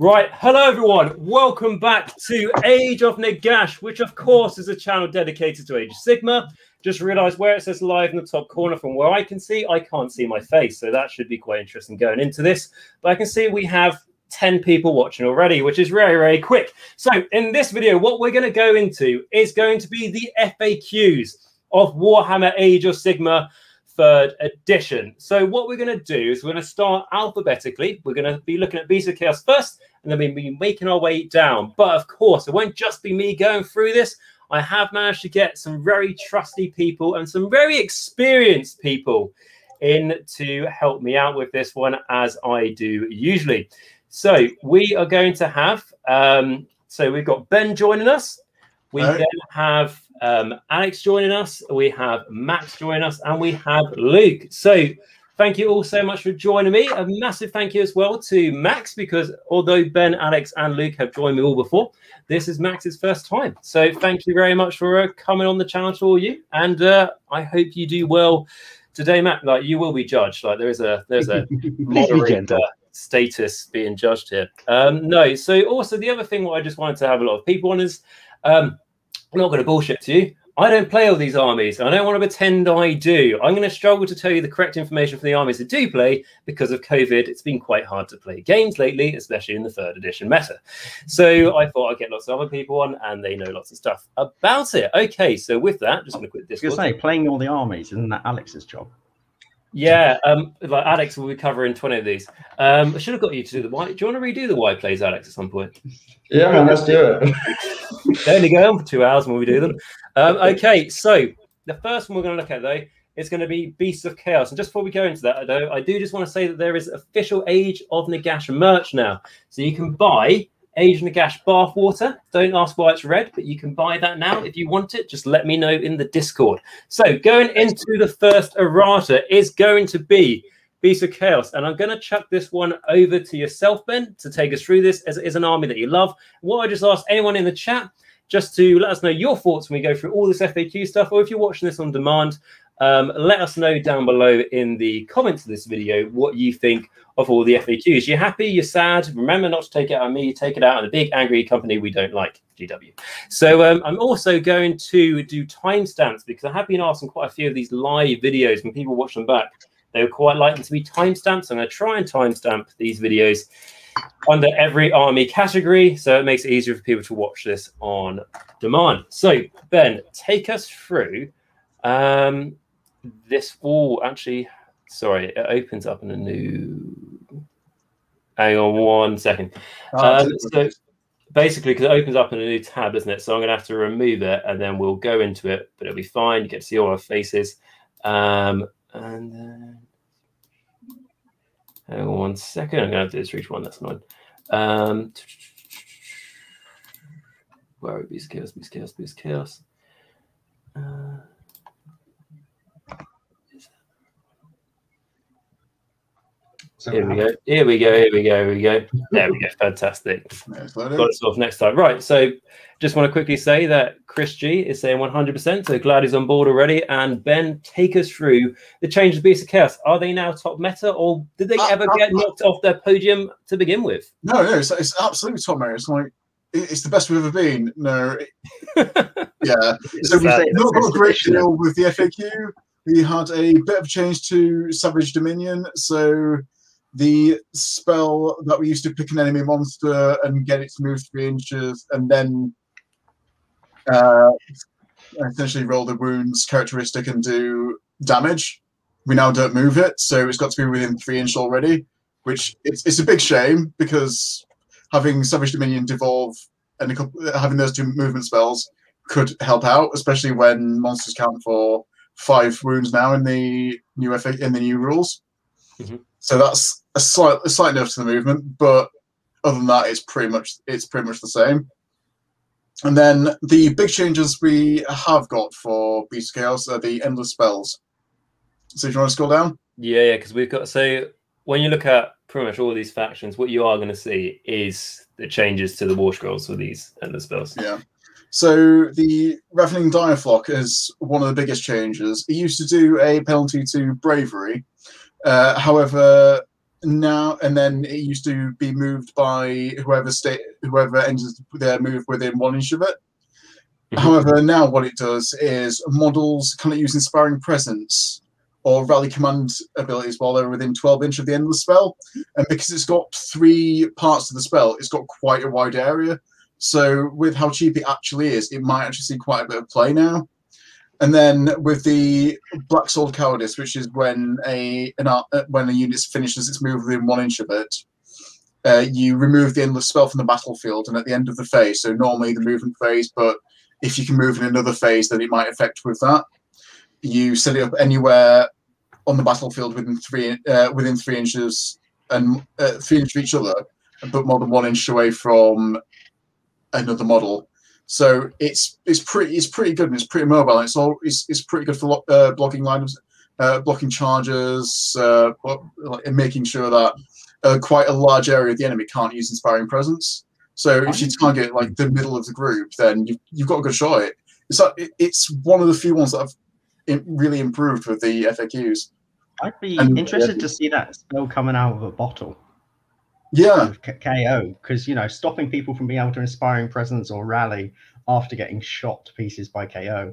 Right, hello everyone, welcome back to Age of Nagash, which of course is a channel dedicated to Age of Sigmar. Just realised where it says live in the top corner from where I can see, I can't see my face, so that should be quite interesting going into this. But I can see we have 10 people watching already, which is very, very quick. So in this video, what we're going to go into is going to be the FAQs of Warhammer Age of Sigmar 3rd edition. So what we're going to do is we're going to start alphabetically. We're going to be looking at Beasts of Chaos first, and then we'll be making our way down. But of course, it won't just be me going through this. I have managed to get some very trusty people and some very experienced people in to help me out with this one, as I do usually. So we are going to have, so we've got Ben joining us. We then have Alex joining us, we have Max joining us, and we have Luke. So thank you all so much for joining me. A massive thank you as well to Max, because although Ben, Alex, and Luke have joined me all before, this is Max's first time. So thank you very much for coming on the channel to all you, and I hope you do well today, Max. Like, you will be judged. Like, there's a moderator status being judged here. No, so also the other thing what I just wanted to have a lot of people on is, I'm not going to bullshit to you. I don't play all these armies. I don't want to pretend I do. I'm going to struggle to tell you the correct information for the armies that do play because of COVID. It's been quite hard to play games lately, especially in the 3rd edition meta. So I thought I'd get lots of other people on, and they know lots of stuff about it. Okay, so with that, just going to quit this. You're saying playing all the armies, isn't that Alex's job? Yeah, like Alex will be covering 20 of these. I should have got you to do the why. Do you want to redo the why plays, Alex, at some point? Yeah, man, let's do it. They only go on for 2 hours when we do them. Okay, so the first one we're going to look at, though, is going to be Beasts of Chaos. And just before we go into that, though, I do just want to say that there is official Age of Nagash merch now. So you can buy Age of Nagash bathwater. Don't ask why it's red, but you can buy that now if you want it. Just let me know in the Discord. So going into the first errata is going to be Beasts of Chaos. And I'm going to chuck this one over to yourself, Ben, to take us through this, as it is an army that you love. What I just asked anyone in the chat, just to let us know your thoughts when we go through all this FAQ stuff, or if you're watching this on demand, let us know down below in the comments of this video what you think of all the FAQs. You're happy, you're sad. Remember not to take it out on me, take it out on a big angry company we don't like, GW. So I'm also going to do timestamps because I have been asked in quite a few of these live videos when people watch them back. They were quite likely to be timestamps. I'm going to try and timestamp these videos under every army category, so it makes it easier for people to watch this on demand. So Ben, take us through this. Oh, actually, sorry, it opens up in a new, hang on one second. So basically, because it opens up in a new tab, doesn't it? So I'm going to have to remove it, and then we'll go into it, but it'll be fine. You get to see all our faces. And then hang on one second. I'm going to have to do this for each one. That's annoying. Where are we? Beast Chaos, Beast Chaos, Beast Chaos. So here we go. Here we go. Here we go. Here we go. There we go. Fantastic. Got us off next time. Right. So just want to quickly say that Chris G is saying 100%. So glad he's on board already. And Ben, take us through the change of Beasts of Chaos. Are they now top meta, or did they ever get knocked off their podium to begin with? No, no. It's absolutely top meta. It's like, it's the best we've ever been. No. Yeah. So we've got a great deal with the FAQ. We had a bit of change to Savage Dominion. So the spell that we used to pick an enemy monster and get it to move 3 inches, and then essentially roll the wounds characteristic and do damage. We now don't move it, so it's got to be within 3 inches already, which it's a big shame, because having Savage Dominion devolve and having those two movement spells could help out, especially when monsters count for 5 wounds now in the new rules. Mm-hmm. So that's a slight nerf to the movement, but other than that, it's pretty much the same. And then the big changes we have got for Beasts of Chaos are the endless spells. So do you want to scroll down? Yeah, yeah, because we've got, so when you look at pretty much all these factions, what you are going to see is the changes to the War Scrolls for these endless spells. Yeah. So the Ravening Direflock is one of the biggest changes. It used to do a penalty to bravery. However, No, and then it used to be moved by whoever enters their move within 1 inch of it. However, now what it does is models cannot use Inspiring Presence or Rally Command abilities while they're within 12 inch of the end of the spell. And because it's got 3 parts of the spell, it's got quite a wide area. So with how cheap it actually is, it might actually see quite a bit of play now. And then with the Black Soul Cowardice, which is when a unit finishes its move within 1 inch of it, you remove the endless spell from the battlefield and at the end of the phase, so normally the movement phase, but if you can move in another phase, then it might affect with that. You set it up anywhere on the battlefield within 3 inches and 3 inches of each other, but more than 1 inch away from another model. So it's pretty good and it's pretty mobile. It's pretty good for blocking lineups, blocking charges, and making sure that quite a large area of the enemy can't use Inspiring Presence. So if you target like the middle of the group, then you've got a good shot at it. It's one of the few ones that I've really improved with the FAQs. I'd be interested to see that spell coming out of a bottle. Yeah, KO, because, you know, stopping people from being able to Inspiring Presence or rally after getting shot to pieces by KO.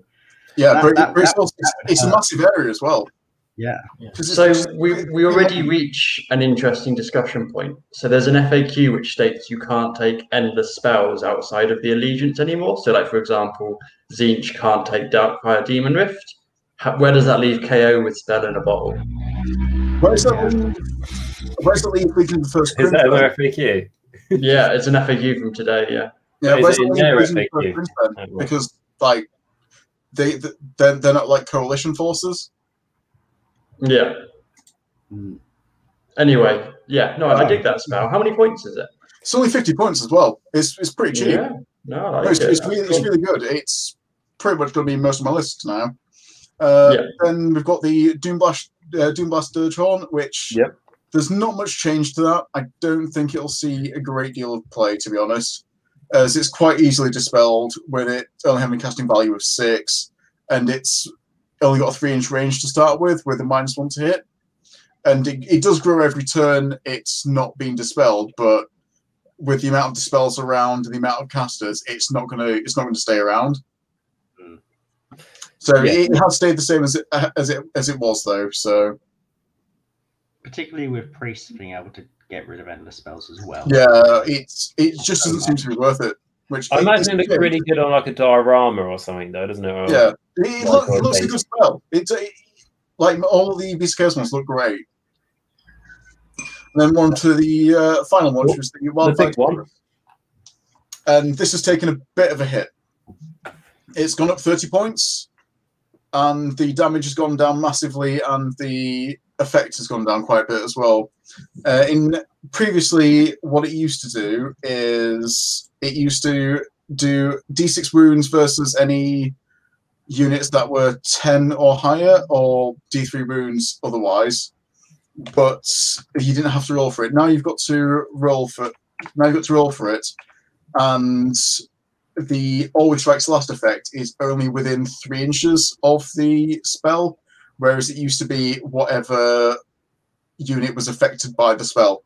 Yeah, it's a massive area as well. Yeah. So we already reach an interesting discussion point. So there's an FAQ which states you can't take endless spells outside of the allegiance anymore. So, like, for example, Tzeentch can't take Darkfire Demon Rift. Where does that leave KO with spell in a bottle? Where's the league Legion of the First Prince? Is that another FAQ? Yeah, it's an FAQ from today, yeah. Yeah, where's the Legion of the First Prince then? Because, like, they're not, like, coalition forces? Yeah. Anyway, yeah, no, I dig that spell. How many points is it? It's only 50 points as well. It's pretty cheap. Yeah, no, I like it. It's really good. It's pretty much going to be most of my lists now. Then we've got the Doomblast Dirgehorn, which... Yep. There's not much change to that. I don't think it'll see a great deal of play, to be honest, as it's quite easily dispelled with it only having a casting value of 6, and it's only got a 3-inch range to start with a -1 to hit. And it does grow every turn. It's not being dispelled, but with the amount of dispels around and the amount of casters, it's not going to stay around. So it has stayed the same as it was though. So. Particularly with priests being able to get rid of endless spells as well. Yeah, it just doesn't seem to be worth it. Which I imagine it looks really good on like a diorama or something, though, doesn't it? Or yeah, it looks a good spell. Like all the Beasts of Chaos ones look great. And then on to the final one, which was the Wildfire one. And this has taken a bit of a hit. It's gone up 30 points, and the damage has gone down massively, and the effect has gone down quite a bit as well. Previously, what it used to do is it used to do D6 wounds versus any units that were 10 or higher, or D3 wounds otherwise. But you didn't have to roll for it. Now you've got to roll for it. And the Always Strike's last effect is only within 3 inches of the spell, whereas it used to be whatever unit was affected by the spell.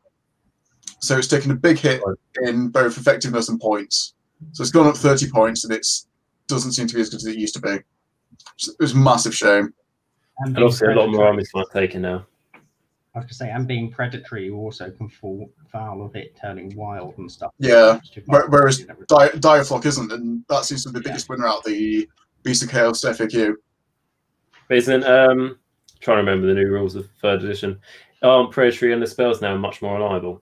So it's taken a big hit in both effectiveness and points. So it's gone up 30 points, and it doesn't seem to be as good as it used to be. So it was a massive shame. And also a lot more armies were taken now. I was going to say, and being predatory, you also can fall foul of it turning wild and stuff. Yeah, whereas Direflock isn't, and that seems to be the biggest winner out of the Beast of Chaos FAQ. Isn't trying to remember the new rules of 3rd edition? Aren't predatory and the spells now much more reliable?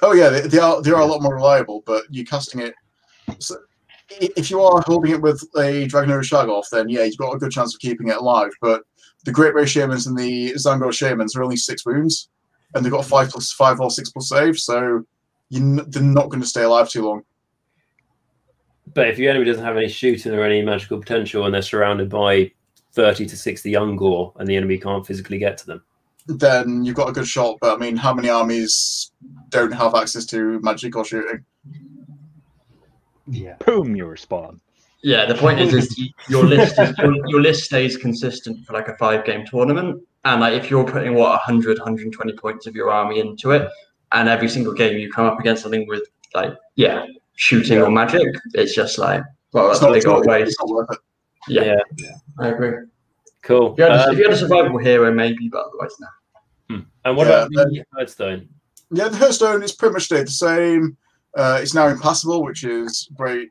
Oh yeah, they are a lot more reliable. But you're casting it. So if you are holding it with a Dragonova Shoggoth, then yeah, you've got a good chance of keeping it alive. But the Great Ray Shamans and the Zangor Shamans are only 6 wounds, and they've got 5+5 or 6+ save, so they're not going to stay alive too long. But if your enemy doesn't have any shooting or any magical potential, and they're surrounded by 30 to 60 Ungor, and the enemy can't physically get to them, then you've got a good shot. But I mean, how many armies don't have access to magic or shooting? Yeah. Boom, you respawn. Yeah, the point is your list stays consistent for like a 5-game tournament. And like, if you're putting, what, 100, 120 points of your army into it, and every single game you come up against something with, like, shooting or magic, it's just like, well, that's a big old waste. Yeah, I agree. Cool. If you had a survival hero, maybe, but otherwise, no. And what about the Hearthstone? Yeah, the Hearthstone is pretty much stayed the same. It's now impassable, which is great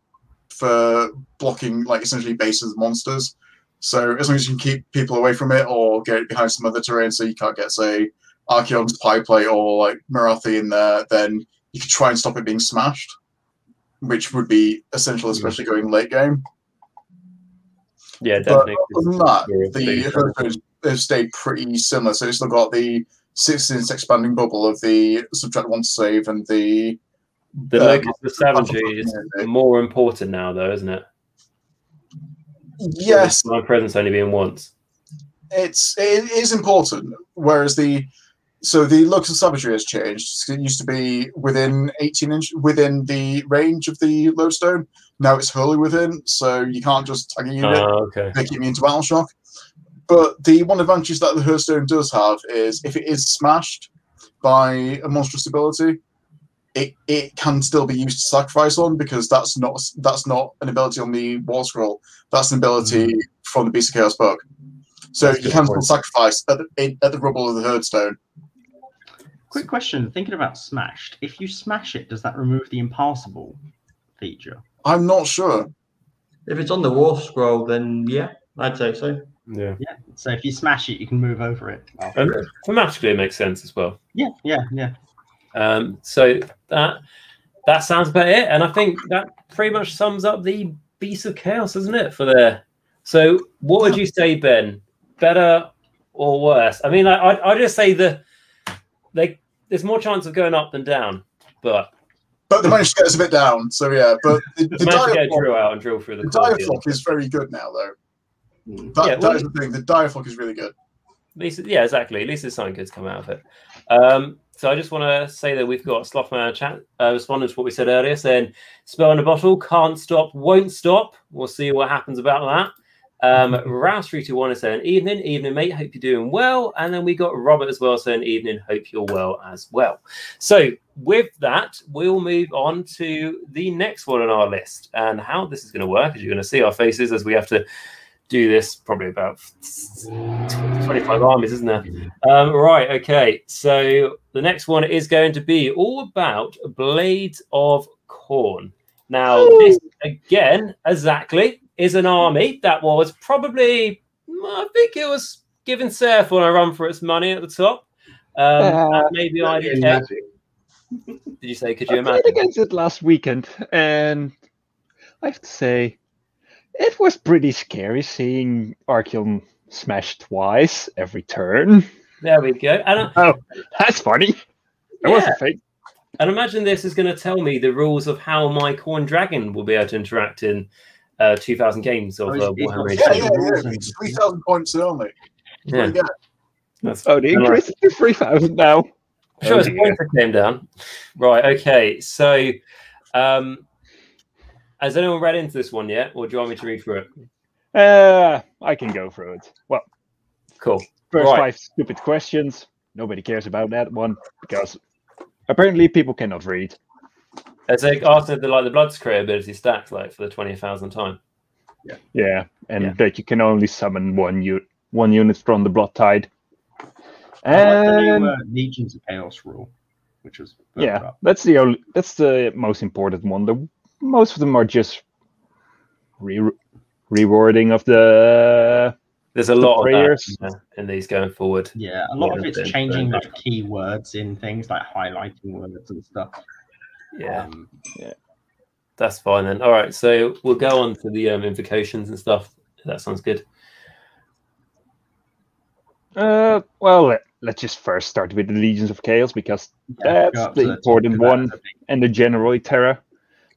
for blocking, like, essentially bases of monsters. So as long as you can keep people away from it or get it behind some other terrain so you can't get, say, Archaon's pie plate or, like, Marathi in there, then you can try and stop it being smashed, which would be essential, especially going late game. Yeah, definitely. But other than that, the Hearthstone has stayed pretty similar. So it's still got the 6-inch expanding bubble of the subtract 1 to save and the... The Locus of Savagery is more important now, though, isn't it? Yes. My presence only being once. It is important, whereas the Locus of Savagery has changed. It used to be within 18-inch, within the range of the lodestone. Now it's wholly within, so you can't just tag a unit, make it immune to battle shock. But the one advantage that the Hearthstone does have is if it is smashed by a monstrous ability, it can still be used to sacrifice one, because that's not an ability on the wall scroll. That's an ability from the Beasts of Chaos book. So you can still sacrifice at the rubble of the Hearthstone. Quick question, thinking about smashed. If you smash it, does that remove the impassable feature? I'm not sure. If it's on the wall scroll, then yeah, I'd say so. Yeah. So if you smash it, you can move over it. Thematically, it makes sense as well. Yeah. So that sounds about it, and I think that pretty much sums up the Beasts of Chaos, doesn't it? For there. So what would you say, Ben? Better or worse? I mean, I just say that there's more chance of going up than down, but they managed to get us a bit down. So yeah, but the dire flock is very good now, though. That is the thing. The dire flock is really good. At least, yeah, exactly. At least there's something good's come out of it. So I just want to say that we've got Slothman chat responding to what we said earlier, saying spell in a bottle, can't stop, won't stop. We'll see what happens about that. Rouse321 is saying evening mate, hope you're doing well. And then we got Robert as well saying evening, hope you're well as well. So with that, we'll move on to the next one on our list, and how this is going to work is you're going to see our faces as we have to do this, probably about 25 armies, isn't there? Right, okay. So the next one is going to be all about Blades of Khorne. Now, this, again, exactly, is an army that was probably, I think it was given Seraphon a run for its money at the top. And maybe I did. Did you say, could you imagine? I played against it last weekend, and I have to say, it was pretty scary seeing Archaon smash twice every turn. There we go. Oh, that's funny. That was a fake. And imagine this is going to tell me the rules of how my Khorne Dragon will be able to interact in 2,000 games of Warhammer Age. Yeah. 3,000 points only. Yeah. They increased it to 3,000 now. I'm sure his points came down. Right, okay. So... has anyone read into this one yet, or do you want me to read through it? I can go through it. Well, cool. First 5 stupid questions. Nobody cares about that one because apparently people cannot read. It's like after the blood scrape ability stacks like for the 20,000th time. Yeah, and that you can only summon one unit from the blood tide. And like the new Legions of Chaos rule, which was that's the most important one. Most of them are just rewarding of the. There's a lot of prayers in these going forward. Yeah, a lot of it's changing the keywords in things, like highlighting words and stuff. Yeah, that's fine then. All right, so we'll go on to the invocations and stuff. That sounds good. Well, let's just first start with the Legions of Chaos because that's the important one, and the General Terror.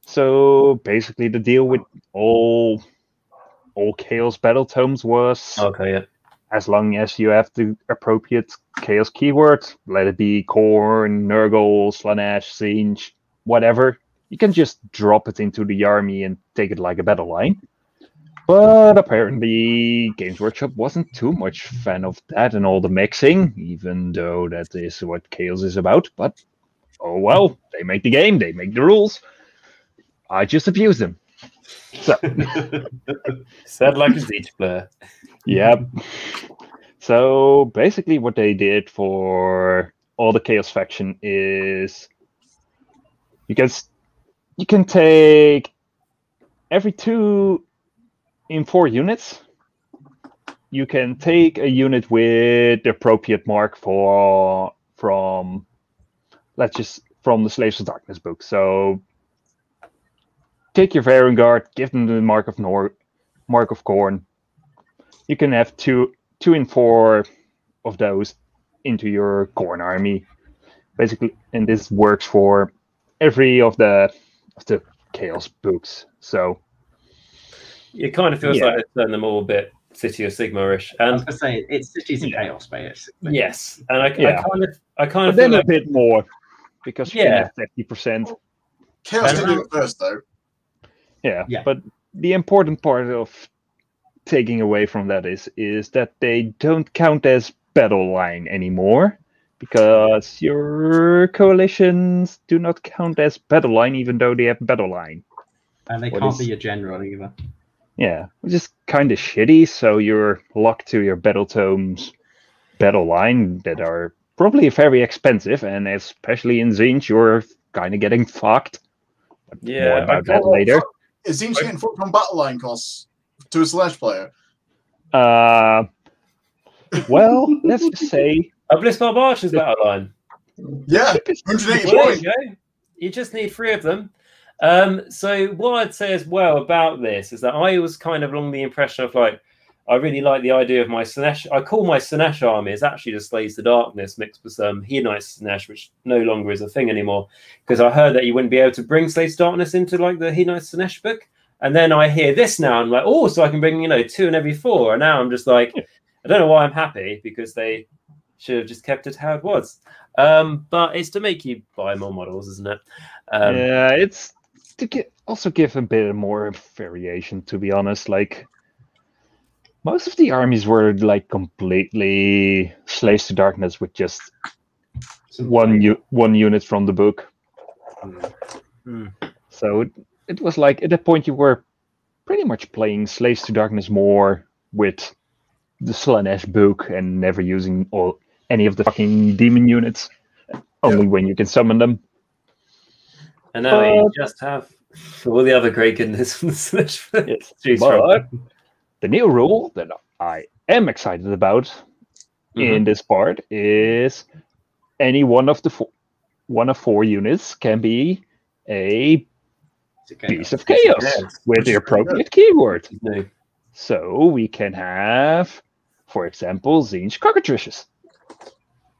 So basically, the deal with all Chaos battle tomes was as long as you have the appropriate Chaos keyword, let it be Khorne, Nurgle, Slaanesh, Zinch, whatever, you can just drop it into the army and take it like a battle line. But apparently Games Workshop wasn't too much fan of that and all the mixing, even though that is what Chaos is about. But oh well, they make the game, they make the rules. I just abuse them. So sad like a Zinch player. Yep. So basically what they did for all the Chaos faction is you can take every 2 in 4 units, you can take a unit with the appropriate mark from the Slaves to Darkness book. So take your Varanguard, give them the mark of Khorne. You can have two in four of those into your Khorne army, basically, and this works for every of the Chaos books. So it kind of feels like they've turned them all a bit City of Sigmarish. I was gonna say it's Cities of Chaos, basically. Yes, and I kind of feel like a bit more because you can have 50%. Chaos did it first, though. Yeah, but the important part of taking away from that is that they don't count as battle line anymore, because your coalitions do not count as battle line, even though they have battle line. And they can't be a general either. Yeah, which is kind of shitty, so you're locked to your battle tomes battle line that are probably very expensive, and especially in Zinch, you're kind of getting fucked. But more about that later. Is Zinch getting fucked on battle line costs to a Slash player? Well, let's just say... A Blissbar March is battle line. Yeah, 180 points. You just need 3 of them. So what I'd say as well about this is that I was kind of along the impression of, like, I really like the idea of my Slaanesh. I call my Slaanesh army is actually the Slaves to Darkness mixed with some Hedonites of Slaanesh, which no longer is a thing anymore, because I heard that you wouldn't be able to bring Slaves to Darkness into, like, the Hedonites of Slaanesh book. And then I hear this now, and I'm like, oh, so I can bring, you know, 2 in every 4. And now I'm just like, I don't know why I'm happy, because they should have just kept it how it was. But it's to make you buy more models, isn't it? Yeah, it's to also give a bit more variation, to be honest. Like, most of the armies were, like, completely Slaves to Darkness with just one unit from the book. Mm. So it was like, at that point, you were pretty much playing Slaves to Darkness more with the Slaanesh book and never using any of the fucking demon units, only when you can summon them. And now you just have all the other great goodness from the Slaanesh. The new rule that I am excited about in this part is any one of four units can be a piece of Chaos with the appropriate keyword. No. So we can have, for example, Zinch Cockatrices,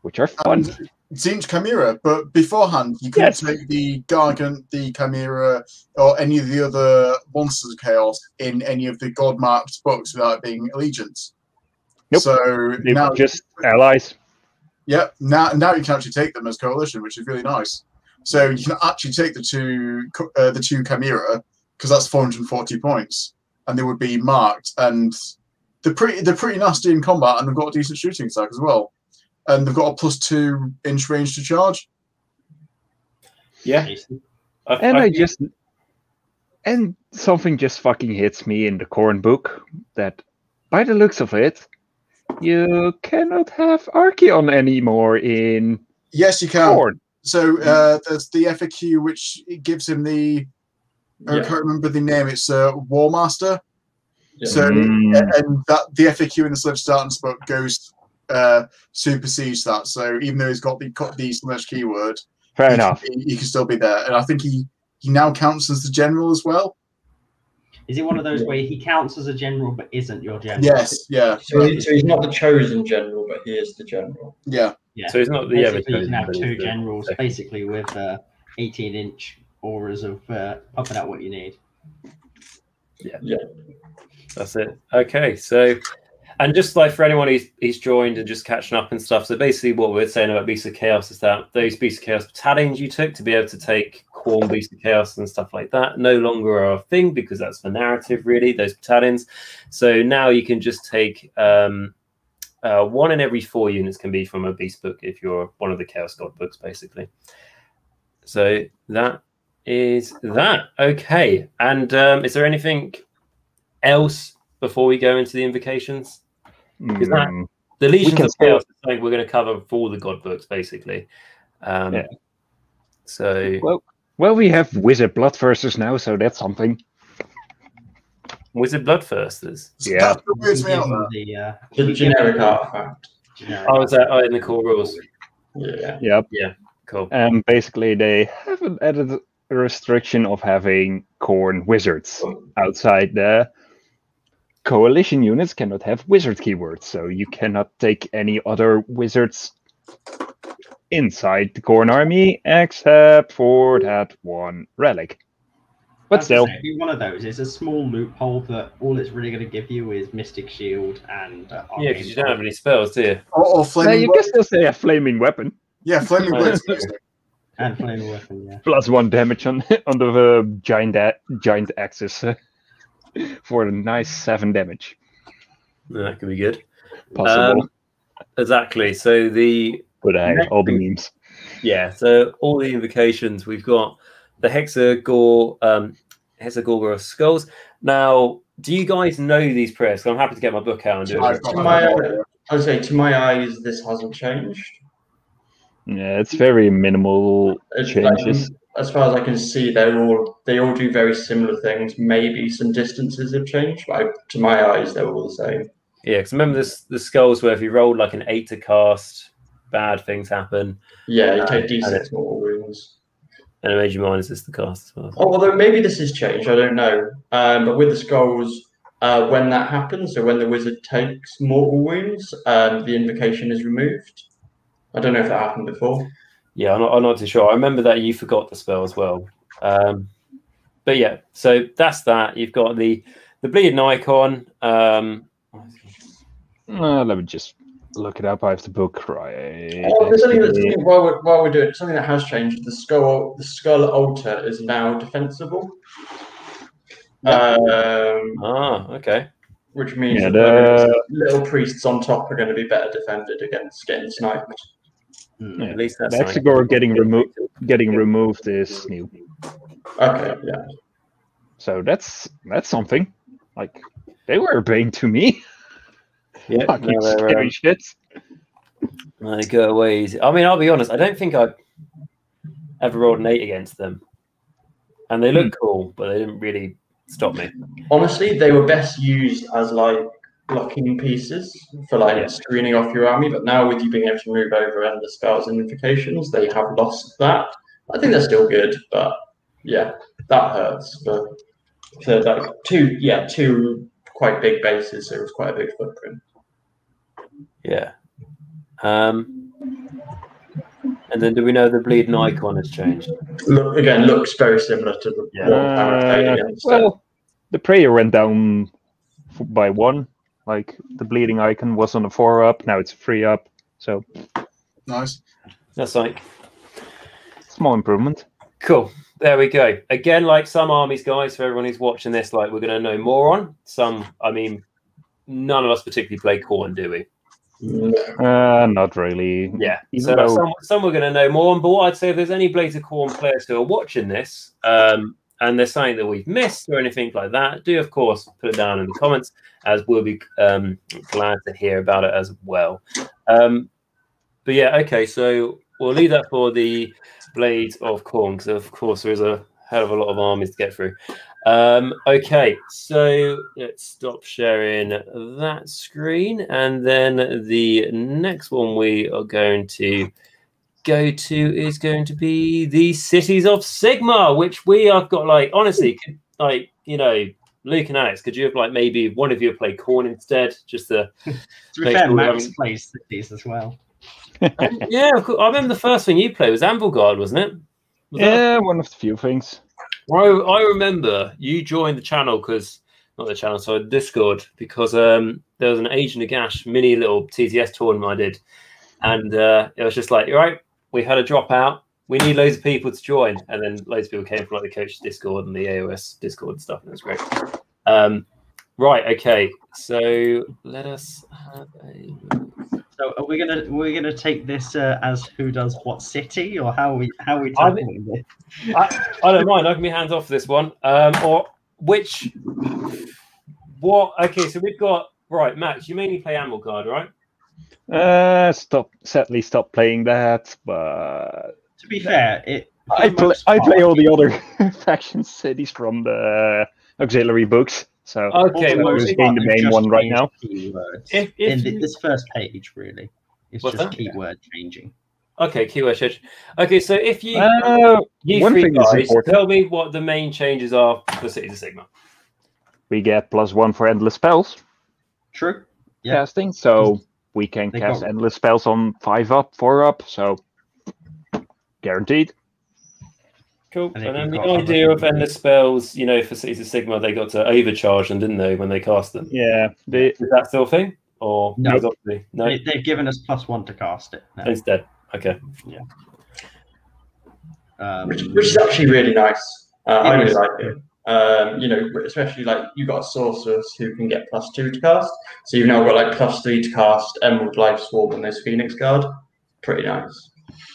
which are fun. Zinch Chimera, but beforehand you couldn't take the Gargant, the Chimera, or any of the other monsters of Chaos in any of the God marked books without being allegiance. Nope. So they now just allies. Yep. Yeah, now you can actually take them as coalition, which is really nice. So you can actually take the two Chimera, because that's 440 points, and they would be marked, and they're pretty nasty in combat, and they've got a decent shooting attack as well. And they've got a +2 inch range to charge. Yeah. And something just fucking hits me in the Khorne book that, by the looks of it, you cannot have Archaon anymore in Yes, you can. Khorne. So there's the FAQ, which gives him the... I can't remember the name. It's War Master. Yeah. So and that the FAQ in the Slaves to Darkness book goes... supersedes that, so even though he's got the Slaanesh keyword, he can still be there, and I think he now counts as the general as well. Is it one of those where he counts as a general but isn't your general? Yes, yeah. So he's not the chosen general, but he is the general. Yeah, yeah. So he's not the basically, you can have 2 generals basically with 18-inch auras of popping out what you need. Yeah, that's it. Okay, so. And just like for anyone who's joined and just catching up and stuff, so basically what we're saying about Beasts of Chaos is that those Beasts of Chaos battalions you took to be able to take Khorne Beasts of Chaos and stuff like that no longer are a thing, because that's for narrative, really, those battalions. So now you can just take one in every 4 units can be from a Beast book if you're one of the Chaos God books, basically. So that is that. Okay. And is there anything else before we go into the invocations? Because the Legions of Chaos is something we're going to cover for all the God books, basically. Yeah. So well, we have Wizard Bloodthirsters now, so that's something. Wizard Bloodthirsters? Yeah. The generic artifact. Oh, is that in the core rules? Yeah. Yep. Yeah. Cool. And basically, they haven't added a restriction of having Khorne wizards outside the coalition units cannot have wizard keywords, so you cannot take any other wizards inside the Khorne army except for that one relic. But still, one of those is a small loophole that all it's really going to give you is Mystic Shield and yeah, because you don't have any spells, do you? Or flaming. No, you can still say a flaming weapon. Yeah, flaming blades. And flaming weapon. Yeah. +1 damage on the giant axis. For a nice 7 damage. That could be good. Possible. Exactly. So the... But all the memes. Yeah, so all the invocations. We've got the Hexagorgor of Skulls. Now, do you guys know these prayers? I'm happy to get my book out and do it. I would say, to my eyes, this hasn't changed. Yeah, it's very minimal changes. As far as I can see, they all do very similar things. Maybe some distances have changed, but to my eyes, they're all the same. Yeah, because remember the skulls where if you rolled like an 8 to cast, bad things happen. Yeah, you take D6 mortal wounds. And it made you -6 the cast as well. Oh, although maybe this has changed, I don't know. But with the skulls, when that happens, so when the wizard takes mortal wounds, the invocation is removed. I don't know if that happened before. Yeah, I'm not too sure. I remember that you forgot the spell as well. But yeah, so that's that. You've got the bleeding icon. Let me just look it up. I have the book right. Oh, there's something while we're doing it, something that has changed. The skull altar is now defensible. Okay. Which means that little priests on top are going to be better defended against getting sniped. Yeah, at least that's Hexagor getting removed is new. Okay, yeah. So that's something. Like they were obeying to me. Yeah, fucking scary shit. They go away easy. I mean, I'll be honest. I don't think I ever rolled an 8 against them, and they look cool, but they didn't really stop me. Honestly, they were best used as like blocking pieces for like screening off your army, but now with you being able to move over and the spells and invocations, they have lost that. I think they're still good, but yeah, that hurts for like two quite big bases, so it was quite a big footprint. Yeah. And then do we know the bleeding icon has changed? Look, again, looks very similar to the well, the prayer went down by 1. Like the bleeding icon was on a 4-up, now it's a 3-up. So nice. That's like small improvement. Cool. There we go. Again, like some armies, guys, for everyone who's watching this, like we're gonna know more on. Some, I mean, none of us particularly play Khorne, do we? Not really. Yeah. So some we're gonna know more on, but what I'd say if there's any Blades of Khorne players who are watching this, and there's something that we've missed or anything like that, do, of course, put it down in the comments, as we'll be glad to hear about it as well. But yeah, okay, so we'll leave that for the Blades of Khorne, because, of course, there is a hell of a lot of armies to get through. Okay, so let's stop sharing that screen, and then the next one we are going to go to is going to be the Cities of Sigmar, which we have got, like, honestly, like, you know, Luke and Alex, could you have, like, maybe one of you play Khorne instead? Just to be fair, Max plays Cities as well. Yeah, of course. I remember the first thing you played was Anvilguard, wasn't it? Was one of the few things. Well, I remember you joined the channel because not the channel, so Discord, because there was an Age of Nagash mini little TTS tournament I did, and it was just like, right, we had a dropout, we need loads of people to join, and then loads of people came from like the coach Discord and the AOS Discord and stuff, and it was great. Right, okay, so let us have a... So are we gonna take this as who does what city, or how are we tackling this? I don't mind. I can be hands off this one. Okay, so we've got right, Max. You mainly play Animal Guard, right? Sadly, stopped playing that. But to be fair, I play all the other faction cities from the auxiliary books. So okay, well, we're seeing the main one right now. If this first page, really, it's just that? Keyword changing. Okay, keyword change. Okay, so if you, you one three thing guys, tell me what the main changes are for Cities of Sigmar. We get +1 for endless spells. True. Yeah. Casting, so we can cast endless spells on 5-up, 4-up, so guaranteed. Cool. And then the idea of endless spells, you know, for Cities of Sigmar, they got to overcharge them, didn't they, when they cast them? Yeah. Is that still a thing? Or no? No? They've given us +1 to cast it now. Instead. Okay. Yeah. Which is actually really nice. I really like it. You know, especially like you got a sorceress who can get +2 to cast, so you've now got like +3 to cast Emerald Life Swarm on this Phoenix Guard. Pretty nice.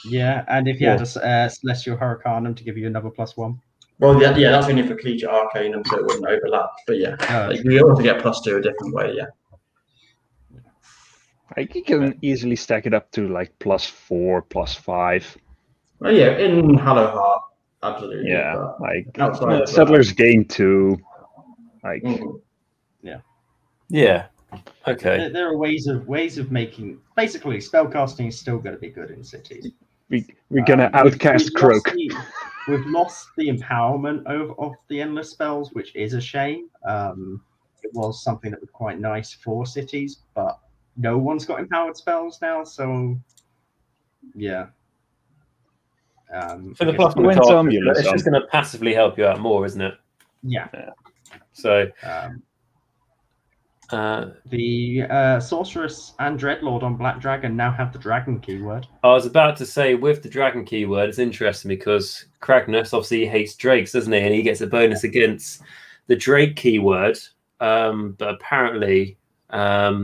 Yeah, and if you had a Celestial Hurricanum to give you another +1. Well, yeah, that's only for Collegiate Arcanum, so it wouldn't overlap. But yeah, you also get +2 a different way, yeah. Like you can easily stack it up to like +4, +5. Oh yeah, in Hallowheart, absolutely. Yeah, like Settlers Gain 2. Like, yeah, yeah. Okay. There are ways of making basically spellcasting is still going to be good in cities. We're going to outcast Croak. We've lost the empowerment of the endless spells, which is a shame. It was something that was quite nice for cities, but no one's got empowered spells now. So yeah. For the +1, it's just going to passively help you out more, isn't it? Yeah. So. The sorceress and dreadlord on Black Dragon now have the dragon keyword. I was about to say, with the dragon keyword, it's interesting because Kragnus obviously hates drakes, doesn't he? And he gets a bonus against the drake keyword. But apparently, like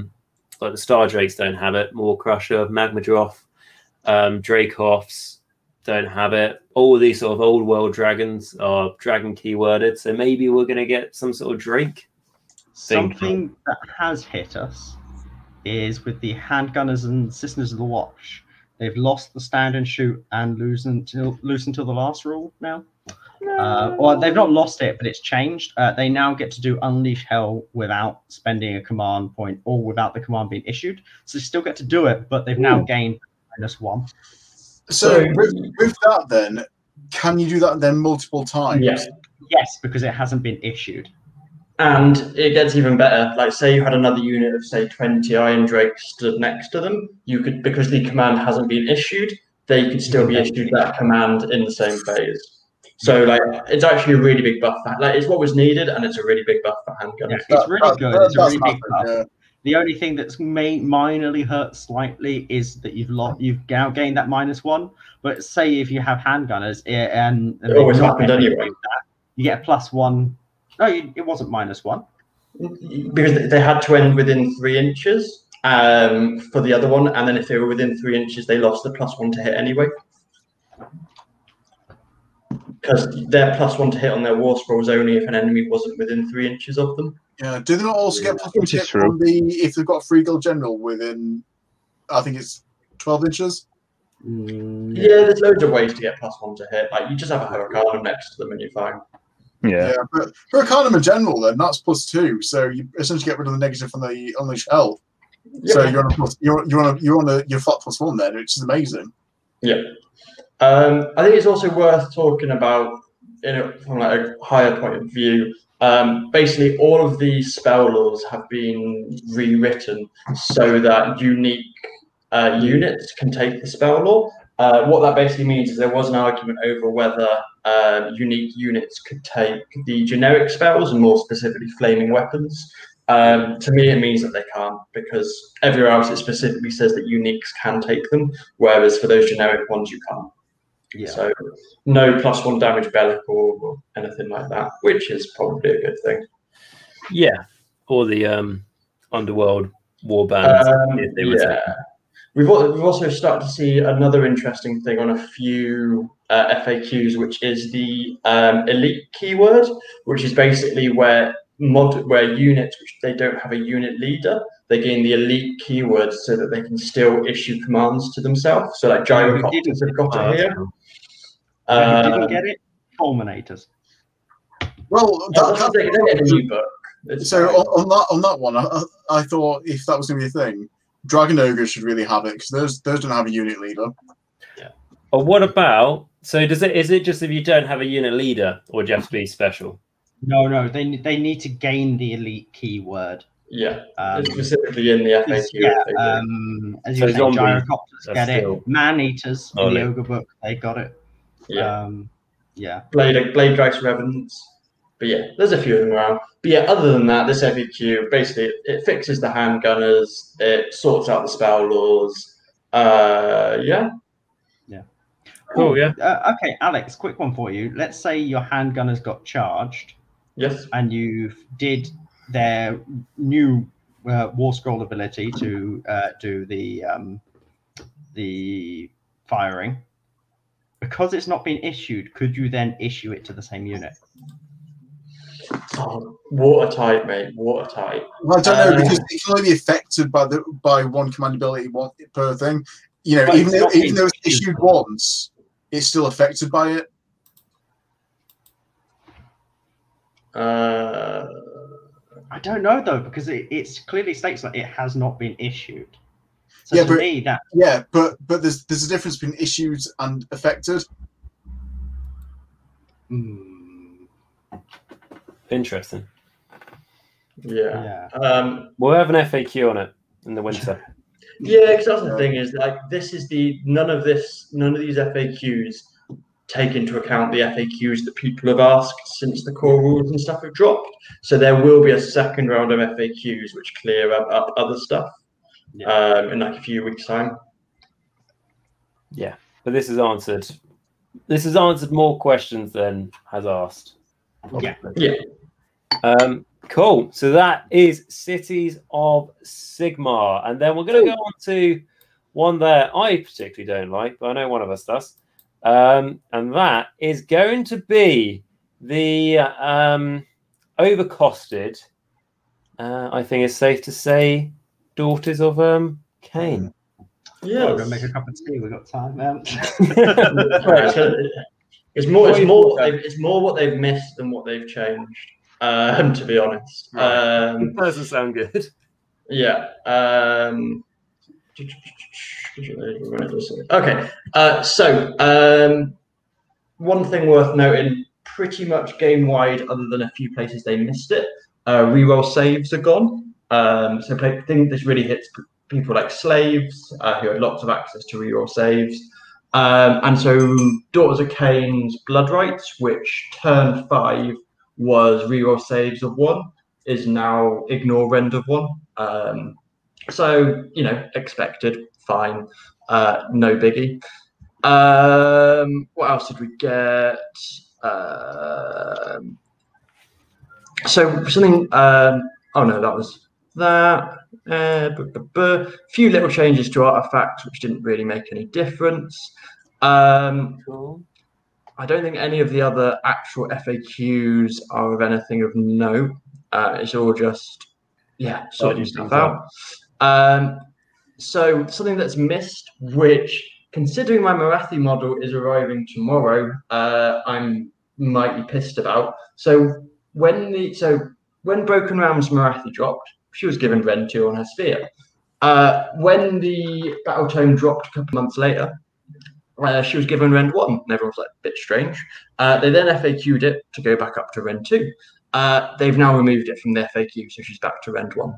the star drakes don't have it. Maw Crusher, Magmadroth, Dracoffs don't have it. All these sort of old world dragons are dragon keyworded. So maybe we're going to get some sort of drake. Something that has hit us is with the handgunners and Sisters of the Watch. They've lost the stand and shoot and lose until the last rule now. No. Well, they've not lost it, but it's changed. They now get to do Unleash Hell without spending a command point or without the command being issued. So they still get to do it, but they've now gained -1. So with that, then, can you do that then multiple times? Yeah. Yes, because it hasn't been issued. And it gets even better. Like, say you had another unit of, say, 20 Iron Drakes stood next to them. You could, because the command hasn't been issued, they could still be issued that command in the same phase. So, like, it's actually a really big buff. Like, it's what was needed, and it's a really big buff for handguns. Yeah, it's really good. It's a really big buff. Yeah. The only thing that's minorly hurt slightly is that you've now gained that -1. But say if you have handgunners, it always happened anyway. You get a +1. No, it wasn't -1. Because they had to end within 3 inches for the other one, and then if they were within 3 inches, they lost the +1 to hit anyway. Because their +1 to hit on their war scroll was only if an enemy wasn't within 3 inches of them. Yeah, do they not also get +1 to hit from if they've got Free Gold General within, I think it's 12 inches? Mm. Yeah, there's loads of ways to get +1 to hit. Like, you just have a Hurricanum next to them and you're fine. Yeah. Yeah, but for Arcanum in general, then that's +2, so you essentially get rid of the negative from the Unleash Hell. Yeah. So you're flat +1 then, which is amazing. Yeah, I think it's also worth talking about, you know, from like a higher point of view. Basically, all of the spell laws have been rewritten so that unique units can take the spell law. What that basically means is there was an argument over whether unique units could take the generic spells and more specifically flaming weapons. To me, it means that they can't, because everywhere else it specifically says that uniques can take them, whereas for those generic ones you can't. Yeah. So no +1 damage Bellacore or anything like that, which is probably a good thing. Yeah, or the Underworld warbands. We've also started to see another interesting thing on a few FAQs, which is the elite keyword, which is basically where units which they don't have a unit leader, they gain the elite keyword so that they can still issue commands to themselves. So like gyrocopters have got it here. You didn't get it? Fulminators. Well, that's they get in the new book. So on that one, I thought if that was going to be a thing, Dragon Ogres should really have it, because those don't have a unit leader. Yeah. But what about, so is it just if you don't have a unit leader, or do you have to be special? No, they need to gain the elite keyword. Yeah, specifically in the FAQ. Yeah, as you say, gyrocopters get it. Man-eaters in the Ogre book, they got it. Yeah. Blade Geist Revenants. But yeah, there's a few of them around. But yeah, other than that, this FAQ, basically, it fixes the handgunners, it sorts out the spell laws. Yeah. Cool, yeah. Okay, Alex, quick one for you. Let's say your handgunners got charged. Yes. And you did their new War Scroll ability to do the firing. Because it's not been issued, could you then issue it to the same unit? Oh, watertight, mate. Watertight. Well, I don't know, because it can only be affected by one command ability per thing. You know, even though it's issued once, it's still affected by it. I don't know though, because it's clearly states that it has not been issued. So yeah, but there's a difference between issued and affected. Hmm. Interesting. Yeah. We'll have an FAQ on it in the winter. Yeah, because that's the thing is, like, none of these FAQs take into account the FAQs that people have asked since the core rules and stuff have dropped. So there will be a second round of FAQs which clear up other stuff in like a few weeks' time. Yeah, but this is answered. This has answered more questions than has asked. Cool. So that is Cities of Sigmar, and then we're going to go on to one that I particularly don't like, but I know one of us does, and that is going to be the overcosted. I think it's safe to say, Daughters of Khaine. Yeah, we're going to make a cup of tea. We've got time. It's more what they've missed than what they've changed, to be honest. It doesn't sound good. Yeah. Okay. So one thing worth noting, pretty much game-wide, other than a few places they missed it, reroll saves are gone. So I think this really hits people like slaves, who had lots of access to reroll saves. And so Daughters of Khaine's Blood Rites, which turn 5 was reroll saves of 1, is now ignore rend of 1. So, you know, expected, fine, no biggie. What else did we get? So something, oh no, that was that. Few little changes to artifacts which didn't really make any difference. I don't think any of the other actual FAQs are of anything of note. It's all just sorting stuff out. So something that's missed, which considering my Marathi model is arriving tomorrow, I'm mighty pissed about. So when Broken Realms Marathi dropped, she was given Ren 2 on her sphere. When the Battle Tome dropped a couple months later, she was given Ren 1, and everyone was like, a bit strange. They then FAQ'd it to go back up to Ren 2. They've now removed it from the FAQ, so she's back to Ren 1.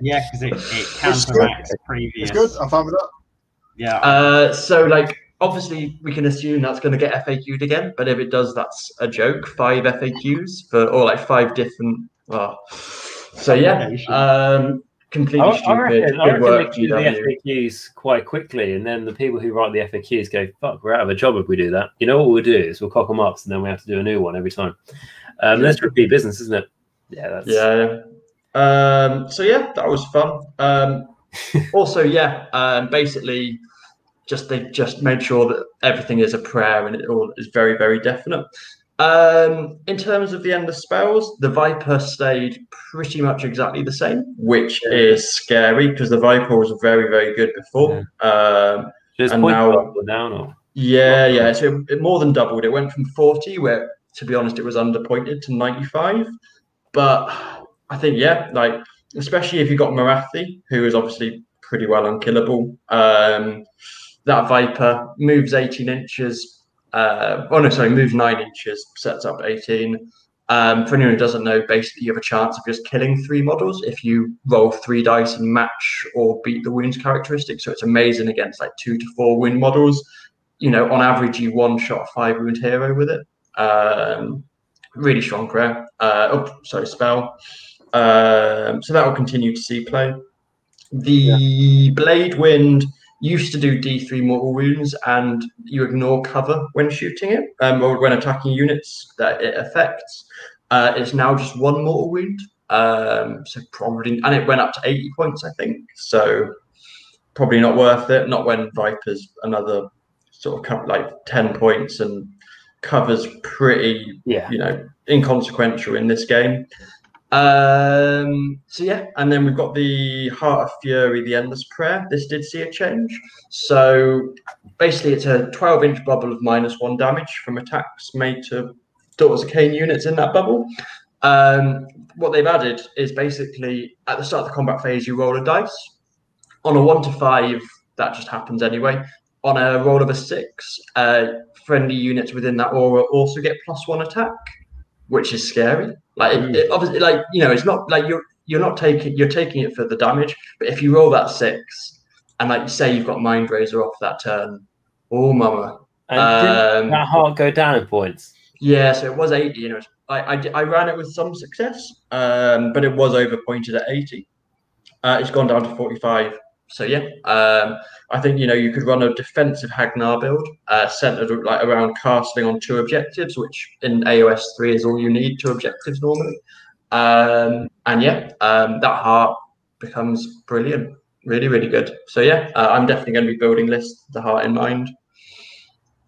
Yeah, because it counteracts previous. It's good, I'm fine with that. Yeah. So, like, obviously, we can assume that's going to get FAQ'd again, but if it does, that's a joke. 5 FAQs for, or like 5 different. Well, so yeah, completely stupid. I reckon work, they do the FAQs quite quickly, and then the people who write the FAQs go, "Fuck, we're out of a job if we do that." You know what we'll do is we'll cock them up, and then we have to do a new one every time. That's repeat business, isn't it? Yeah. That's... Yeah. So yeah, that was fun. Also, yeah, basically. They just made sure that everything is a prayer and it all is very, very definite. In terms of the endless spells, the Viper stayed pretty much exactly the same, which is scary because the Viper was very, very good before. Yeah. And now, yeah, so it more than doubled. It went from 40, where to be honest, it was underpointed, to 95. But I think, yeah, like especially if you got Marathi, who is obviously pretty well unkillable. That Viper moves 18 inches. Oh, no, sorry, moves 9 inches, sets up 18. For anyone who doesn't know, basically you have a chance of just killing 3 models if you roll 3 dice and match or beat the wounds characteristic. So it's amazing against like 2 to 4 wound models. You know, on average, you one-shot a 5 wound hero with it. Really strong prayer. Spell. So that will continue to see play. The Blade Wind used to do D3 mortal wounds, and you ignore cover when shooting it, or when attacking units that it affects. It's now just 1 mortal wound, so probably, and it went up to 80 points, I think. So probably not worth it. Not when Viper's another sort of like 10 points, and cover's pretty, you know, inconsequential in this game. So yeah, and then we've got the Heart of Fury, the Endless Prayer. This did see a change. So basically it's a 12-inch bubble of -1 damage from attacks made to Daughters of Khaine units in that bubble. What they've added is basically at the start of the combat phase, you roll a dice. On a 1 to 5, that just happens anyway. On a roll of a 6, friendly units within that aura also get +1 attack, which is scary. Like, it obviously, like, you know, it's not like you're taking it for the damage, but if you roll that 6 and like you say you've got Mind Razor off that turn, oh mama! And didn't that heart go down in points? Yeah, so it was 80. You know, I ran it with some success, but it was overpointed at 80. It's gone down to 45. So yeah, I think, you know, you could run a defensive Hagnar build centered like around casting on 2 objectives, which in AOS 3 is all you need, 2 objectives normally. And yeah, that heart becomes brilliant, really, really good. So yeah, I'm definitely going to be building lists with the heart in mind.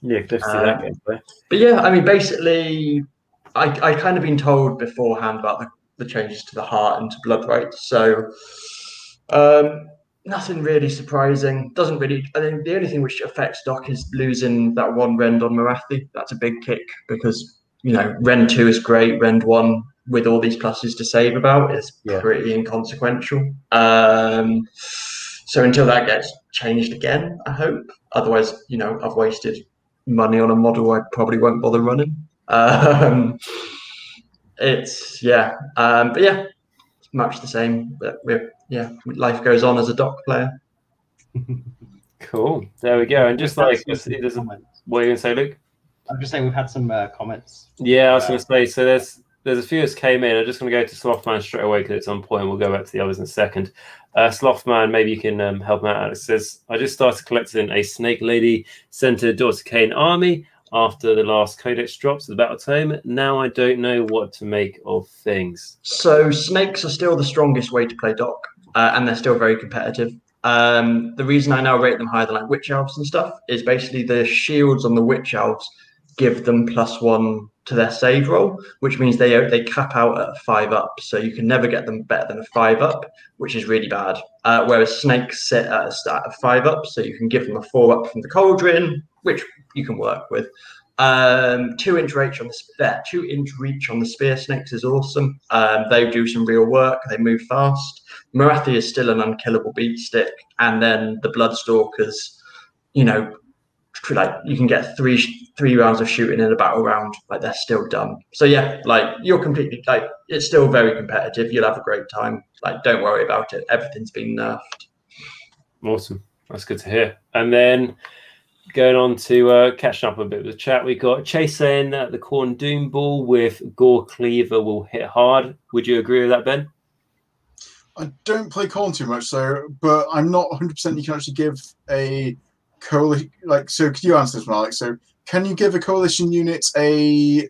Yeah, but yeah, I mean, basically, I kind of been told beforehand about the changes to the heart and to blood rights. So. Nothing really surprising. Doesn't really. I think the only thing which affects Doc is losing that 1 rend on Morathi. That's a big kick because, you know, rend 2 is great. Rend 1 with all these pluses to save about is pretty inconsequential. So until that gets changed again, I hope. Otherwise, you know, I've wasted money on a model I probably won't bother running. But yeah, it's much the same. But we're. Yeah, life goes on as a Doc player. Cool. There we go. And just like, what are you going to say, Luke? I'm just saying we've had some comments. Yeah, I was going to say, so there's a few that came in. I'm just going to go to Slothman straight away because it's on point. We'll go back to the others in a second. Slothman, maybe you can help out. Alex says, I just started collecting a Snake Lady centered Daughters of Khaine army after the last codex drops of the Battle Tome. Now I don't know what to make of things. So snakes are still the strongest way to play Doc. And they're still very competitive. The reason I now rate them higher than like Witch Elves and stuff is basically the shields on the Witch Elves give them +1 to their save roll, which means they cap out at 5+. So you can never get them better than a 5+, which is really bad. Whereas snakes sit at a stat of 5+, so you can give them a 4+ from the Cauldron, which you can work with. 2-inch reach on the spear snakes is awesome. They do some real work. They move fast. Marathi is still an unkillable beat stick, and then the Bloodstalkers, you know, like you can get three rounds of shooting in a battle round. Like they're still dumb. So yeah, like you're completely like it's still very competitive. You'll have a great time. Like don't worry about it. Everything's been nerfed. Awesome. That's good to hear. And then going on to catching up a bit with the chat, we got Chase saying that the Khorne Doom Ball with Gore Cleaver will hit hard. Would you agree with that, Ben? I don't play Khorne too much, so, but I'm not 100% you can actually give a coalition, like, so could you answer this one, Alex? So can you give a coalition unit a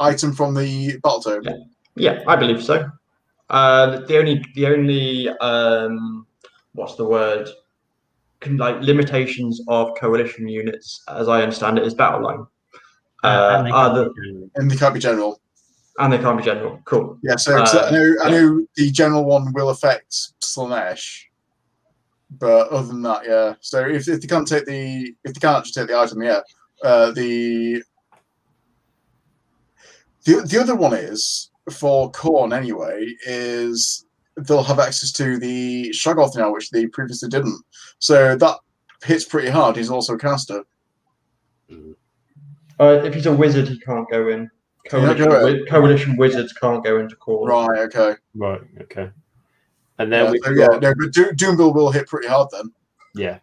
item from the battle tome? Yeah, I believe so. The only what's the word? Like limitations of coalition units, as I understand it, is battle line. And they can't be general. And they can't be general. Cool. Yeah. So I know the general one will affect Slaanesh, but other than that, yeah. So if they can't take the actually take the item, yeah. The other one is for Khorne anyway is they'll have access to the Shoggoth now, which they previously didn't. So that hits pretty hard. He's also a caster. If he's a wizard, he can't go in. Coalition wizards can't go into Khorne. Right. Okay. Right. Okay. And then but Doombill will hit pretty hard then. Yeah,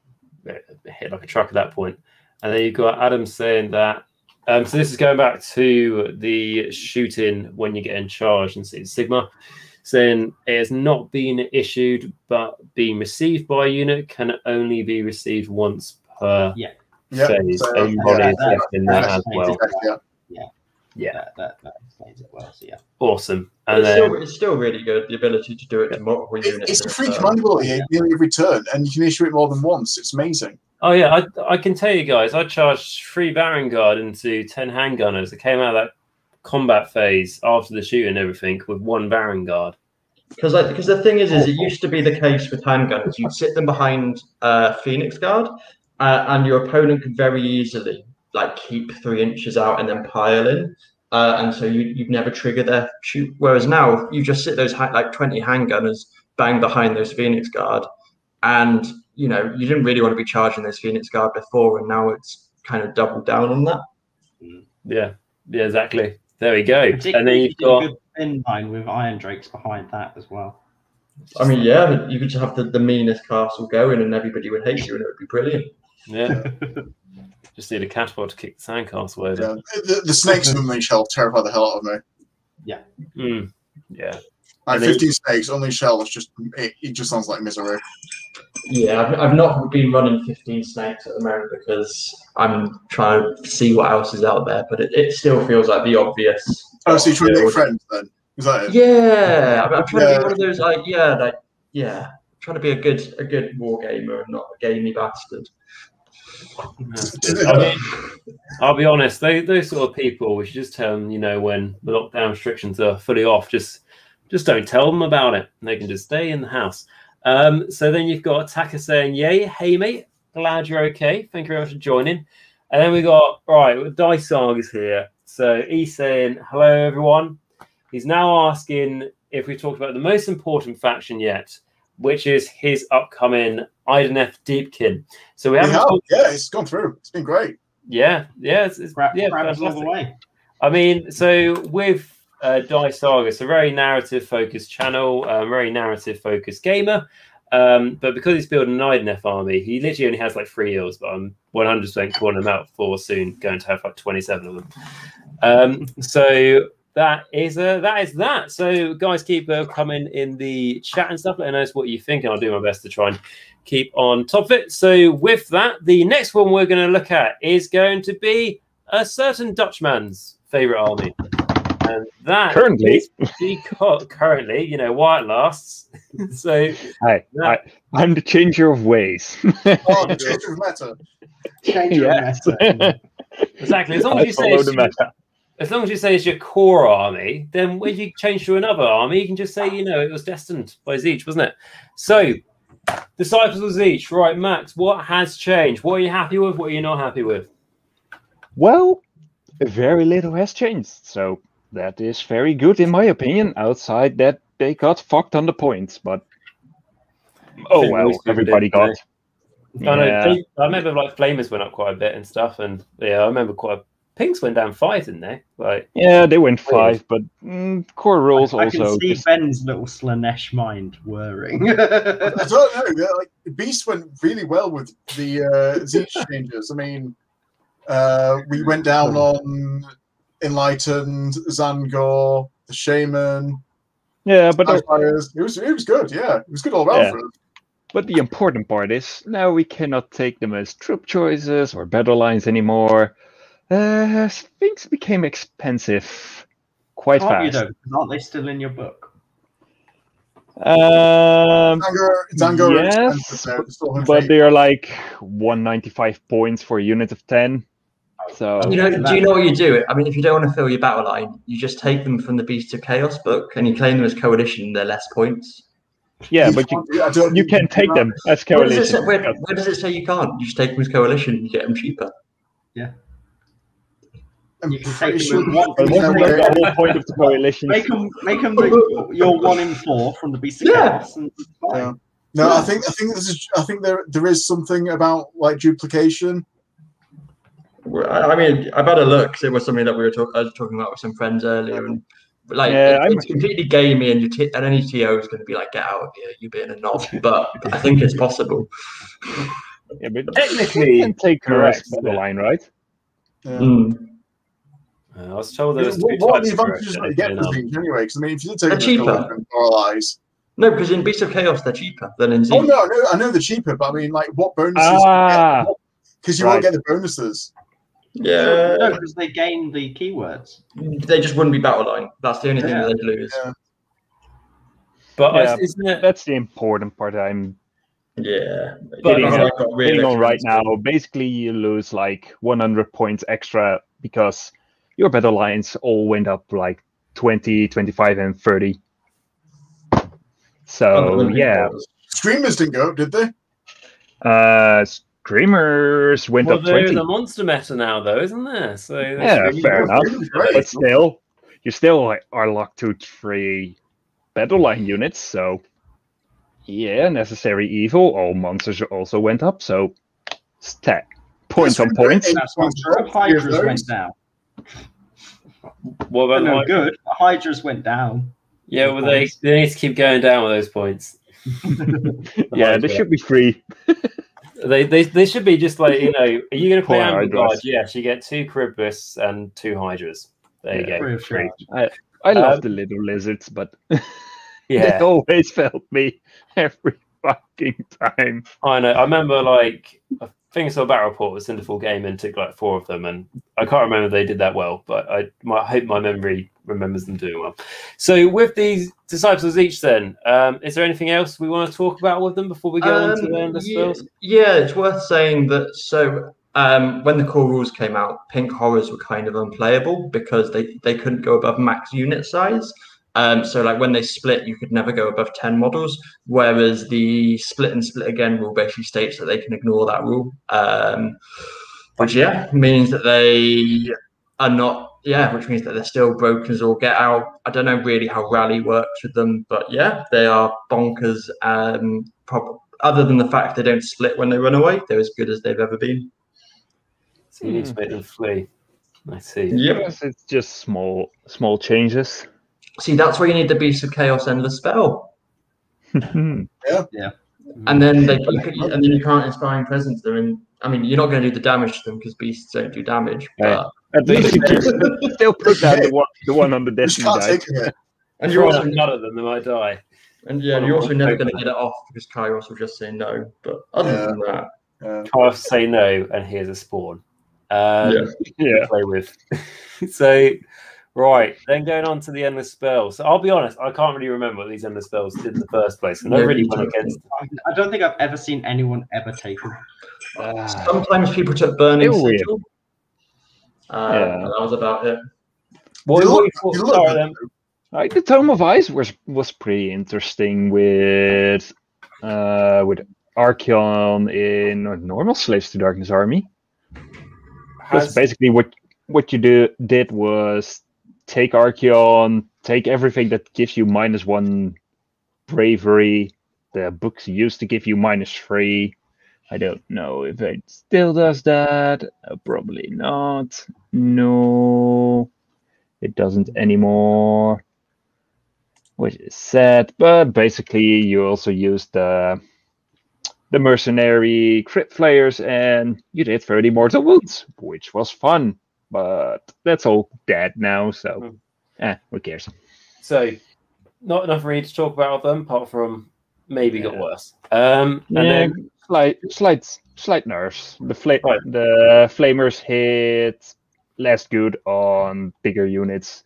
hit like a truck at that point. And then you've got Adam saying that. So this is going back to the shooting when you get in charge and Cities of Sigmar, saying it has not been issued, but being received by a unit can only be received once per phase. So, that explains it well. So yeah, awesome. And it's still really good, the ability to do it to multiple units. It's a free command ability every turn, and you can issue it more than once. It's amazing. Oh yeah, I can tell you guys, I charged 3 Varanguard into 10 handgunners. I came out of that combat phase after the shoot and everything with 1 Varanguard. Because the thing is it used to be the case with handgunners. You'd sit them behind Phoenix Guard, and your opponent could very easily like keep 3 inches out and then pile in, and so you'd never trigger their shoot. Whereas now you just sit those like 20 handgunners bang behind those Phoenix Guard, and you know, you didn't really want to be charging this Phoenix Guard before, and now it's kind of doubled down on that. Yeah, yeah, exactly. There we go. And then you've got in line with Iron Drakes behind that as well. I mean, yeah, you could just have the meanest castle going, and everybody would hate you, and it would be brilliant. Yeah. Just need a catapult to kick the sandcastle over. Yeah. The snakes on the shelf terrify the hell out of me. Yeah. Mm. Yeah. Like 15 snakes on the shelf, just it just sounds like misery. Yeah, I've not been running 15 snakes at the moment because I'm trying to see what else is out there, but it still feels like the obvious. Oh, so you're trying to make friends then? Is that it? Yeah, I'm trying to be one of those I'm trying to be a good war gamer and not a gamey bastard. I mean, I'll be honest, those sort of people, we should just tell them, you know, when the lockdown restrictions are fully off, just don't tell them about it. They can just stay in the house. So then you've got Attacker saying, yay, hey mate, glad you're okay. Thank you very much for joining. And then we got, Dice Argus here. So he's saying, hello everyone. He's now asking if we talked about the most important faction yet, which is his upcoming Idoneth Deepkin. So we have. Yeah, it's gone through. It's been great. Yeah, yeah. It's all the way. I mean, so with Dice Argus, a very narrative-focused channel, very narrative-focused gamer. But because he's building an Idoneth army, he literally only has like 3 heals, but I'm 100% calling him out for soon, going to have like 27 of them. So that is that. So guys, keep coming in the chat and stuff. Let us know what you think, and I'll do my best to try and keep on top of it. So with that, the next one we're going to look at is going to be a certain Dutchman's favourite army. And that currently, you know, why it lasts. So I'm the changer of ways. Oh, the changer of matter. Changer of matter. Exactly. As long as you say it's your core army, then when you change to another army, you can just say, you know, it was destined by Tzeentch, wasn't it? So, Disciples of Tzeentch, right, Max? What has changed? What are you happy with? What are you not happy with? Well, very little has changed. So. That is very good, in my opinion, outside that they got fucked on the points. But, oh, well, everybody got... I know, I remember, like, Flamers went up quite a bit and stuff, and, yeah, I remember quite a Pinks went down 5, didn't they? Like, yeah, they went 5, but core rules I can see Ben's little Slaanesh mind whirring. I don't know. Yeah, like, Beast went really well with the Zinch changes. I mean, we went down on Enlightened, Zangor, the Shaman. Yeah, but it was good. Yeah, it was good all around for us. But the important part is now we cannot take them as troop choices or battle lines anymore. Things became expensive quite fast. Aren't they still in your book? Yes, but they are like 195 points for a unit of 10. So do you know what you do? I mean, if you don't want to fill your battle line, you just take them from the Beasts of Chaos book and you claim them as coalition. They're less points. Yeah, but you can take them as coalition. Where does it say you can't? You just take them as coalition and you get them cheaper. Yeah. You can take them the whole point of the coalition. Make them your 1 in 4 from the Beast of Chaos. Yeah. No, I think this is. I think there is something about like duplication. I mean, I've had a look because it was something that we were talking about with some friends earlier, and like it's completely gamey, and any TO is going to be like, "Get out of here, you being a knob." But I think it's possible. Yeah, but technically, you can take the rest of the line, right? Yeah. Mm. I was told there was what are the advantages that you get with things anyway? Because I mean, if you take them, paralyze. No, because in Beast of Chaos they're cheaper than in. Oh no, I know they're cheaper, but I mean, like, what bonuses? Because you won't get the bonuses. Yeah, no, because they gain the keywords. They just wouldn't be battle line. That's the only thing that they lose. Yeah. But isn't it? That's the important part. Getting on right now. Basically, you lose like 100 points extra because your battle lines all went up like 20, 25, and 30. So yeah, streamers didn't go up, did they? Screamers went up 20. There's a monster meta now, though, isn't there? So yeah, fair enough. But still, you still are locked to 3 battle line units. So yeah, necessary evil. All monsters also went up. So stack points on points. That's what Hydras went down. What about no good? Hydras went down. Yeah, well, they need to keep going down with those points. Yeah, they should be free. They should be just like, you know, are you going to play Amber Guard? Yes, you get 2 Charybdis and 2 Hydras. There you go. Free. I love the little lizards, but yeah, it always felt me every fucking time. I know. I remember, like, I think I saw a battle report with Cinderfall Game and took like 4 of them, and I can't remember if they did that well, but I hope my memory remembers them doing well. So with these Disciples each then, is there anything else we want to talk about with them before we go on to the endless spells? Yeah, it's worth saying that when the core rules came out, pink horrors were kind of unplayable because they couldn't go above max unit size. So like when they split, you could never go above 10 models, whereas the split and split again rule basically states that they can ignore that rule. Which means that they are not which means that they're still broken as all get out. I don't know really how Rally works with them, but yeah, they are bonkers. Other than the fact they don't split when they run away, they're as good as they've ever been. So you need to make them flee. I see. Yep. It's just small changes. See, that's where you need the Beasts of Chaos Endless Spell. Yeah. And then you can't Inspiring Presence them. And I mean, you're not going to do the damage to them because beasts don't do damage. Right. But at least you still put down the one on the destiny die. And you're also none of them, they might die. And yeah, you're also never going to get it off because Kairos will just say no. But other than that, Kairos say no, and here's a spawn. To play with. So, right, then going on to the endless spells. So I'll be honest, I can't really remember what these endless spells did in the first place. And I really went against them. I don't think I've ever seen anyone ever take them. Sometimes people took Burning Sigil. That was about it. Right, the Tome of Ice was pretty interesting with Archaon in a normal Slaves to Darkness army. That's basically what you did was take Archaon, take everything that gives you -1 bravery. The books used to give you -3. I don't know if it still does that. Probably not. No, it doesn't anymore, which is sad. But basically, you also used the mercenary crit flayers, and you did 30 mortal wounds, which was fun. But that's all dead now, so who cares? So, not enough for me to talk about them, apart from maybe got worse. And then slight nerfs. The flamers hit less good on bigger units.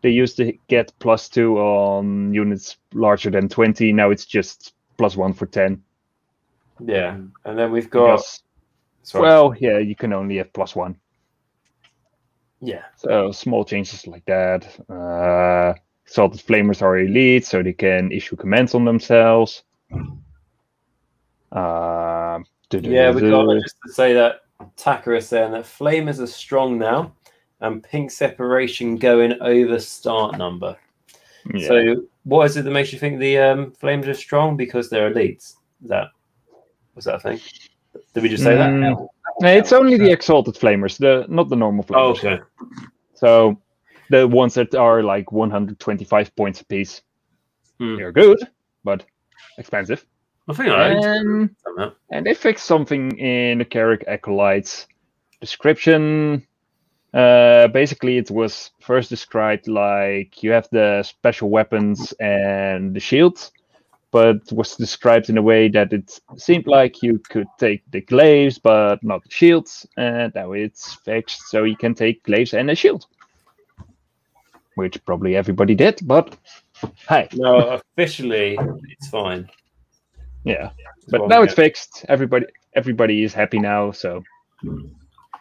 They used to get +2 on units larger than 20. Now it's just +1 for 10. Yeah, and then we've got. Well, you can only have +1. Yeah. So small changes like that. Exalted Flamers are elite, so they can issue commands on themselves. Yeah, we got just to say that Takarus there, and that Flamers are strong now, and pink separation going over start number. Yeah. So what is it that makes you think the Flamers are strong? Because they're elites. Was that a thing? Did we just say that? It's only the Exalted Flamers, not the normal Flamers. Oh, okay. So the ones that are like 125 points apiece, they're good, but expensive. I think and they fixed something in the Carrick Acolytes description. Basically, it was first described like you have the special weapons and the shields, but was described in a way that it seemed like you could take the glaives, but not the shields. And now it's fixed, so you can take glaives and a shield, which probably everybody did, but hey. No, officially, it's fine. Yeah, but now it's fixed. Everybody is happy now, so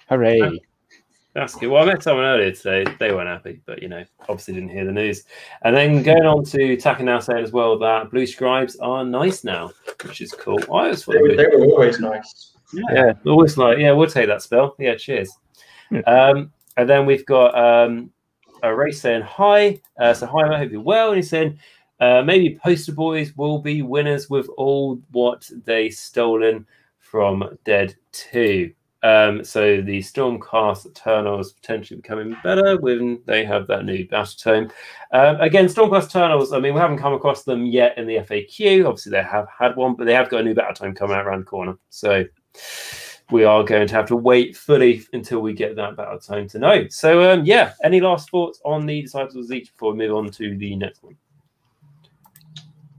hooray. That's good. Well, I met someone earlier today. They weren't happy, but, you know, obviously didn't hear the news. And then going on to Taka now saying as well that Blue Scribes are nice now, which is cool. I always thought they were always nice. Yeah, always like, yeah, we'll take that spell. Yeah, cheers. Yeah. And then we've got Ray saying hi. So hi, I hope you're well. And he's saying maybe poster boys will be winners with all what they stolen from Dead 2. So the Stormcast Eternals potentially becoming better when they have that new battle tome. Again, Stormcast Eternals, I mean, we haven't come across them yet in the FAQ. Obviously, they have had one, but they have got a new battle tome coming out around the corner. So we are going to have to wait fully until we get that battle tome to know. So, yeah, any last thoughts on the Disciples of Tzeentch before we move on to the next one?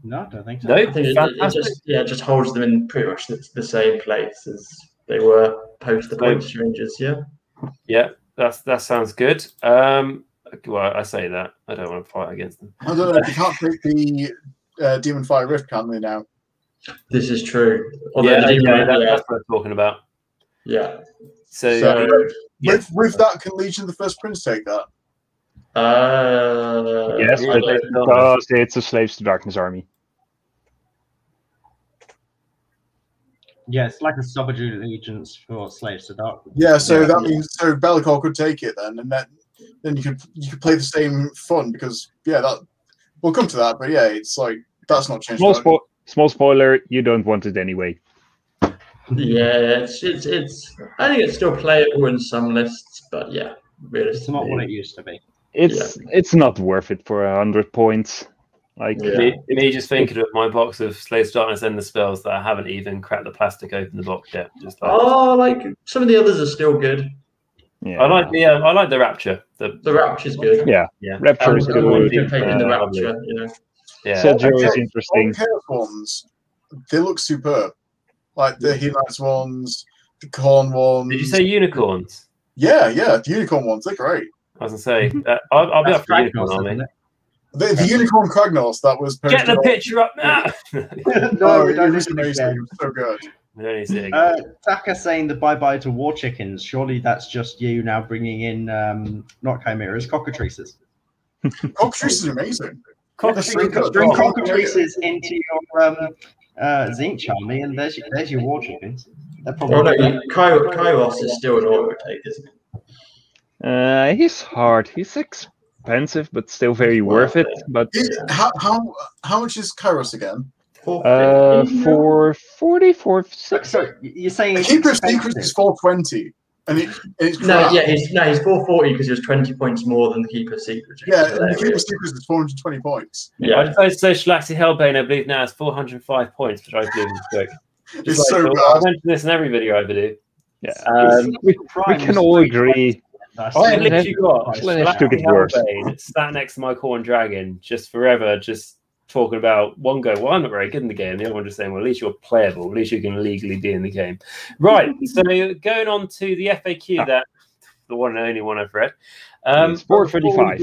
No, I don't think so. No, I think it just holds them in pretty much the same place as they were post the point changes, yeah. Yeah, that sounds good. Well, I say that I don't want to fight against them. I don't know. They can't take the Demon Fire Rift, can they now? This is true. Although that's what I'm talking about. Yeah. So with that, can Legion of the First Prince take that? Yes, because it's a Slaves to Darkness army. Yeah, it's like a subordinate allegiance for Slaves to Darkness. Yeah, so that means so Bellacore could take it then, and then you could play the same fun because that we'll come to that, but yeah, it's like that's not changed. Small spoiler, you don't want it anyway. Yeah, it's I think it's still playable in some lists, but yeah, it's not what it used to be. It's not worth it for 100 points. Like me just thinking of my box of Slaves to Darkness and the spells that I haven't even cracked the plastic open the box yet. Just like, some of the others are still good. Yeah. I like the Rapture. The Rapture's good. Yeah. Rapture is good. The Rapture, Sergio is interesting. Chaos ones, they look superb. Like the Hedonites ones, the Khorne ones. Did you say unicorns? Yeah, the unicorn ones. They're great. I was gonna say I'll be up for unicorn army. The unicorn Kragnos that was get the picture up now. No, we don't need to do so good. Taka saying the bye bye to war chickens. Surely that's just you now bringing in not chimeras, cockatrices. Cockatrices are amazing. Bring cockatrices into your Zinch army, and there's your war chickens. Kairos is still an auto take, isn't it? He's hard. He's 6. Expensive, but still very worth it. But how much is Kairos again? 440, 460. You're saying Keeper of Secrets is 420. He's 440 because he was 20 points more than the Keeper of Secrets. Yeah, and the Keeper of Secrets is 420 points. Yeah, I suppose Social Axie Hellbane, I believe now, is 405 points, which I believe is quick. It's like, so bad. I mention this in every video I ever do. Yeah, we can all agree. I literally got Hellbane sat next to my Khorne Dragon just forever, just talking about one go, well, I'm not very good in the game, and the other one just saying, well, at least you're playable, at least you can legally be in the game. Right, so going on to the FAQ, that the one and only one I've read. Sport 35.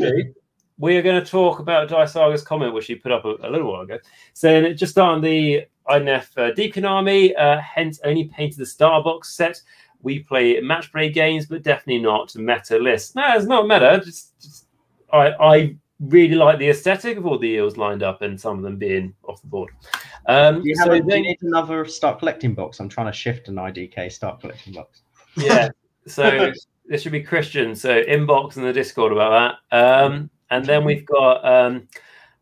We are going to talk about Dysaga's comment, which he put up a little while ago, saying just on the Idoneth Deepkin army, hence only painted the Star Box set. We play match play games, but definitely not meta lists. No, it's not meta. I really like the aesthetic of all the eels lined up and some of them being off the board. Do you need another start collecting box? I'm trying to shift an IDK start collecting box. Yeah, so this should be Christian. So inbox in the Discord about that. And then we've got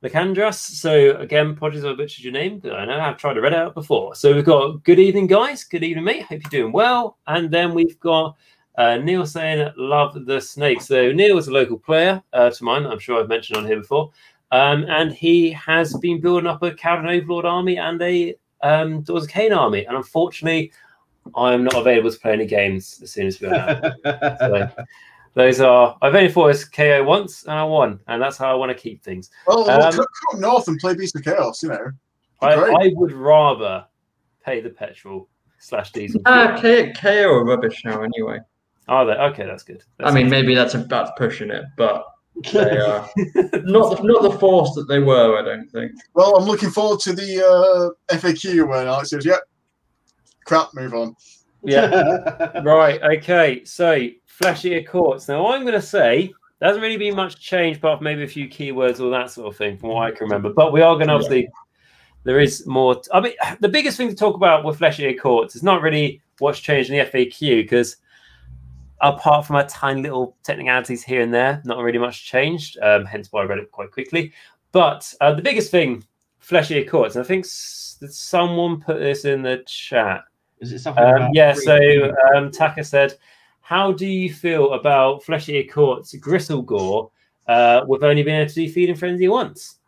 Lacandras. So again, apologies I butchered your name, but I know I've tried to read it out before. So we've got good evening, guys. Good evening, mate. Hope you're doing well. And then we've got Neil saying, love the snake. So Neil is a local player to mine. I'm sure I've mentioned on here before. And he has been building up a Kharadron Overlord army and a Daughters of Khaine army. And unfortunately, I'm not available to play any games as soon as we are out. Those are, I've only fought as KO once and I won, and that's how I want to keep things. Well, come north and play Beasts of Chaos, you know. I would rather pay the petrol / diesel. KO are rubbish now, anyway. Are they? Okay, that's good. That's good. Maybe that's pushing it, but they are not the force that they were, I don't think. Well, I'm looking forward to the FAQ when Alex says, yep, crap, move on. Yeah. Right, okay, so Flesh Eater Courts. Now, I'm going to say there hasn't really been much change, apart from maybe a few keywords or that sort of thing, from what I can remember. But we are going to obviously, there is more. I mean, the biggest thing to talk about with Flesh Eater Courts is not really what's changed in the FAQ, because apart from a tiny little technicalities here and there, not really much changed. Hence why I read it quite quickly. But the biggest thing, Flesh Eater Courts, and I think someone put this in the chat. Is it something? Taka said, how do you feel about Flesh Eater Courts Gristle Gore with only being able to do Feeding Frenzy once?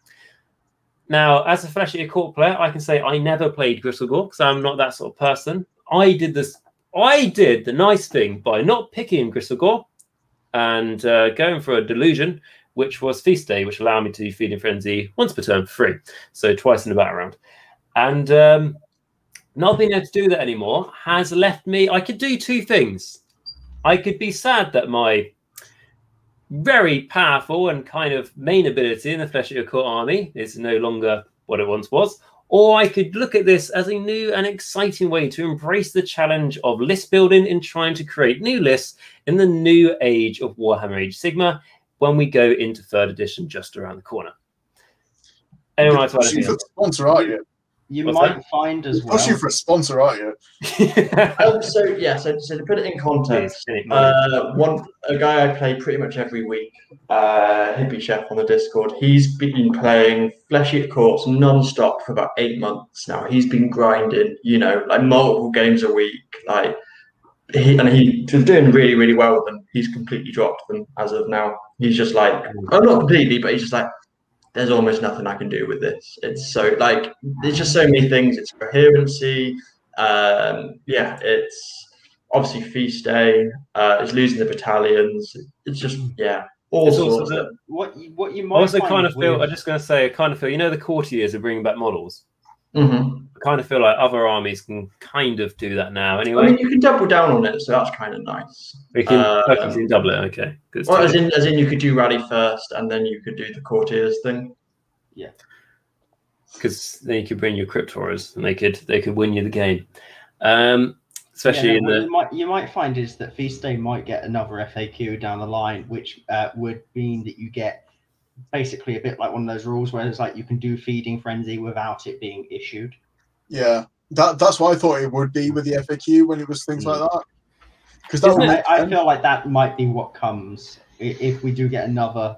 Now, as a Flesh Eater Court player, I can say I never played Gristle Gore because I'm not that sort of person. I did the nice thing by not picking Gristle Gore and going for a delusion, which was Feast Day, which allowed me to do Feeding Frenzy once per turn for free, so twice in the battle round. And not being able to do that anymore has left me. I could do two things. I could be sad that my very powerful and kind of main ability in the Flesh Eater Court army is no longer what it once was, or I could look at this as a new and exciting way to embrace the challenge of list building and trying to create new lists in the new age of Warhammer Age Sigmar when we go into 3rd edition just around the corner. Anyone like to add anything? Sponsor, are you? You What's might that? Find as well. Pushing for a sponsor, aren't you? So to put it in context, a guy I play pretty much every week, Hippie Chef on the Discord, he's been playing Flesh Eater Courts non-stop for about 8 months now. He's been grinding, you know, like multiple games a week. Like he's doing really, really well with them. He's completely dropped them as of now. He's just like, oh, not completely, but he's just like, there's almost nothing I can do with this. It's so, like, there's just so many things. It's coherency. It's obviously Feast Day. It's losing the battalions. It's just, yeah, all sorts of it. What you might also kind of feel, I'm just going to say, I kind of feel, you know, the courtiers are bringing back models. Mm-hmm. I kind of feel like other armies can kind of do that now anyway. I mean, you can double down on it, so that's kind of nice. We can double it, okay. Well, as in you could do Rally first, and then you could do the Courtiers thing. Yeah. Because then you could bring your Cryptorers, and they could win you the game. You might find is that Feast Day might get another FAQ down the line, which would mean that you get basically a bit like one of those rules where it's like you can do Feeding Frenzy without it being issued. Yeah, that's what I thought it would be with the FAQ when it was things like that. Because I feel like that might be what comes if we do get another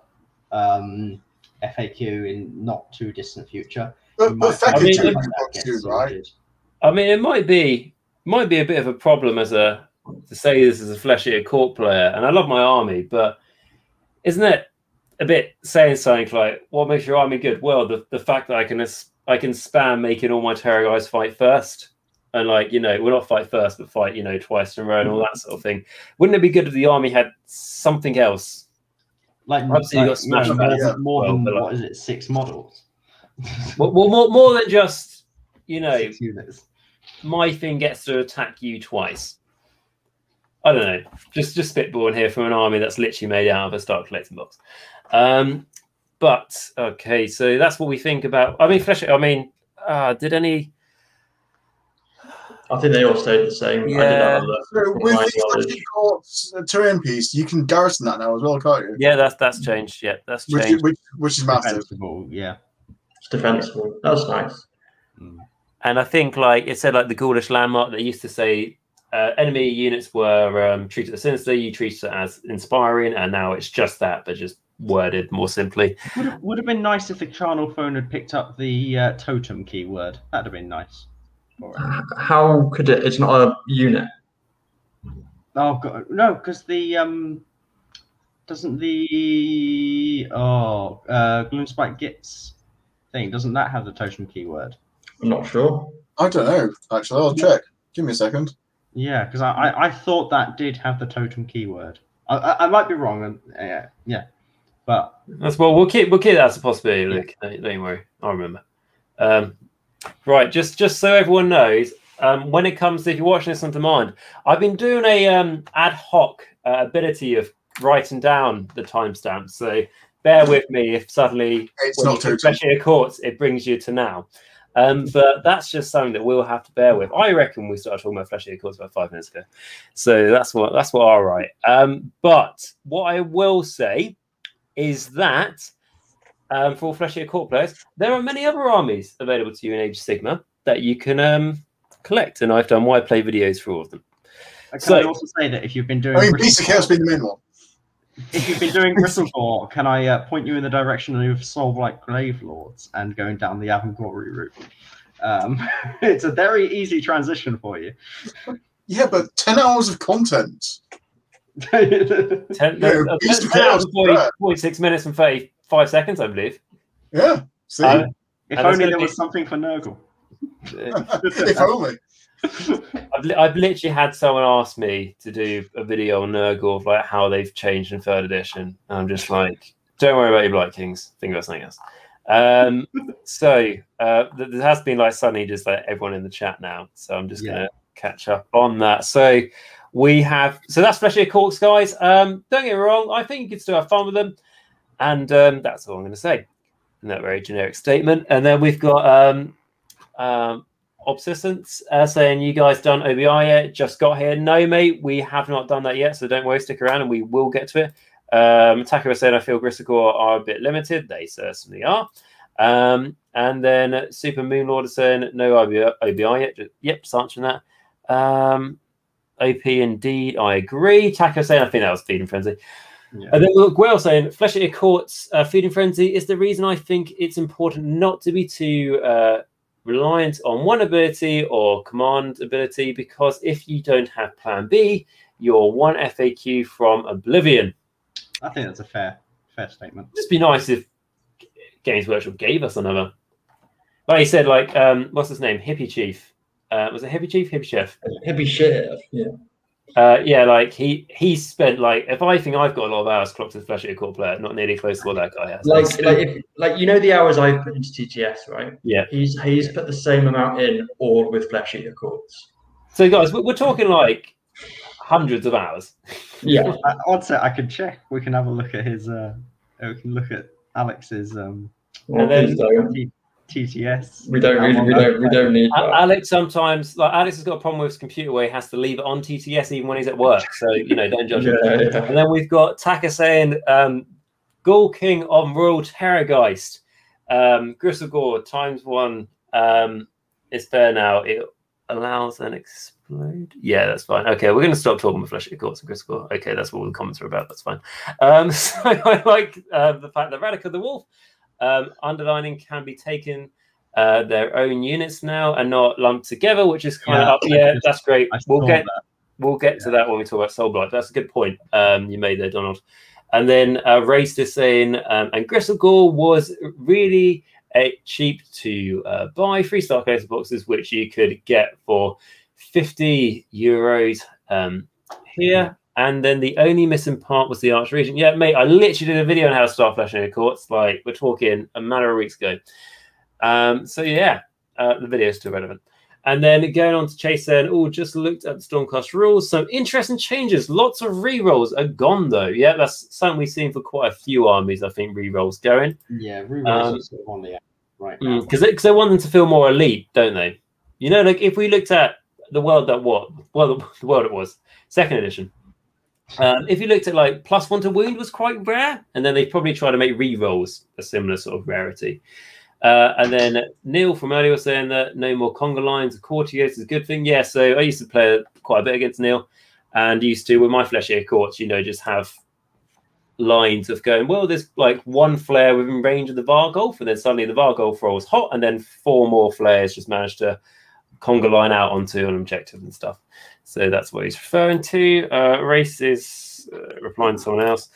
FAQ in not too distant future. But FAQ, right? I mean, it might be a bit of a problem as a to say this as a Flesh Eater Court player, and I love my army, but isn't it a bit saying something like, what makes your army good? Well, the fact that I can spam making all my terror guys fight first. And like, you know, well, not fight first, but fight, you know, twice in a row and all that sort of thing. Wouldn't it be good if the army had something else? Like, obviously you got smash more than, what is it, 6 models? Well, more than just, you know, 6 units. My thing gets to attack you twice. I don't know. Just spitballing here from an army that's literally made out of a Star Collecting box. But okay, so that's what we think about. I mean, did any? I think they all stayed the same. Yeah. I did have a look. So with the courts, terrain piece, you can garrison that now as well, can't you? Yeah, that's changed. Yeah, that's changed. Which is massive. Yeah, it's defensible. That was nice. And I think like it said, like the Gaulish landmark, they used to say enemy units were treated as sinister. You treat it as inspiring, and now it's just that, but just worded more simply. Would have been nice if the channel phone had picked up the totem keyword. That'd have been nice. How could it? It's not a unit. Oh god, no, because the Gloomspite Gitz thing, doesn't that have the totem keyword? I'm not sure. I don't know. Actually, I'll check. Give me a second. Yeah, because I thought that did have the totem keyword. I might be wrong. And yeah, but that's well. We'll keep that as a possibility, Luke. Yeah. Don't worry. I'll remember. Right, just so everyone knows, when it comes to, if you're watching this on demand, I've been doing a ad hoc ability of writing down the timestamps. So bear with me if suddenly, especially at courts, it brings you to now. But that's just something that we'll have to bear with. I reckon we started talking about Flesh Eater Courts about 5 minutes ago. So that's what I'll write. But what I will say is that for all Flesh Eater Court players, there are many other armies available to you in Age of Sigmar that you can collect, and I've done why play videos for all of them. Can I also say that if you've been doing, Beasts of Chaos being the main one. If you've been doing Gristle Gore, can I point you in the direction of Soulblight Gravelords and going down the Avangori route? It's a very easy transition for you. Yeah, but 10 hours of content. 46 minutes and 35 seconds, I believe. Yeah. See? If only there was something for Nurgle. If only. I've literally had someone ask me to do a video on Nurgle of like how they've changed in 3rd edition. And I'm just like, don't worry about your Blight Kings. Think about something else. There has been like suddenly just like everyone in the chat now. So I'm just gonna catch up on that. So that's Flesh Eater Courts, guys. Don't get me wrong, I think you can still have fun with them. And that's all I'm going to say in that very generic statement. And then we've got Obsessants saying, you guys done OBI yet? Just got here. No, mate, we have not done that yet. So don't worry, stick around and we will get to it. Takara said, I feel Gristle Gore are a bit limited. They certainly are. And then Super Moonlord is saying, no OBI yet. Just, yep, such and that. OP indeed, I agree. Takara saying, I think that was Feeding Frenzy. Yeah. And then look, well saying, Flesh Eater Courts Feeding Frenzy is the reason I think it's important not to be too reliant on one ability or command ability, because if you don't have plan B, you're one FAQ from Oblivion. I think that's a fair statement. It'd just be nice if Games Workshop gave us another. Like you said, like, what's his name? Hippie Chief. Was it Hippie Chief? Hippie Chef? Hippie Chef, yeah. Like he spent like, if I think I've got a lot of hours clocked as a Flesh Eater Court player, not nearly close to what that guy has. Like you know the hours I've put into TTS, right? Yeah. He's put the same amount in, all with Flesh Eater Courts. So guys, we're talking like hundreds of hours. Yeah. I'd say I can check. We can have a look at his. We can look at Alex's. TTS. We don't need that. Alex sometimes, like Alex has got a problem with his computer where he has to leave it on TTS even when he's at work. So you know, don't judge him. Yeah. And then we've got Taka saying, Ghoul King on Royal Terrorgeist, Gristle Gore ×1 is fair now. It allows an explode. Yeah, that's fine. Okay, we're going to stop talking about Flesh Eater Courts and Gristle Gore. Okay, that's what all the comments are about. That's fine. So I like the fact that Radica the Wolf. Underlining can be taken their own units now and not lumped together, which is kind of up. Yeah, that's great. We'll get that. We'll get to that when we talk about Soulblight. That's a good point you made there, Donald. And then Race is saying, and Gristle Gore was really cheap to buy. 3-star collector boxes, which you could get for €50 here. And then the only missing part was the Arch Regent. Yeah, mate, I literally did a video on how to start Flesh Eater Courts. Like, we're talking a matter of weeks ago. So, yeah, the video is still relevant. And then going on to Chase saying, oh, just looked at the Stormcast rules. Some interesting changes. Lots of rerolls are gone, though. Yeah, that's something we've seen for quite a few armies, I think, rerolls going. Yeah, rerolls are sort of on the app right now. Because they want them to feel more elite, don't they? You know, like, if we looked at the world that what? Well, the world it was. 2nd edition. If you looked at, like, +1 to wound was quite rare, and then they probably try to make rerolls a similar sort of rarity. And then Neil from earlier was saying that no more conga lines, courtiers is a good thing. Yeah, so I used to play quite a bit against Neil, and used to, with my Flesh Eater Courts, you know, just have lines of going, well, there's like one flare within range of the Vargolf, and then suddenly the Vargolf rolls hot, and then 4 more flares just managed to conga line out onto an objective and stuff. So that's what he's referring to. Race is replying to someone else.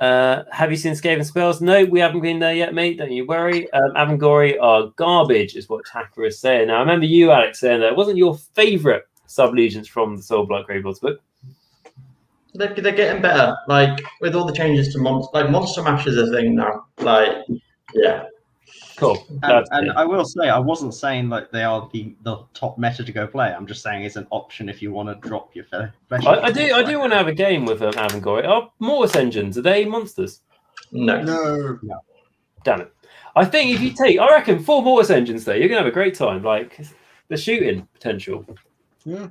Have you seen Skaven spells? No, we haven't been there yet, mate. Don't you worry. Avangori are garbage, is what Taka is saying. Now, I remember you, Alex, saying that it wasn't your favourite sublegions from the Soulblight Graveyards book. They're getting better. Like, with all the changes to Monster, like, Monster Mash is a thing now. Like, yeah. Cool. And I will say, I wasn't saying like they are the top meta to go play. I'm just saying it's an option if you want to drop your fellow. I do want to have a game with Avangori. Are Mortis engines, are they monsters? No. No. Damn it. I think if you take, I reckon 4 Mortis engines there, you're going to have a great time. Like, the shooting potential. Yeah.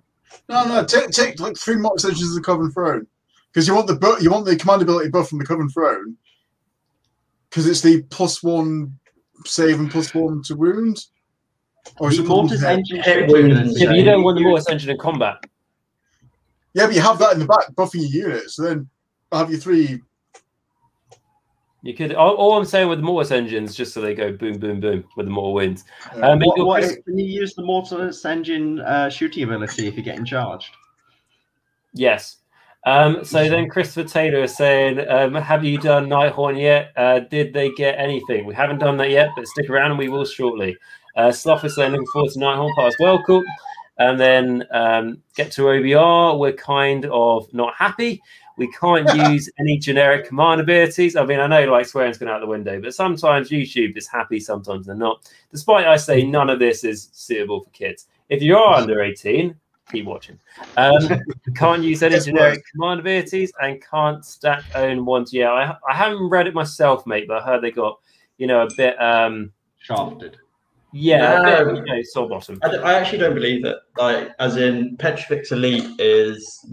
No. Take like 3 Mortis engines of the Coven Throne, because you want the command ability buff from the Coven Throne, because it's the +1. Save and +1 to wound, or is it Mortis engine? Yeah, you don't want the Mortis engine in combat. Yeah, but you have that in the back buffing your unit, so then have your 3. You could. All I'm saying with the Mortis engines, just so they go boom, boom, boom with the more wins. Can you use the Mortis engine shooting ability if you're getting charged? Yes. So then Christopher Taylor is saying, have you done Nighthorn yet? Did they get anything? We haven't done that yet, but stick around and we will shortly. Sloth is saying, looking forward to Nighthorn part as well. Cool. And then get to OBR. We're kind of not happy. We can't use any generic command abilities. I mean, I know like swearing's gone out the window, but sometimes YouTube is happy, sometimes they're not. Despite I say none of this is suitable for kids. If you are under 18, keep watching. Can't use any generic command abilities and can't stack own ones. Yeah, I haven't read it myself, mate, but I heard they got, you know, a bit shafted. Yeah, no, a bit, you know, soul bottom. I actually don't believe it. Like, as in, Petrifix Elite is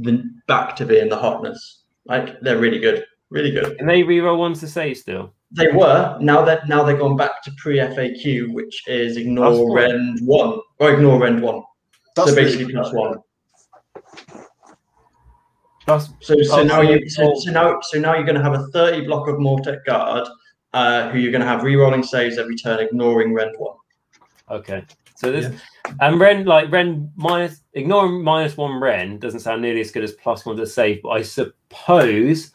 back to being the hotness. Like, they're really good, really good. And they reroll ones to save still. They were. Now they've gone back to pre-FAQ, which is ignore rend one. That's so basically +1. So now you're going to have a 30 block of Mortec Guard, who you're going to have rerolling saves every turn, ignoring rend 1. Okay, so this and ignoring minus one rend doesn't sound nearly as good as +1 to save, but I suppose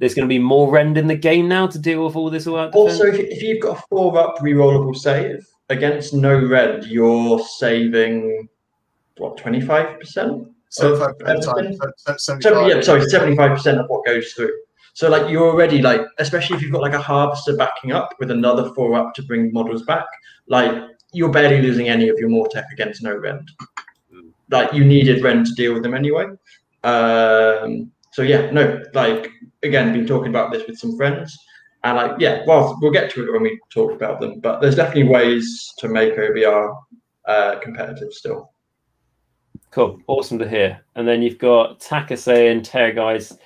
there's going to be more rend in the game now to deal with all this. Also, if you've got a 4+ rerollable save against no rend, you're saving. What, 25%? 75% of what goes through. So, like, you're already, like, especially if you've got, like, a Harvester backing up with another 4+ to bring models back, like, you're barely losing any of your Mortec against no rend. Like, you needed rend to deal with them anyway. So, yeah, no, like, again, been talking about this with some friends. And, like, yeah, well, we'll get to it when we talk about them. But there's definitely ways to make OBR competitive still. Cool, awesome to hear. And then you've got Taka saying Terror Guys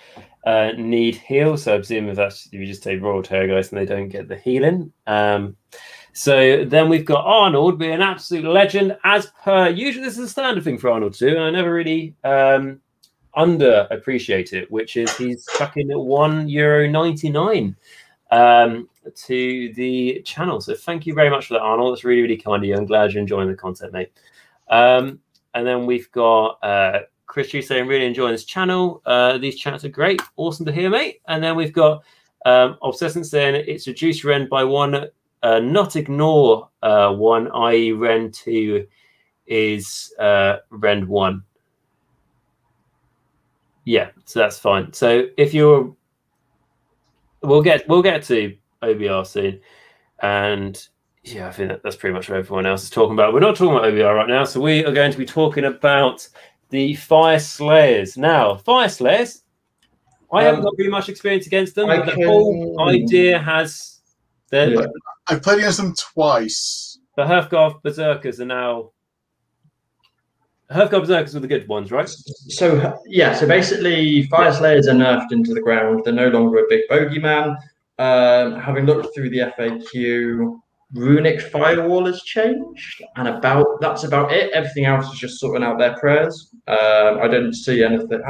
need heal. So I presume if you just take Royal Terror Guys and they don't get the healing. So then we've got Arnold being an absolute legend as per usual. This is a standard thing for Arnold too, and I never really underappreciate it, which is he's chucking at €1.99 to the channel. So thank you very much for that, Arnold. That's really, really kind of you. I'm glad you're enjoying the content, mate. And then we've got Chris G saying, really enjoying this channel. These chats are great. Awesome to hear, mate. And then we've got Obsessant saying, it's reduced Ren by one. Not ignore one, i.e. Ren 2 is Ren 1. Yeah, so that's fine. So if you're... We'll get to OBR soon. And yeah, I think that's pretty much what everyone else is talking about. We're not talking about OBR right now, so we are going to be talking about the Fire Slayers. Now, Fire Slayers, I haven't got very much experience against them, but the whole idea has... Yeah. I've played against them twice. The Hearthguard Berserkers are now... Hearthguard Berserkers were the good ones, right? So, yeah, so basically Fire Slayers are nerfed into the ground. They're no longer a big bogeyman. Having looked through the FAQ, Runic Firewall has changed, and that's about it. Everything else is just sorting out their prayers. I didn't see anything.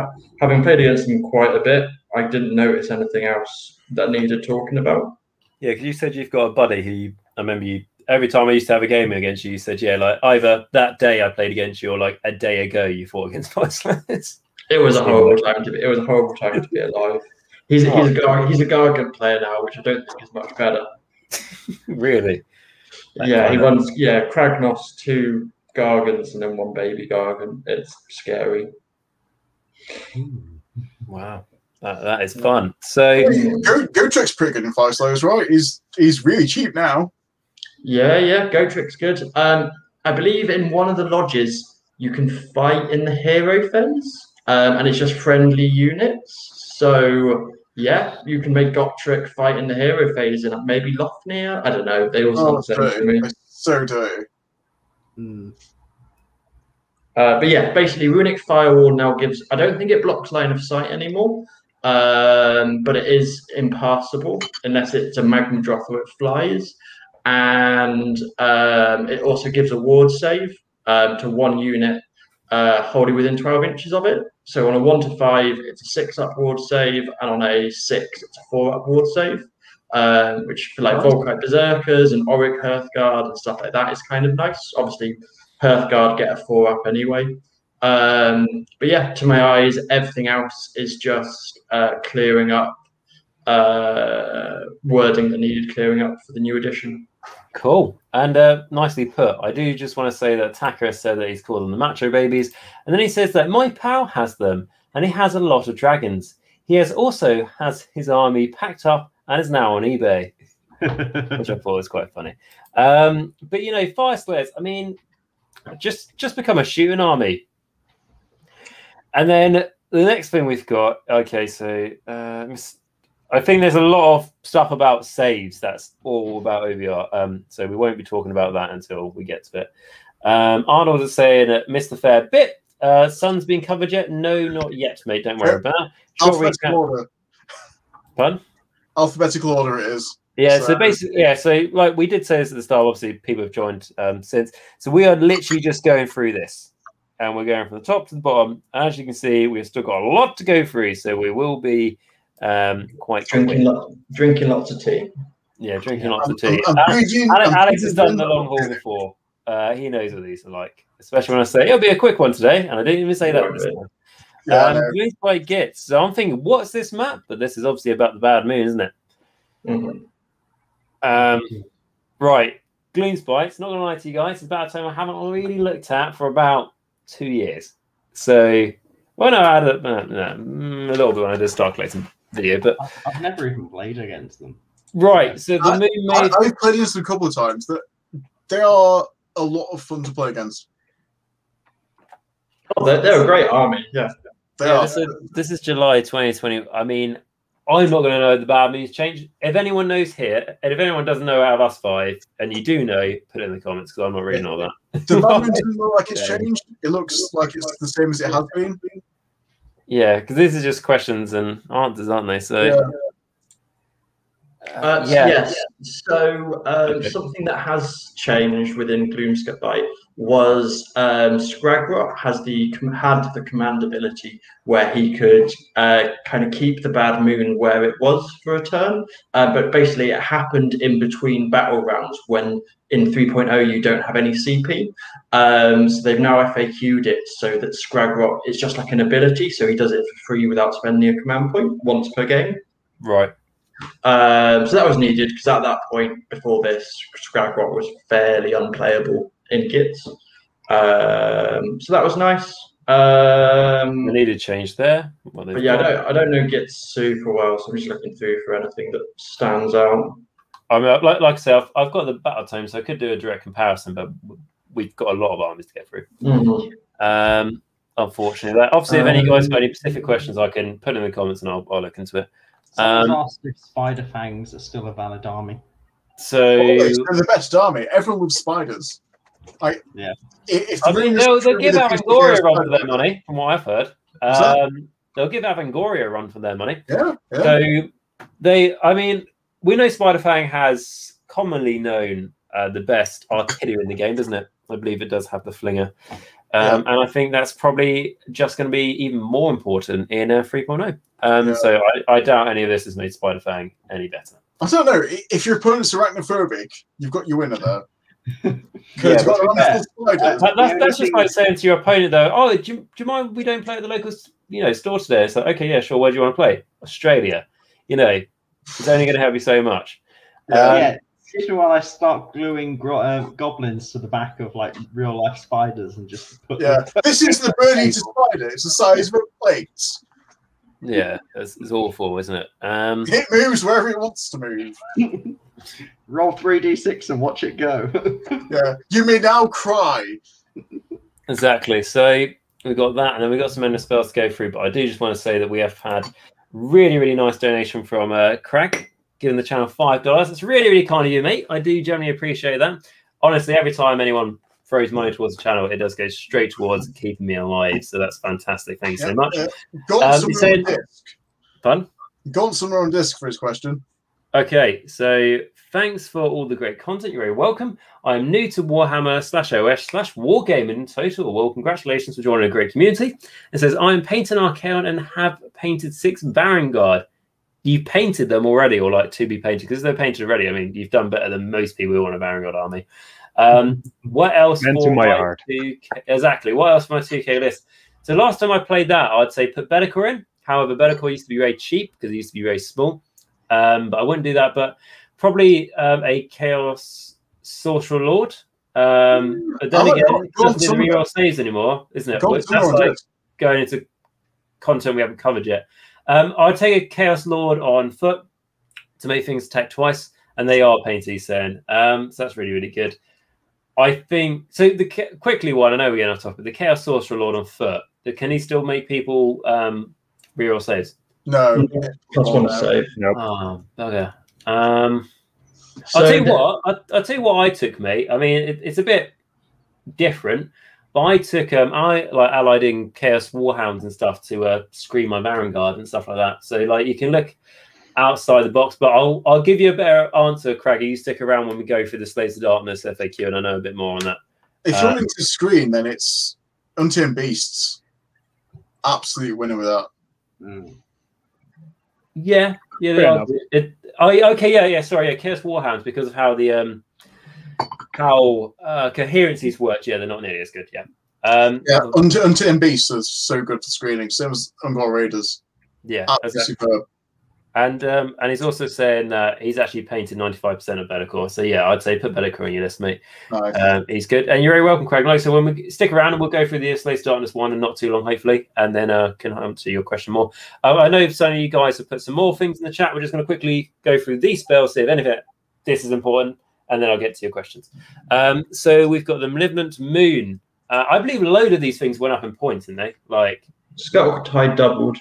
Having played against them quite a bit, I didn't notice anything else that needed talking about. Yeah, because you said you've got a buddy who you, I remember you, every time I used to have a game against you, you said, yeah, like either that day I played against you or like a day ago you fought against Fire Slayers. It was a horrible time to be. It was a horrible time to be alive. He's a Gargan player now, which I don't think is much better. Really? Yeah, he runs Kragnos, 2 Gargans and then 1 baby Gargan. It's scary. Wow. That is fun. So Gotrik's pretty good in Fire Slayers, right? He's really cheap now. Yeah, Gotrik's good. I believe in one of the lodges you can fight in the hero fence, and it's just friendly units. So yeah, you can make Gotrik fight in the hero phase and maybe Lothnir. I don't know. They all look to me. So do. Mm. But yeah, basically Runic Firewall now gives. I don't think it blocks line of sight anymore. But it is impassable unless it's a Magnum Droth or it flies, and it also gives a ward save to 1 unit holding within 12 inches of it. So on a 1 to 5, it's a 6-up ward save, and on a 6, it's a 4-up ward save, which for like Volkite Berserkers and Auric Hearthguard and stuff like that is kind of nice. Obviously, Hearthguard get a 4-up anyway. But yeah, to my eyes, everything else is just clearing up wording that needed clearing up for the new edition. Cool, and nicely put. I do just want to say that Taka said that he's called them the Macho Babies, and then he says that my pal has them, and he has a lot of dragons. He also has his army packed up and is now on eBay, which I thought was quite funny. But you know, Fire Slayers, I mean, just become a shooting army. And then the next thing we've got, okay, so I think there's a lot of stuff about saves. That's all about OVR. So we won't be talking about that until we get to it. Arnold is saying, missed a fair bit. Sun's been covered yet? No, not yet, mate. Don't worry about that. Alphabetical order. Pardon? Alphabetical order it is. Yeah, so basically, yeah, so like we did say this at the start, obviously people have joined since. So we are literally just going through this. And we're going from the top to the bottom. As you can see, we've still got a lot to go through, so we will be quite drinking lots of tea. Yeah, drinking lots of tea. Alex has done the long haul before. He knows what these are like, especially when I say it'll be a quick one today, and I didn't even say that this time. Gloomspite Gitz. So I'm thinking, what's this map? But this is obviously about the Bad Moon, isn't it? Mm-hmm. Right, Gloomspite. Not gonna lie to you guys, it's about a time I haven't really looked at for about 2 years. So, well, no, I had a little bit when I did Star Collecting video, but I've never even played against them. Right. So the I've played against them a couple of times. That they are a lot of fun to play against. Oh, they're a great army. Yeah, they are. So this is July 2020. I mean, I'm not going to know the Bad Moon's change. If anyone knows here, and if anyone doesn't know out of us 5, and you do know, put it in the comments because I'm not reading all that. The Bad Moon doesn't look like it's changed. It looks like it's the same as it has been. Yeah, because these are just questions and answers, aren't they? So, yeah. Yes. So, something that has changed within Gloomspite was Scragrot had the command ability where he could kind of keep the bad moon where it was for a turn, but basically it happened in between battle rounds when in 3.0 you don't have any CP. So they've now FAQ'd it so that Scragrot is just like an ability, so he does it for free without spending a command point once per game. Right. So that was needed because at that point before this, Scragrot was fairly unplayable in Gitz. So that was nice. We need a change there. But yeah, I don't know Gitz super well, so I'm just looking through for anything that stands out. I mean, like I say, I've got the battle tome, so I could do a direct comparison, but we've got a lot of armies to get through. Mm-hmm. Unfortunately, obviously, if any guys got any specific questions, I can put in the comments and I'll look into it. If spider fangs are still a valid army. So it's the best army. Everyone with spiders. Yeah. They'll give Avangoria a run for their money, from what I've heard. They'll give Avangoria a run for their money. Yeah. So I mean, we know Spider Fang has commonly known the best artillery in the game, doesn't it? I believe it does have the flinger, and I think that's probably just going to be even more important in 3.0. So I doubt any of this has made Spider Fang any better. I don't know. If your opponent's arachnophobic, you've got your winner there. That's just like saying to your opponent, though, oh, do you mind we don't play at the local store today? It's like, okay, yeah, sure. Where do you want to play? Australia. You know, it's only going to help you so much. Usually while I start gluing goblins to the back of like real life spiders and just put this is the Burning to spider. It's the size of a plate. Yeah, it's awful, isn't it? It moves wherever it wants to move. Roll 3d6 and watch it go. Yeah, you may now cry. Exactly. So we got that, and then we got some endless spells to go through. But I do just want to say that we have had really, really nice donation from Craig, giving the channel $5. That's really, really kind of you, mate. I do generally appreciate that. Honestly, every time anyone throws money towards the channel, it does go straight towards keeping me alive. So that's fantastic. Thank you so much. Gone somewhere on disc for his question. Okay, so thanks for all the great content. You're very welcome. I'm new to Warhammer/OS/Wargaming in total. Well, congratulations for joining a great community. It says, I'm painting Archaon and have painted 6 Varanguard. You painted them already, or like to be painted? Because they're painted already. I mean, you've done better than most people who want a Varanguard army. What else for my 2K? Exactly. What else for my 2K list? So last time I played that, I'd say put Bellacore in. However, Bellacore used to be very cheap because it used to be very small. But I wouldn't do that. But probably a Chaos Sorcerer Lord. But then again, it doesn't do the reroll saves anymore, isn't it? That's like going into content we haven't covered yet. I'll take a Chaos Lord on foot to make things attack twice, and they are painted soon. So that's really, really good. I think so. Quickly one, I know we're getting off topic. The Chaos Sorcerer Lord on foot. Can he still make people reroll saves? No, that's one save. Nope. Oh, okay. So I'll tell you what I took, mate. I mean, it's a bit different, but I took I like allied in Chaos Warhounds and stuff to screen my Varanguard and stuff like that. So like you can look outside the box, but I'll give you a better answer, Craggy. You stick around when we go through the Slaves of Darkness FAQ, and I know a bit more on that. If you're into screen, then it's Untamed Beasts. Absolute winner with that. Mm. Yeah, they are. Sorry, Chaos Warhounds, because of how the coherencies worked. Yeah, they're not nearly as good. Yeah, Untamed Beasts is so good for screening. Same as Unguard Raiders. Yeah, absolutely superb. And he's also saying that he's actually painted 95% of Bellacore. So yeah, I'd say put Bellacore on your list, mate. Nice. He's good, and you're very welcome, Craig. Like, so when we stick around, and we'll go through the Slaves to Darkness one and not too long, hopefully, and then can answer your question more. I know some of you guys have put some more things in the chat. We're just going to quickly go through these spells, see if anything this is important, and then I'll get to your questions. So we've got the Malignant Moon. I believe a load of these things went up in points, didn't they? Like Skull Tide doubled.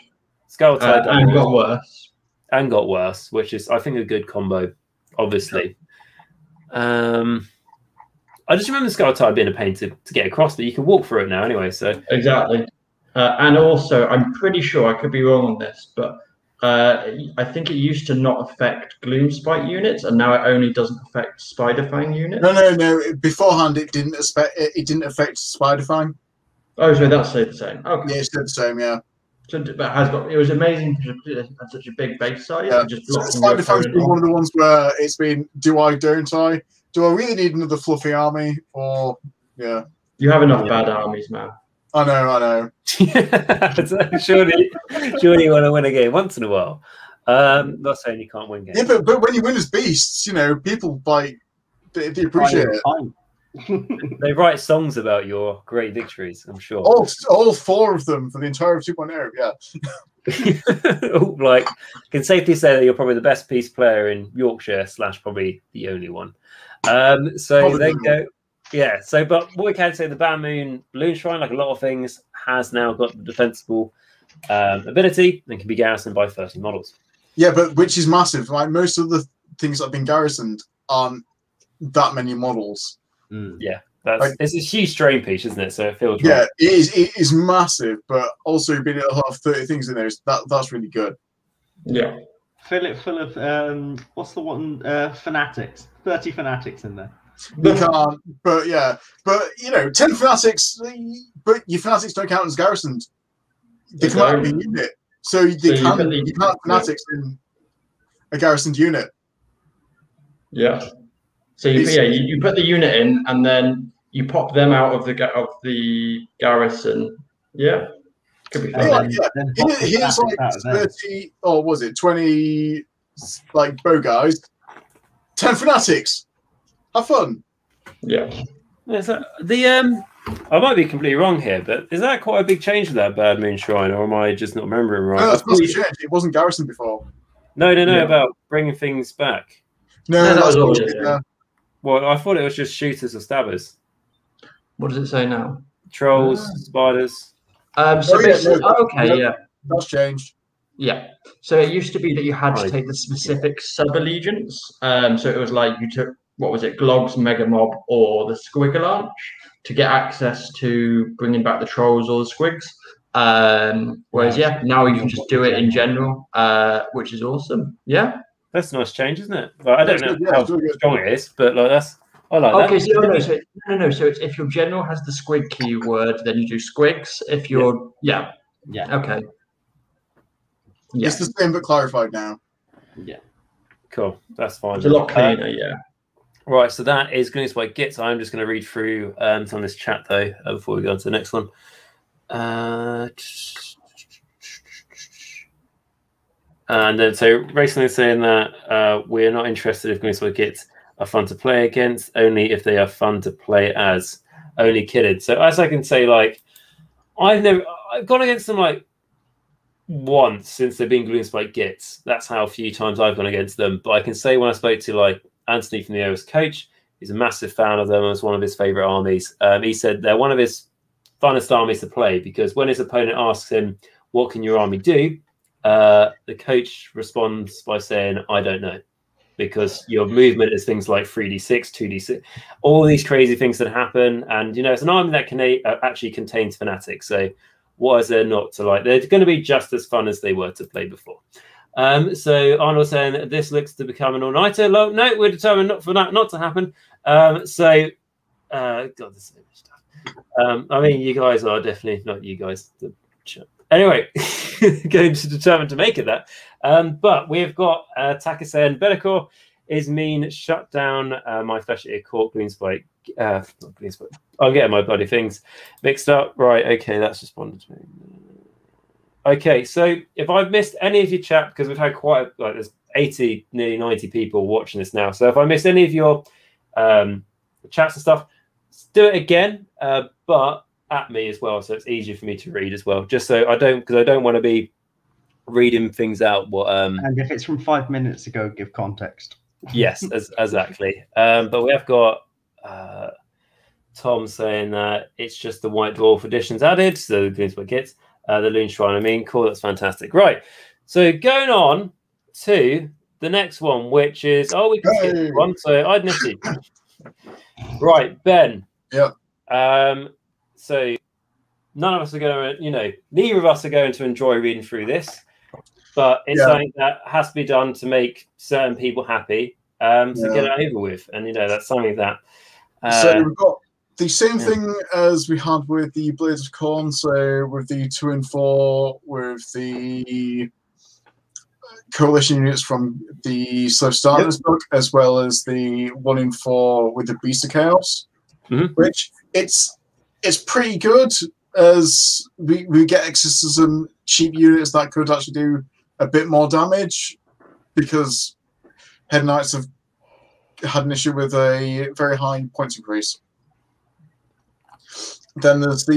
Skull Tide doubled. And got worse. And got worse, which is, I think, a good combo, obviously. I just remember Scartide being a pain to get across, that you can walk through it now anyway. So exactly. And also, I'm pretty sure, I could be wrong on this, but I think it used to not affect Gloomspite units, and now it only doesn't affect Spiderfang units. No. Beforehand, it didn't affect Spiderfang. Oh, so that's the same. Okay. Yeah, it's the same. Yeah. So, but has got, it was amazing to have such a big base size. Yeah. And just Spiderfang's been one of the ones where it's been, do I, don't I? Do I really need another fluffy army? Or yeah. You have enough bad armies, man. I know. surely you want to win a game once in a while. Not saying you can't win games. Yeah, but when you win as beasts, you know, people they appreciate it. They write songs about your great victories, I'm sure. All four of them for the entire of 2.0, yeah. Like, can safely say that you're probably the best Peace player in Yorkshire, / probably the only one. So there you go. Yeah, so but what we can say, the Ban Moon Balloon Shrine, like a lot of things, has now got the defensible ability and can be garrisoned by 30 models. Yeah, but which is massive. Like most of the things that have been garrisoned aren't that many models. Mm. Yeah, that's like, it's a huge drain piece, isn't it? So it feels yeah, right. It is massive, but also being able to have 30 things in there, that's really good. Yeah, fill it full of what's the one fanatics? 30 fanatics in there. You can't, but yeah, but you know, 10 fanatics, but your fanatics don't count as garrisons. They come out of a unit, so they can you can't fanatics in a garrisoned unit. Yeah, so you put the unit in, and then you pop them out of the garrison. Yeah, could be fun. Like, yeah. Here's like 30, or was it 20? Like bow guys, 10 fanatics. Have fun. Yeah. Is that the I might be completely wrong here, but is that quite a big change with that Bad Moon Shrine, or am I just not remembering right? No, that's not a change. It wasn't garrison before. No. Yeah. About bringing things back. No, that was all. Yeah. Well, I thought it was just shooters or stabbers. What does it say now? Trolls, spiders. That's changed. Yeah, so it used to be that you had to take the specific sub allegiance. So it was like you took. What was it, Glog's Mega Mob or the Squiggalanch to get access to bringing back the trolls or the squigs. Whereas, yeah, now you can just do it in general, which is awesome. Yeah, that's a nice change, isn't it? Like, I don't know how strong it is, but like that's I like that. Okay, so it's if your general has the squig keyword, then you do squigs. If you're okay, yeah. It's the same but clarified now. Yeah, cool, that's fine. It's a lot cleaner, yeah. Right, so that is Gloomspite Gitz. I'm just going to read through some of this chat, though, before we go on to the next one. And then, so recently saying that we're not interested if Gloomspite Gitz are fun to play against, only if they are fun to play as. Only kidded. So as I can say, like, I've gone against them, like, once since they've been Gloomspite Gitz. That's how few times I've gone against them. But I can say when I spoke to, like, Anthony from the OS coach, he's a massive fan of them and it's one of his favourite armies. He said they're one of his funnest armies to play because when his opponent asks him, what can your army do? The coach responds by saying, I don't know, because your movement is things like 3d6, 2d6, all these crazy things that happen. And, you know, it's an army that can actually contains fanatics. So what is there not to like? They're going to be just as fun as they were to play before. So Arnold saying that this looks to become an all-nighter. No, we're determined not for that not to happen. God, there's so much stuff. I mean, you guys are definitely not you guys. Anyway, going to determined to make it that. But we've got Taka saying Bellacore is mean shut down my Flesh Eater Court Gloomspite. Not Gloomspite. I'm getting my bloody things mixed up. Right, okay, that's responded to me. Okay, so if I've missed any of your chat, because we've had there's 80, nearly 90 people watching this now. So if I missed any of your chats and stuff, do it again, but at me as well, so it's easier for me to read as well. Just so because I don't want to be reading things out. And if it's from 5 minutes ago, give context. Yes, exactly. But we have got Tom saying that it's just the White Dwarf editions added, so Gloomspite Gitz. The Loon Shrine, I mean, cool, that's fantastic. Right, so going on to the next one, which is, we can skip this one, so Idoneth. Right, Ben. Yeah. So none of us are going to, you know, neither of us are going to enjoy reading through this. but it's something that has to be done to make certain people happy, to get it over with. And, you know, that's something that... so we've got the same thing as we had with the Blades of Khorne, so with the 2 and 4, with the coalition units from the Slaves to Darkness book, as well as the 1 and 4 with the Beasts of Chaos, which it's pretty good, as we get exorcism cheap units that could actually do a bit more damage, because Hedonites have had an issue with a very high point increase. Then there's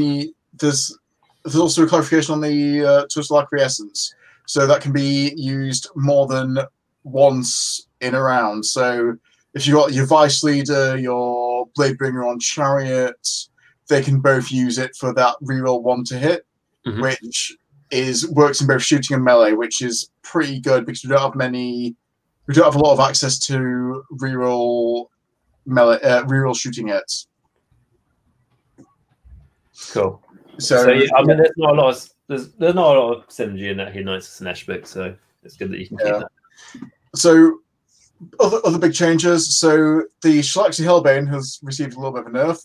also a clarification on the total acquiescence, so that can be used more than once in a round. So if you got your Vice Leader, your Bladebringer on Chariot, they can both use it for that reroll 1 to hit, which works in both shooting and melee, which is pretty good because we don't have many. We don't have a lot of access to reroll melee, reroll shooting hits. Cool. So I mean, there's not a lot of there's not a lot of synergy in that Hedonites of Slaanesh book, so it's good that you can keep that. So other big changes. So the Shalaxi Hellbane has received a little bit of a nerf.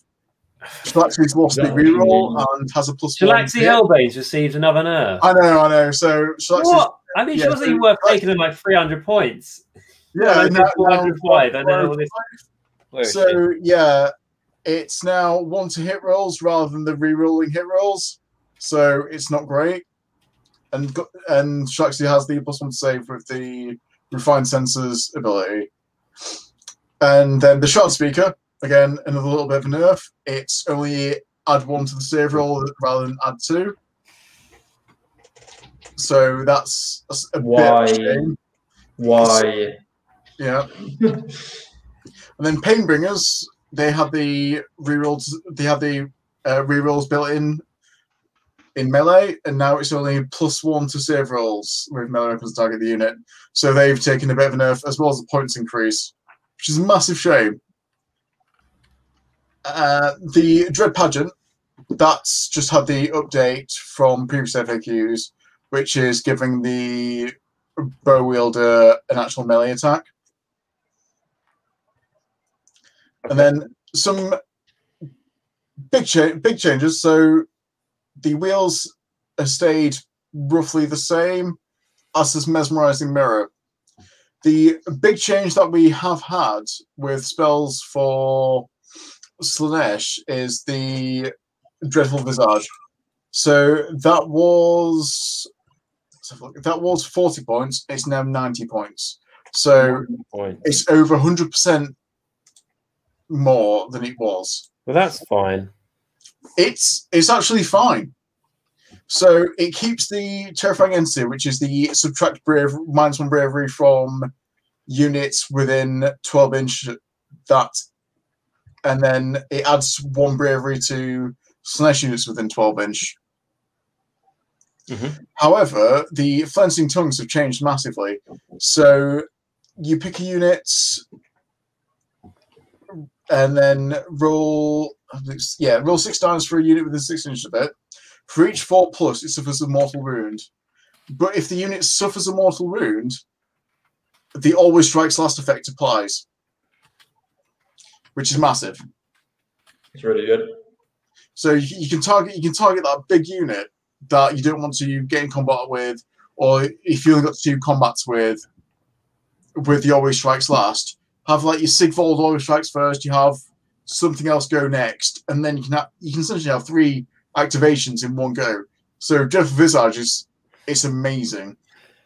Shalaxi's lost the reroll and has a plus one. Shalaxi Hellbane's received another nerf. I know. So Shalaxi's... I mean, she wasn't even worth taking in like 300 points. Yeah, no, 405. I know all this. So it's now 1 to hit rolls rather than the rerolling hit rolls. So it's not great. And Shalaxi has the plus 1 to save with the Refined Senses ability. And then the Shard Speaker. Again, another little bit of a nerf. It's only add 1 to the save roll rather than add 2. So that's a bit of a shame. Why? Yeah. And then Painbringers, they have the rerolls. They have the rerolls built in melee, and now it's only +1 to save rolls with melee weapons to target the unit. So they've taken a bit of a nerf, as well as the points increase, which is a massive shame. The Dread Pageant, that's just had the update from previous FAQs, which is giving the bow wielder an actual melee attack. And then some big changes. So the wheels have stayed roughly the same, as is Mesmerizing Mirror. The big change that we have had with spells for Slaanesh is the Dreadful Visage. So that was... that was 40 points. It's now 90 points. So it's over 100% more than it was. Well, that's fine. It's actually fine. So it keeps the Terrifying Entity, which is the subtract -1 bravery from units within 12-inch. That, and then it adds 1 bravery to Slaanesh units within 12-inch. However, the Flensing Tongues have changed massively. So you pick a unit and then roll 6 dice for a unit within 6 inches of it. For each 4+, it suffers a mortal wound. But if the unit suffers a mortal wound, the Always Strikes Last effect applies, which is massive. It's really good. So you can target that big unit that you don't want to get in combat with, or if you only got 2 combats with the Always Strikes Last, have like your Sigvold Always Strikes first, you have something else go next, and then you can essentially have 3 activations in 1 go. So Dreadful Visage is amazing.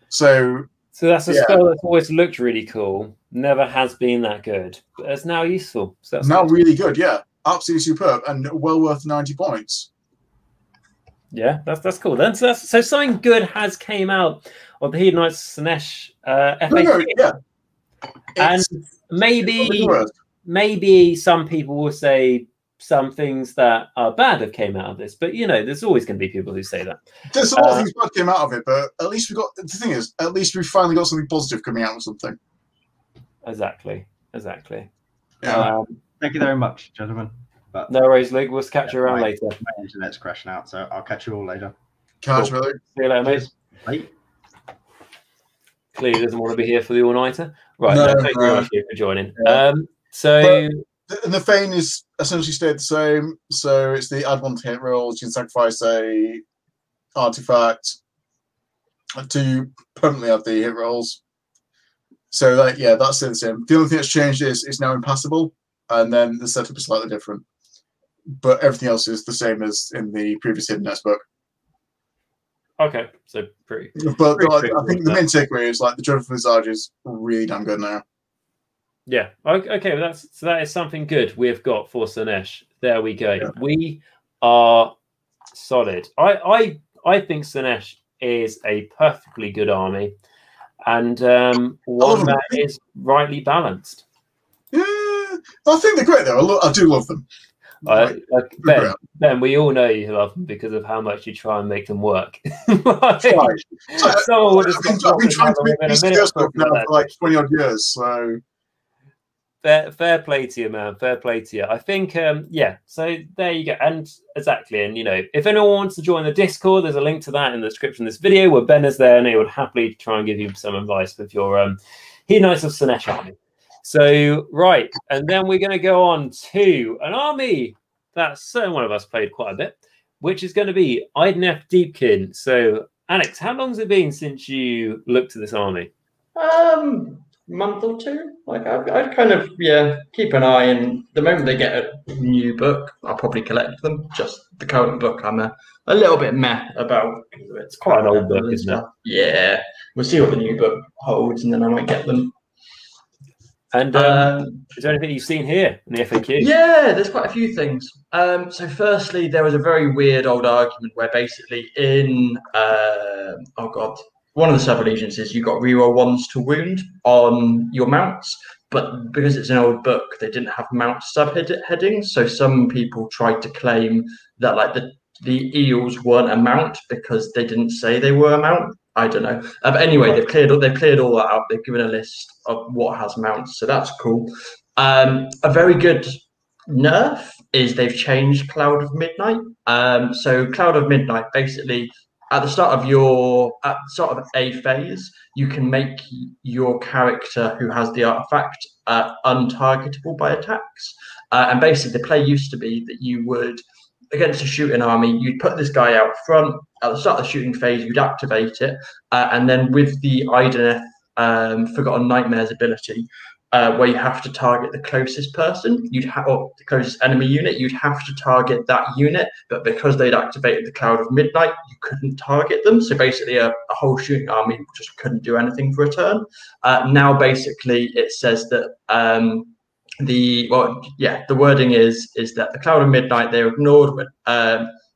So that's a spell that's always looked really cool, never has been that good, but it's now useful. So that's now really good, yeah. Absolutely superb, and well worth 90 points. Yeah, that's cool. Then so something good has came out of the Hedonites of Slaanesh FAQ. And maybe some people will say some things that are bad have came out of this, but you know, there's always going to be people who say that. There's a lot of things bad came out of it, but at least we finally got something positive coming out of something. Exactly. Yeah. Thank you very much, gentlemen. But no worries, Luke. We'll catch you around later. My internet's crashing out, so I'll catch you all later. Catch you, Luke. See you later, mate. Bye. clearly doesn't want to be here for the all-nighter. Right, no, thank you very much for joining. Yeah. And the Fane is essentially stayed the same. So it's the add one to hit rolls. You can sacrifice a artifact to permanently add the hit rolls. So that, yeah, that's the same. The only thing that's changed is it's now impassable, and then the setup is slightly different. But everything else is the same as in the previous Hidden Nest book. Okay, so pretty. But pretty I think the main takeaway is like the Dreadful Visage is really damn good now. Yeah. Okay. Well, that is something good we've got for Slaanesh. There we go. Yeah. We are solid. I think Slaanesh is a perfectly good army, and one that is rightly balanced. Yeah, I think they're great though. I do love them. Ben, we all know you love them because of how much you try and make them work. I've been trying to make these girls work now for like 20-odd years, so fair play to you, man. Fair play to you. I think, yeah. So there you go. And exactly. And you know, if anyone wants to join the Discord, there's a link to that in the description of this video, where Ben is there, and he would happily try and give you some advice with your Hedonites of Slaanesh army. So right, and then we're going to go on to an army that certain one of us played quite a bit, which is going to be Idoneth Deepkin. So Alex, how long's it been since you looked at this army? Month or two. Like I'd kind of keep an eye, and the moment they get a new book, I'll probably collect them. Just the current book, I'm a little bit meh about. It's quite an old book, isn't it? Yeah, we'll see what the new book holds, and then I might get them. And is there anything you've seen here in the FAQ? Yeah, there's quite a few things. So firstly, there was a very weird old argument where basically in one of the sub-allegiances, you got reroll ones to wound on your mounts, but because it's an old book, they didn't have mount sub-headings. So some people tried to claim that like the eels weren't a mount because they didn't say they were a mount. I don't know. But anyway, they've cleared all that out. They've given a list of what has mounts, so that's cool. A very good nerf is they've changed Cloud of Midnight. So Cloud of Midnight, basically, at the start of a phase, you can make your character who has the artifact untargetable by attacks. And basically, the play used to be that you would, against a shooting army, you'd put this guy out front. At the start of the shooting phase, you'd activate it, and then with the Idoneth Forgotten Nightmares ability, where you have to target the closest person, or the closest enemy unit, you'd have to target that unit, but because they'd activated the Cloud of Midnight, you couldn't target them, so basically a whole shooting army just couldn't do anything for a turn. Now basically it says that the wording is that the Cloud of Midnight, they're ignored when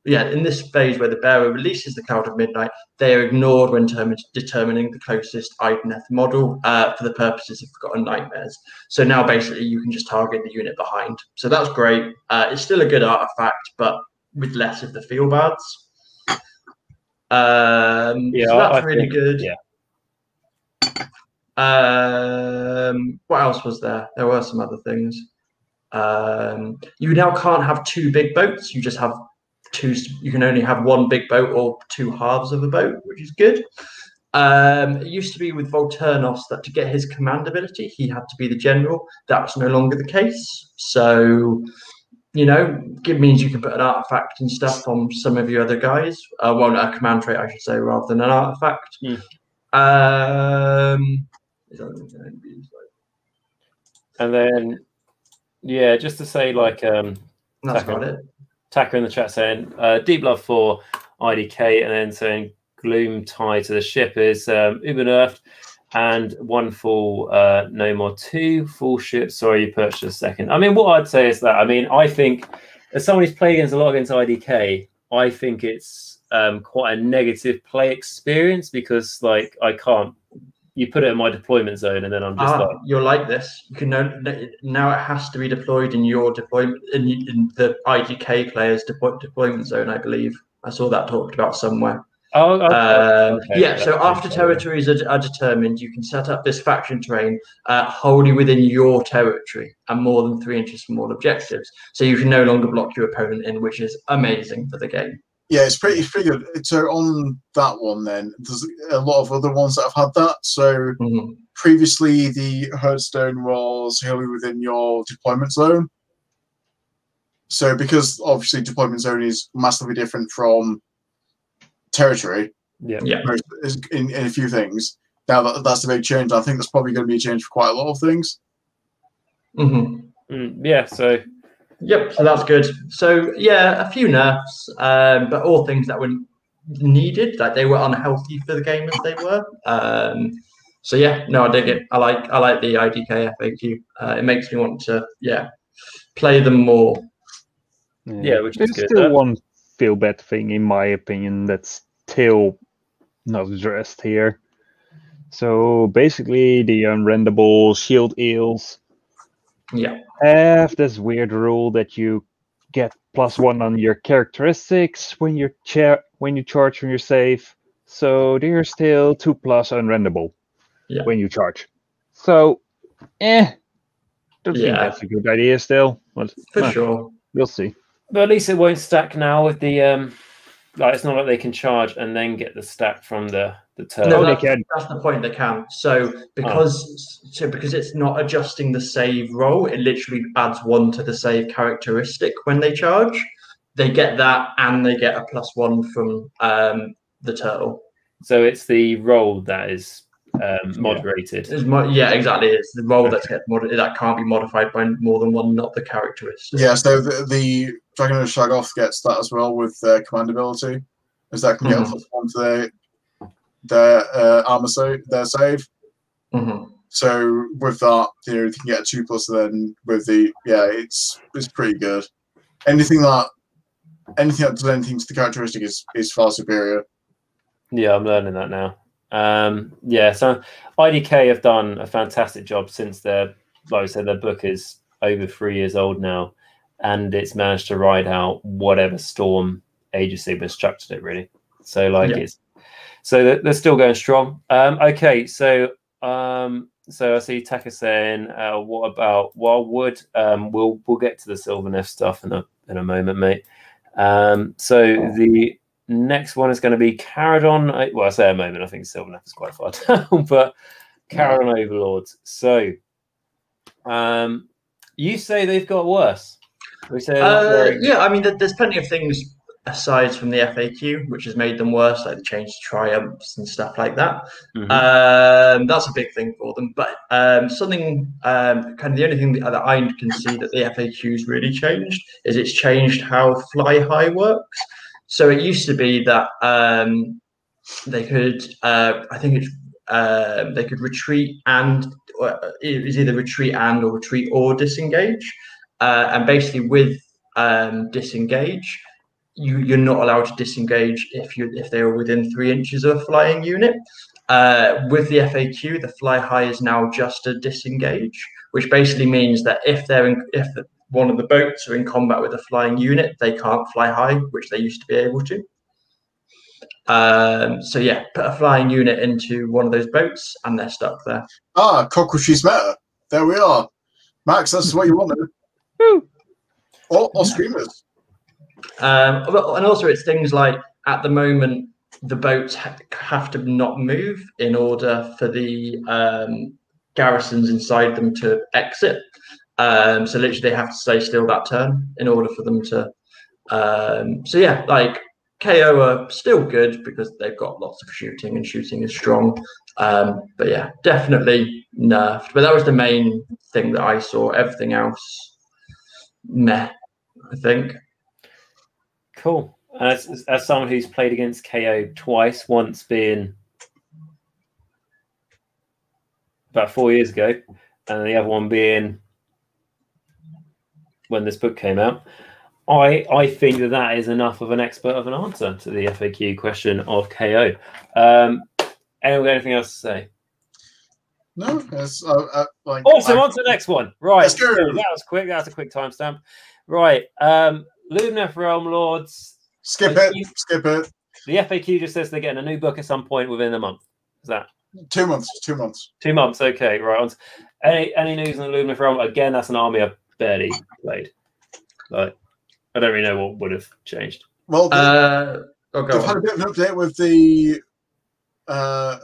in this phase where the bearer releases the Cloud of Midnight, they are ignored when determining the closest Idoneth model for the purposes of Forgotten Nightmares. So now basically you can just target the unit behind. So that's great. It's still a good artifact, but with less of the feel bads. So that's really good. Yeah. What else was there? There were some other things. You now can't have two big boats. You just have you can only have one big boat or two halves of a boat, which is good. It used to be with Volturnos that to get his command ability, he had to be the general. That's no longer the case. So, you know, it means you can put an artifact and stuff on some of your other guys. A command trait, I should say, rather than an artifact. Yeah. And then, yeah, just to say, like, that's about it. Taka in the chat saying deep love for IDK, and then saying gloom tied to the ship is uber nerfed, and one full no more two full ship. Sorry, you purchased a second. I mean, what I'd say is that I think as someone who's played against a lot against IDK, I think it's quite a negative play experience because like I can't. You put it in my deployment zone, and then I'm just like, "You're like this. You can now it has to be deployed in your deployment in the IDK players' deployment zone." I believe I saw that talked about somewhere. Oh, okay. Yeah. So after territories are determined, you can set up this faction terrain wholly within your territory and more than 3 inches from all objectives. So you can no longer block your opponent in, which is amazing for the game. Yeah, it's pretty good. So on that one, then there's a lot of other ones that have had that. So previously, the Hearthstone was wholly within your deployment zone. So because obviously deployment zone is massively different from territory. Yeah, yeah. In a few things now that's a big change. I think that's probably going to be a change for quite a lot of things. Yeah. So. Yep, so that's good. So, yeah, a few nerfs, but all things that were needed, like they were unhealthy for the game as they were. So, yeah, no, I dig it. I like the IDK FAQ. It makes me want to, yeah, play them more. Yeah, which is good. There's still one feel-bad thing, in my opinion, that's still not addressed here. So, basically, the unrendable shield eels. Yeah, have this weird rule that you get +1 on your characteristics when you charge when you're safe. So they're still 2+ unrendable when you charge. So, don't think that's a good idea still. But, for sure, we'll see. But at least it won't stack now with the like it's not like they can charge and then get the stack from the turn. No, they can. That's the point. They can. So because it's not adjusting the save roll, it literally adds 1 to the save characteristic when they charge. They get that, and they get a +1 from the turtle. So it's the roll that is moderated. Yeah, exactly. It's the roll that can't be modified by more than 1, not the characteristic. Yeah. So the Dragon of Shoggoth gets that as well with their command ability, as that can get +1 to their armor save, their save. So with that, you can get a 2+. Then with the it's pretty good. Anything that does anything to the characteristic is far superior. Yeah, I'm learning that now. Yeah, so IDK have done a fantastic job since their book is over 3 years old now, and it's managed to ride out whatever storm Age of Sigmar structured it really. So so they're still going strong. Okay, so I see Taka saying, what about Wildwood? We'll get to the Sylvaneth stuff in a moment, mate. The next one is going to be Kharadron. Well, I say a moment. I think Sylvaneth is quite far down, but Kharadron Overlords. So, you say they've got worse. We say yeah. I mean, there's plenty of things aside from the FAQ, which has made them worse, like the change to triumphs and stuff like that. That's a big thing for them. But kind of the only thing that I can see that the FAQ's really changed is it's changed how fly high works. So it used to be that they could, they could retreat and, it was either retreat or disengage. And basically with disengage, you're not allowed to disengage if they are within 3 inches of a flying unit. With the FAQ, the fly high is now just a disengage, which basically means that if one of the boats are in combat with a flying unit, they can't fly high, which they used to be able to. So yeah, put a flying unit into one of those boats and they're stuck there. Ah, cockle, she's meta. There we are. Max, that's what you wanted. or streamers. And also it's things like, at the moment, the boats have to not move in order for the garrisons inside them to exit. So literally they have to stay still that turn in order for them to KO are still good because they've got lots of shooting and shooting is strong, but yeah, definitely nerfed. But that was the main thing that I saw. Everything else, meh, I think. Cool. As someone who's played against KO twice, once being about 4 years ago and the other one being when this book came out, I think that is enough of an expert of an answer to the FAQ question of KO. Anything else to say? No. So on to the next one. Right. So that was quick. That was a quick timestamp. Right. Lumineth Realm Lords. Skip it. The FAQ just says they're getting a new book at some point within a month. Is that? 2 months. 2 months. 2 months. Okay. Right. On to, any news on the Lumineth Realm? Again, that's an army of barely played. Like, I don't really know what would have changed. Well, they've had a bit of an update with the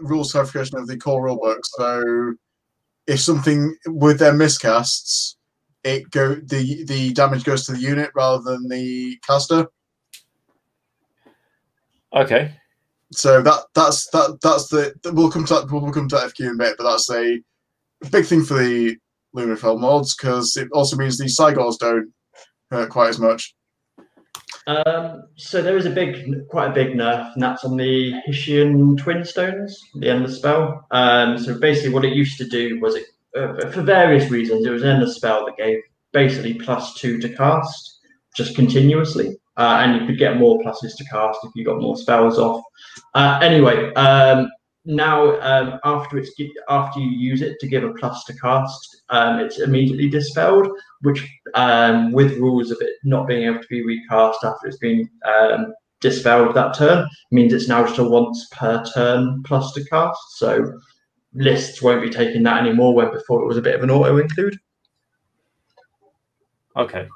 rules clarification of the core rulebook. So if something with their miscasts, the damage goes to the unit rather than the caster. Okay. So that's we'll come to that, FQ in a bit, but that's a big thing for the Lunar Film Lords, because it also means the Cygors don't hurt quite as much. So there is a big, quite a big nerf, and that's on the Hessian Twin Stones, the Endless Spell. So basically what it used to do was, it for various reasons, it was an Endless Spell that gave basically +2 to cast, just continuously. And you could get more pluses to cast if you got more spells off. Anyway, now after you use it to give a plus to cast, it's immediately dispelled, which with rules of it not being able to be recast after it's been dispelled that turn, means it's now just a once per turn plus to cast. So lists won't be taking that anymore, when before it was a bit of an auto include. Okay.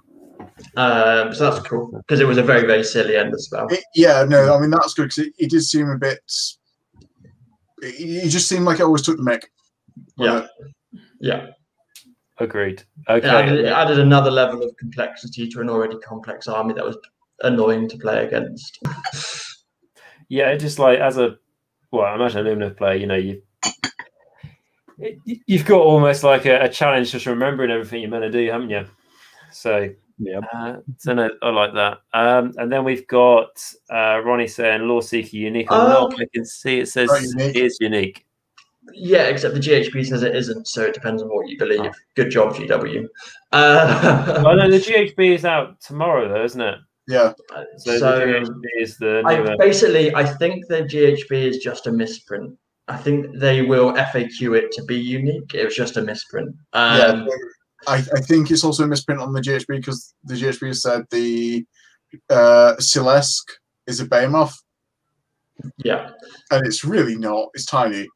So that's cool, because it was a very, very silly end of spell. Yeah, no, I mean, that's good, because it did seem a bit... It just seemed like it always took the mic. Yeah. Yeah. Agreed. Okay. It added another level of complexity to an already complex army that was annoying to play against. Yeah, it just, like, as a... Well, I imagine an Illumina player, you know, you've got almost like a challenge just remembering everything you're meant to do, haven't you? So... Yeah, so no, I like that. And then we've got Ronnie saying Law Seeker unique or not. I can see it says it is unique. Yeah, except the GHB says it isn't, so it depends on what you believe. Oh. Good job, GW. Well, no, the GHB is out tomorrow, though, isn't it? Yeah. So the GHB is the basically, I think the GHB is just a misprint. I think they will FAQ it to be unique. It was just a misprint. Yeah. I think it's also a misprint on the GHB, because the GHB has said the Silesk is a Behemoth. Yeah. And it's really not. It's tiny.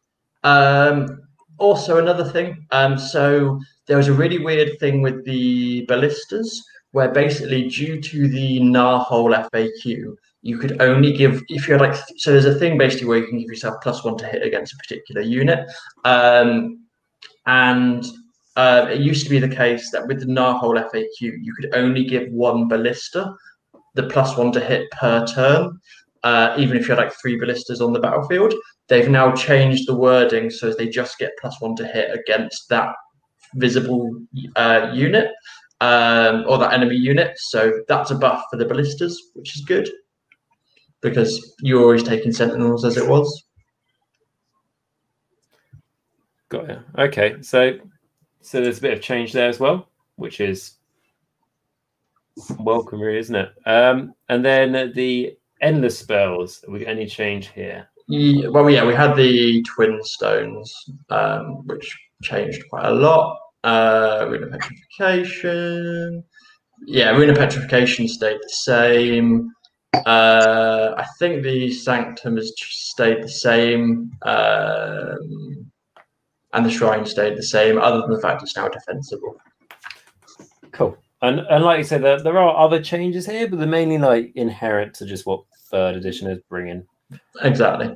Also, another thing. So there was a really weird thing with the Ballistas, where basically due to the Gnarhole FAQ, you could only give, if you're like, so there's a thing basically where you can give yourself +1 to hit against a particular unit. It used to be the case that with the Gnarhole FAQ, you could only give one Ballista the +1 to hit per turn, even if you had like 3 Ballistas on the battlefield. They've now changed the wording so they just get +1 to hit against that visible unit, or that enemy unit. So that's a buff for the Ballistas, which is good, because you're always taking Sentinels as it was. Got you. Okay, so there's a bit of change there as well, which is welcome, really, isn't it? And then the endless spells. Have we got any change here? Yeah, well, yeah, we had the Twin Stones, which changed quite a lot. Rune of Petrification. Yeah, Rune of Petrification stayed the same. I think the Sanctum has stayed the same. And the Shrine stayed the same, other than the fact it's now defensible. Cool. And like you said, there are other changes here, but they're mainly like inherent to just what 3rd edition is bringing. Exactly.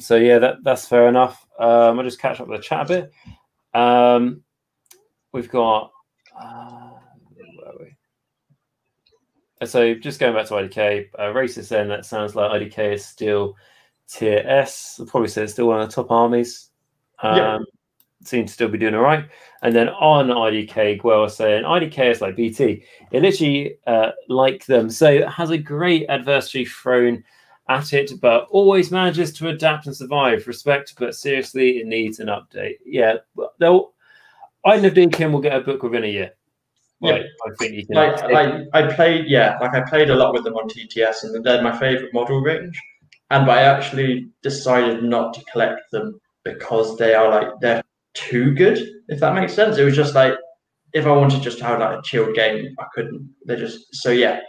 So yeah, that's fair enough. I'll just catch up with the chat a bit. We've got... where are we? So just going back to IDK, Racist then, that sounds like IDK is still tier S. I'll probably say it's still one of the top armies. Yeah. Seems to still be doing all right. And then on IDK, Gwell was saying IDK is like BT. It literally like them. So it has a great adversity thrown at it, but always manages to adapt and survive. Respect, but seriously, it needs an update. Yeah, they'll. Idoneth Deepkin will get a book within a year. Like, yeah, I think you can. I played. Yeah, like I played a lot with them on TTS, and they're my favorite model range. But I actually decided not to collect them, because they are like, they're too good, if that makes sense. It was just like, if I wanted just to have like a chilled game, I couldn't. They're just so, yeah.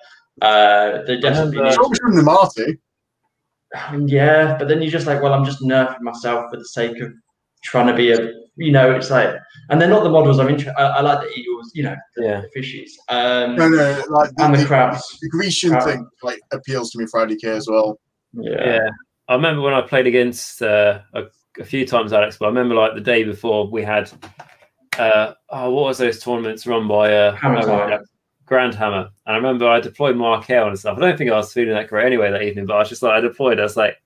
They definitely the Marathi. Yeah, but then you're just like, well, I'm just nerfing myself for the sake of trying to be a you know, it's like, and they're not the models I'm interested. I like the eagles, you know, the, the fishies, no, like and the crabs. The Grecian thing like appeals to me for IDK as well. Yeah. I remember when I played against a few times, Alex, but I remember like the day before we had what was those tournaments run by Grand Hammer, and I remember I deployed Markel and stuff. I don't think I was feeling that great anyway that evening, but I was just like, I deployed. I was like,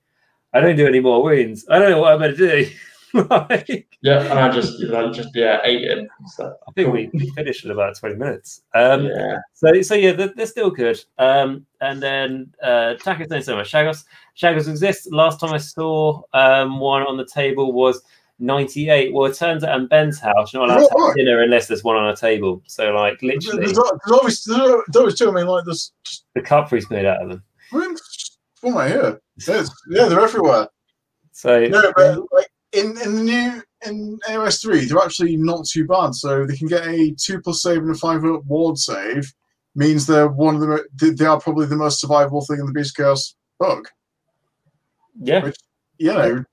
I don't do any more wounds. I don't know what I'm going to do. And I just ate it. So. I think we finished in about 20 minutes. So they're still good. And then Taco's done so much. Shagos exists. Last time I saw one on the table was 98. Well, it turns out in Ben's house, you're not allowed to have dinner unless there's one on a table. So, like, literally, there's always two. I mean, like, this the cutlery's made out of them. They're everywhere. So, no, but like in the new in AOS 3, they're actually not too bad. So they can get a 2+ save and a 5 ward save. Means they're one of the they are probably the most survivable thing in the Beast Chaos book. Yeah, which, you know.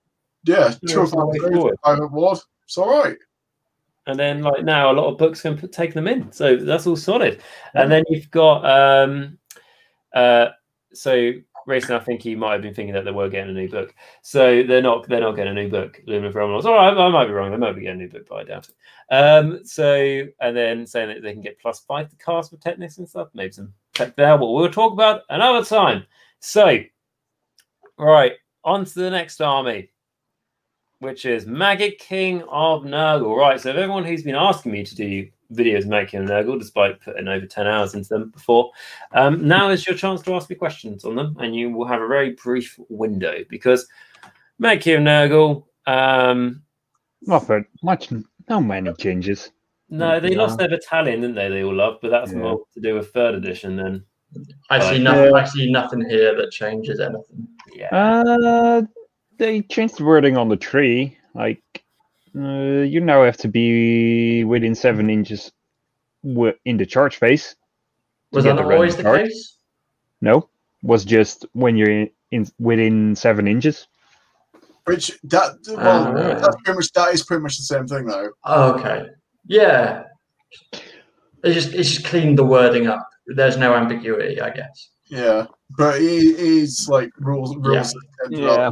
Yeah, 2 or 5 wars. It's all right. And then, like now, a lot of books can take them in, so that's all solid. And then you've got, so Racing. I think he might have been thinking that they were getting a new book, so they're not. They're not getting a new book. Lumen of Romulus. All right, I might be wrong. They might be getting a new book, but I doubt it. So and then saying that they can get +5 to cast for Technics and stuff. Maybe some tech there. What we'll talk about another time. So, right, on to the next army, which is Maggotkin of Nurgle. Right, so if everyone who's been asking me to do videos Maggotkin of Nurgle, despite putting over 10 hours into them before, now is your chance to ask me questions on them, and you will have a very brief window, because Maggotkin of Nurgle... Robert, not many changes. No, they lost their battalion, didn't they? They all loved, but that's more to do with 3rd edition then. I see nothing here that changes anything. Yeah. They changed the wording on the tree. Like, you now have to be within 7 inches in the charge phase. Was that always the case? No, was just when you're within 7 inches. Which that is pretty much the same thing though. Oh, okay, yeah. It just cleaned the wording up. There's no ambiguity, I guess. Yeah, but it is like rules. Yeah.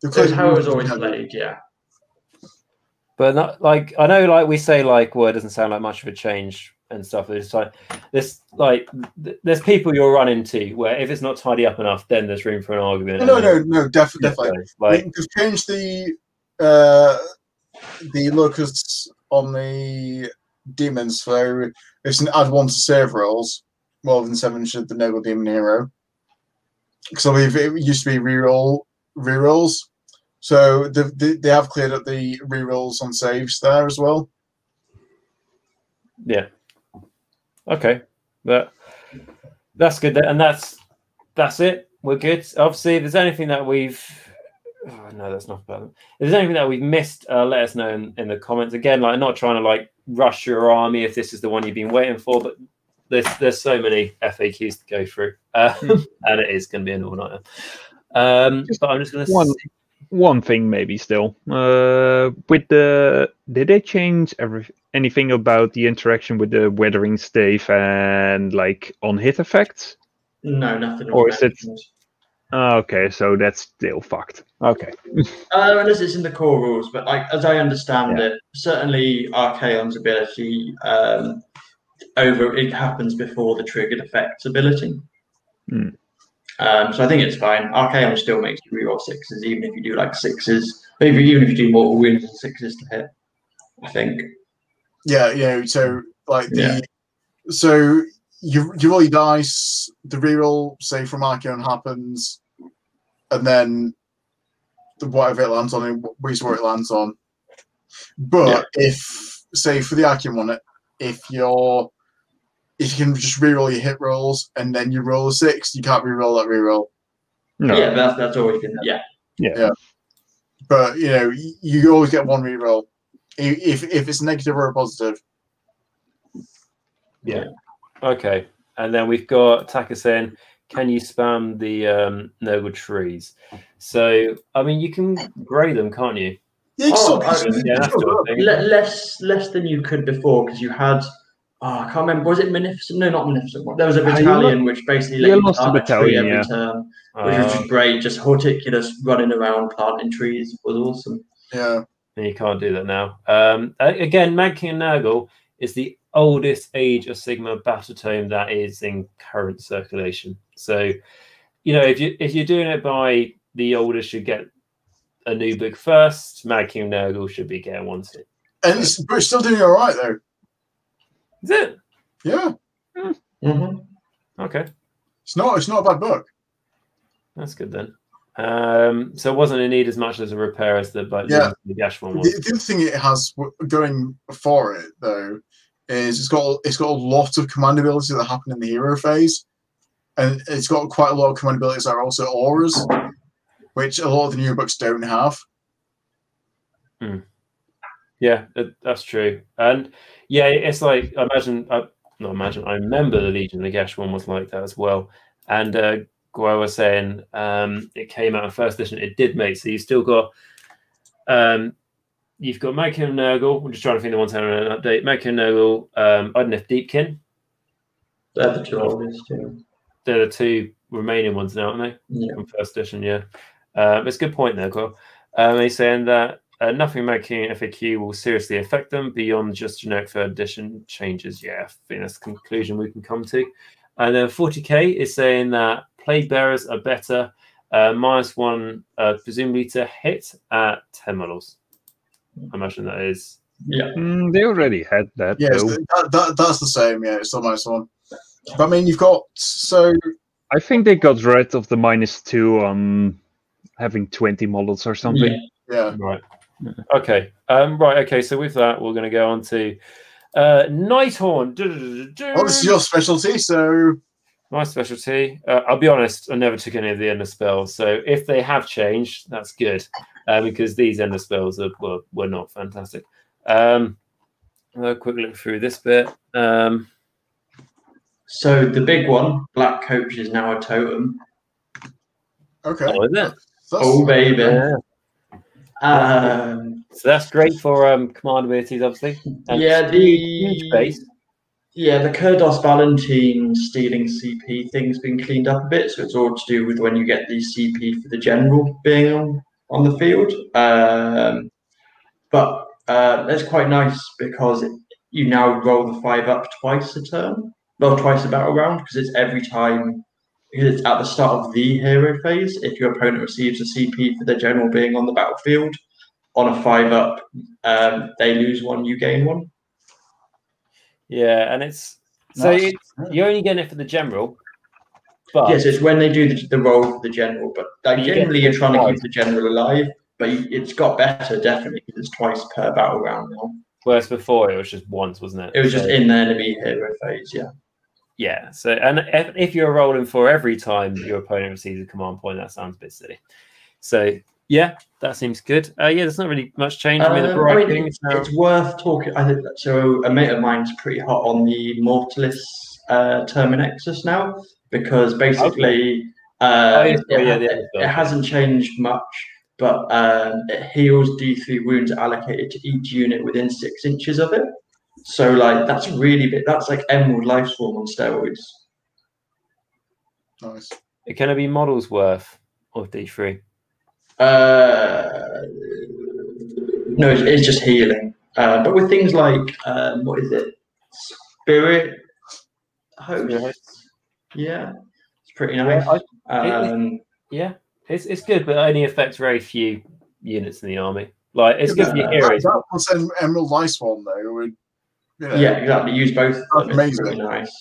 That's how it was always played, yeah. But not, like I know, like we say, like word doesn't sound like much of a change and stuff. It's like this, like there's people you'll run into where if it's not tidy up enough, then there's room for an argument. No, definitely. Like, they've changed the locusts on the demons, so it's an add-1 to save rolls more than 7 inches of the noble demon hero. So it used to be rerolls, so they have cleared up the rerolls on saves there as well. Yeah. Okay, that's good, and that's it. We're good. Obviously, if there's anything that we've missed, let us know in the comments. Again, like not trying to like rush your army if this is the one you've been waiting for, but there's so many FAQs to go through, and it is going to be an all-nighter. But I'm just going to one thing maybe still with the did they change anything about the interaction with the Withering Stave and like on hit effects? No, nothing. Or is it? Okay, so that's still fucked. Okay. Unless it's in the core rules, but like as I understand it, certainly Archaon's ability it happens before the triggered effects ability. So I think it's fine. Archaon still makes you reroll 6s, even if you do like 6s. Even if you do more wins than 6s to hit, I think. Yeah. So like so you roll your dice, the reroll say from Archaon happens, and then whatever it lands on, is where it lands on. But if say for the Archaon one, if you can just reroll your hit rolls and then you roll a 6, you can't reroll that reroll. No. Yeah, that's always been that. Yeah. But you know, you always get one reroll if it's negative or a positive. Yeah. Okay. And then we've got Taka saying, "Can you spam the Nurgle trees?" So I mean, you can grey them, can't you? Yeah, less than you could before, because you had, I can't remember, was it Munificent? No, not Munificent. There was a battalion which basically let you lost a battalion every turn, which was just great. Just Horticulus running around planting trees was awesome. Yeah. And you can't do that now. Again, Maggotkin of Nurgle is the oldest Age of Sigmar battle tome that is in current circulation. So, you know, if you're doing it by the oldest, you get a new book first. Maggotkin of Nurgle should be getting one too. And it's still doing all right though. Is it? Yeah. Mm-hmm. Okay. It's not a bad book. That's good then. So it wasn't in need as much as a repair as the Nagash one was. The other thing it has going for it though is it's got a lot of command abilities that happen in the hero phase, and it's got quite a lot of command abilities that are also auras, which a lot of the newer books don't have. Hmm. Yeah, that's true. And yeah, it's like, I remember the Legion of Nagash one was like that as well. And Guo was saying it came out in first edition. It did, mate. So you've still got, you've got Maggotkin of Nurgle. I'm just trying to think the ones having an update. Maggotkin of Nurgle, Idoneth Deepkin. They're the two oldest, too. They're the two remaining ones now, aren't they? Yeah. From first edition, yeah. It's a good point there, Guo. He's saying that nothing Maggotkin FAQ will seriously affect them beyond just generic third edition changes. Yeah, I think that's the conclusion we can come to. And then 40k is saying that Plague Bearers are better, -1, presumably to hit at 10 models. I imagine that is. Yeah. They already had that. Yeah, that's the same. Yeah, it's still -1. But I mean, you've got, so I think they got rid of the -2 on having 20 models or something. Yeah. Right. Okay. Right. Okay. So with that, we're going to go on to Nighthorn. Well, this is your specialty, so my specialty. I'll be honest. I never took any of the Endless spells, so if they have changed, that's good, because these Endless spells were not fantastic. I'll quick look through this bit. So the big one, Black Coach, is now a totem. Okay. Oh, is it? Oh, baby. Yeah. So that's great for command abilities, obviously. And yeah, the Kurdos Valentine stealing CP thing's been cleaned up a bit, so it's all to do with when you get the CP for the general being on the field. But that's quite nice because you now roll the 5 up twice a turn, well, twice a battle round, because it's every time. Because it's at the start of the hero phase. If your opponent receives a CP for their general being on the battlefield, on a 5-up, they lose 1, you gain 1. Yeah, and it's so nice. You're only getting it for the general. But yes, it's when they do the roll for the general. But like, generally, you're trying to keep the general alive. But it's got better, definitely, because it's twice per battle round now. Whereas before, it was just once, wasn't it? It was just in the enemy hero phase, yeah. Yeah, so, and if you're rolling for every time your opponent receives a command point, that sounds a bit silly. So, yeah, that seems good. Yeah, there's not really much change. It's worth talking. I think that, so a mate of mine's pretty hot on the Mortalis Terminexus now, because basically it hasn't changed much, but it heals D3 wounds allocated to each unit within 6 inches of it. So, like, that's really big. That's like Emerald Lifeform on steroids. Nice. Can it be models worth of D3? No, it's just healing. But with things like, what is it? Spirit Host. Yeah. It's pretty nice. It's good, but it only affects very few units in the army. Like, it's good for your heroes. That Emerald Lifeform, though, would. Yeah, exactly. Use both of them. Amazing. It's really nice.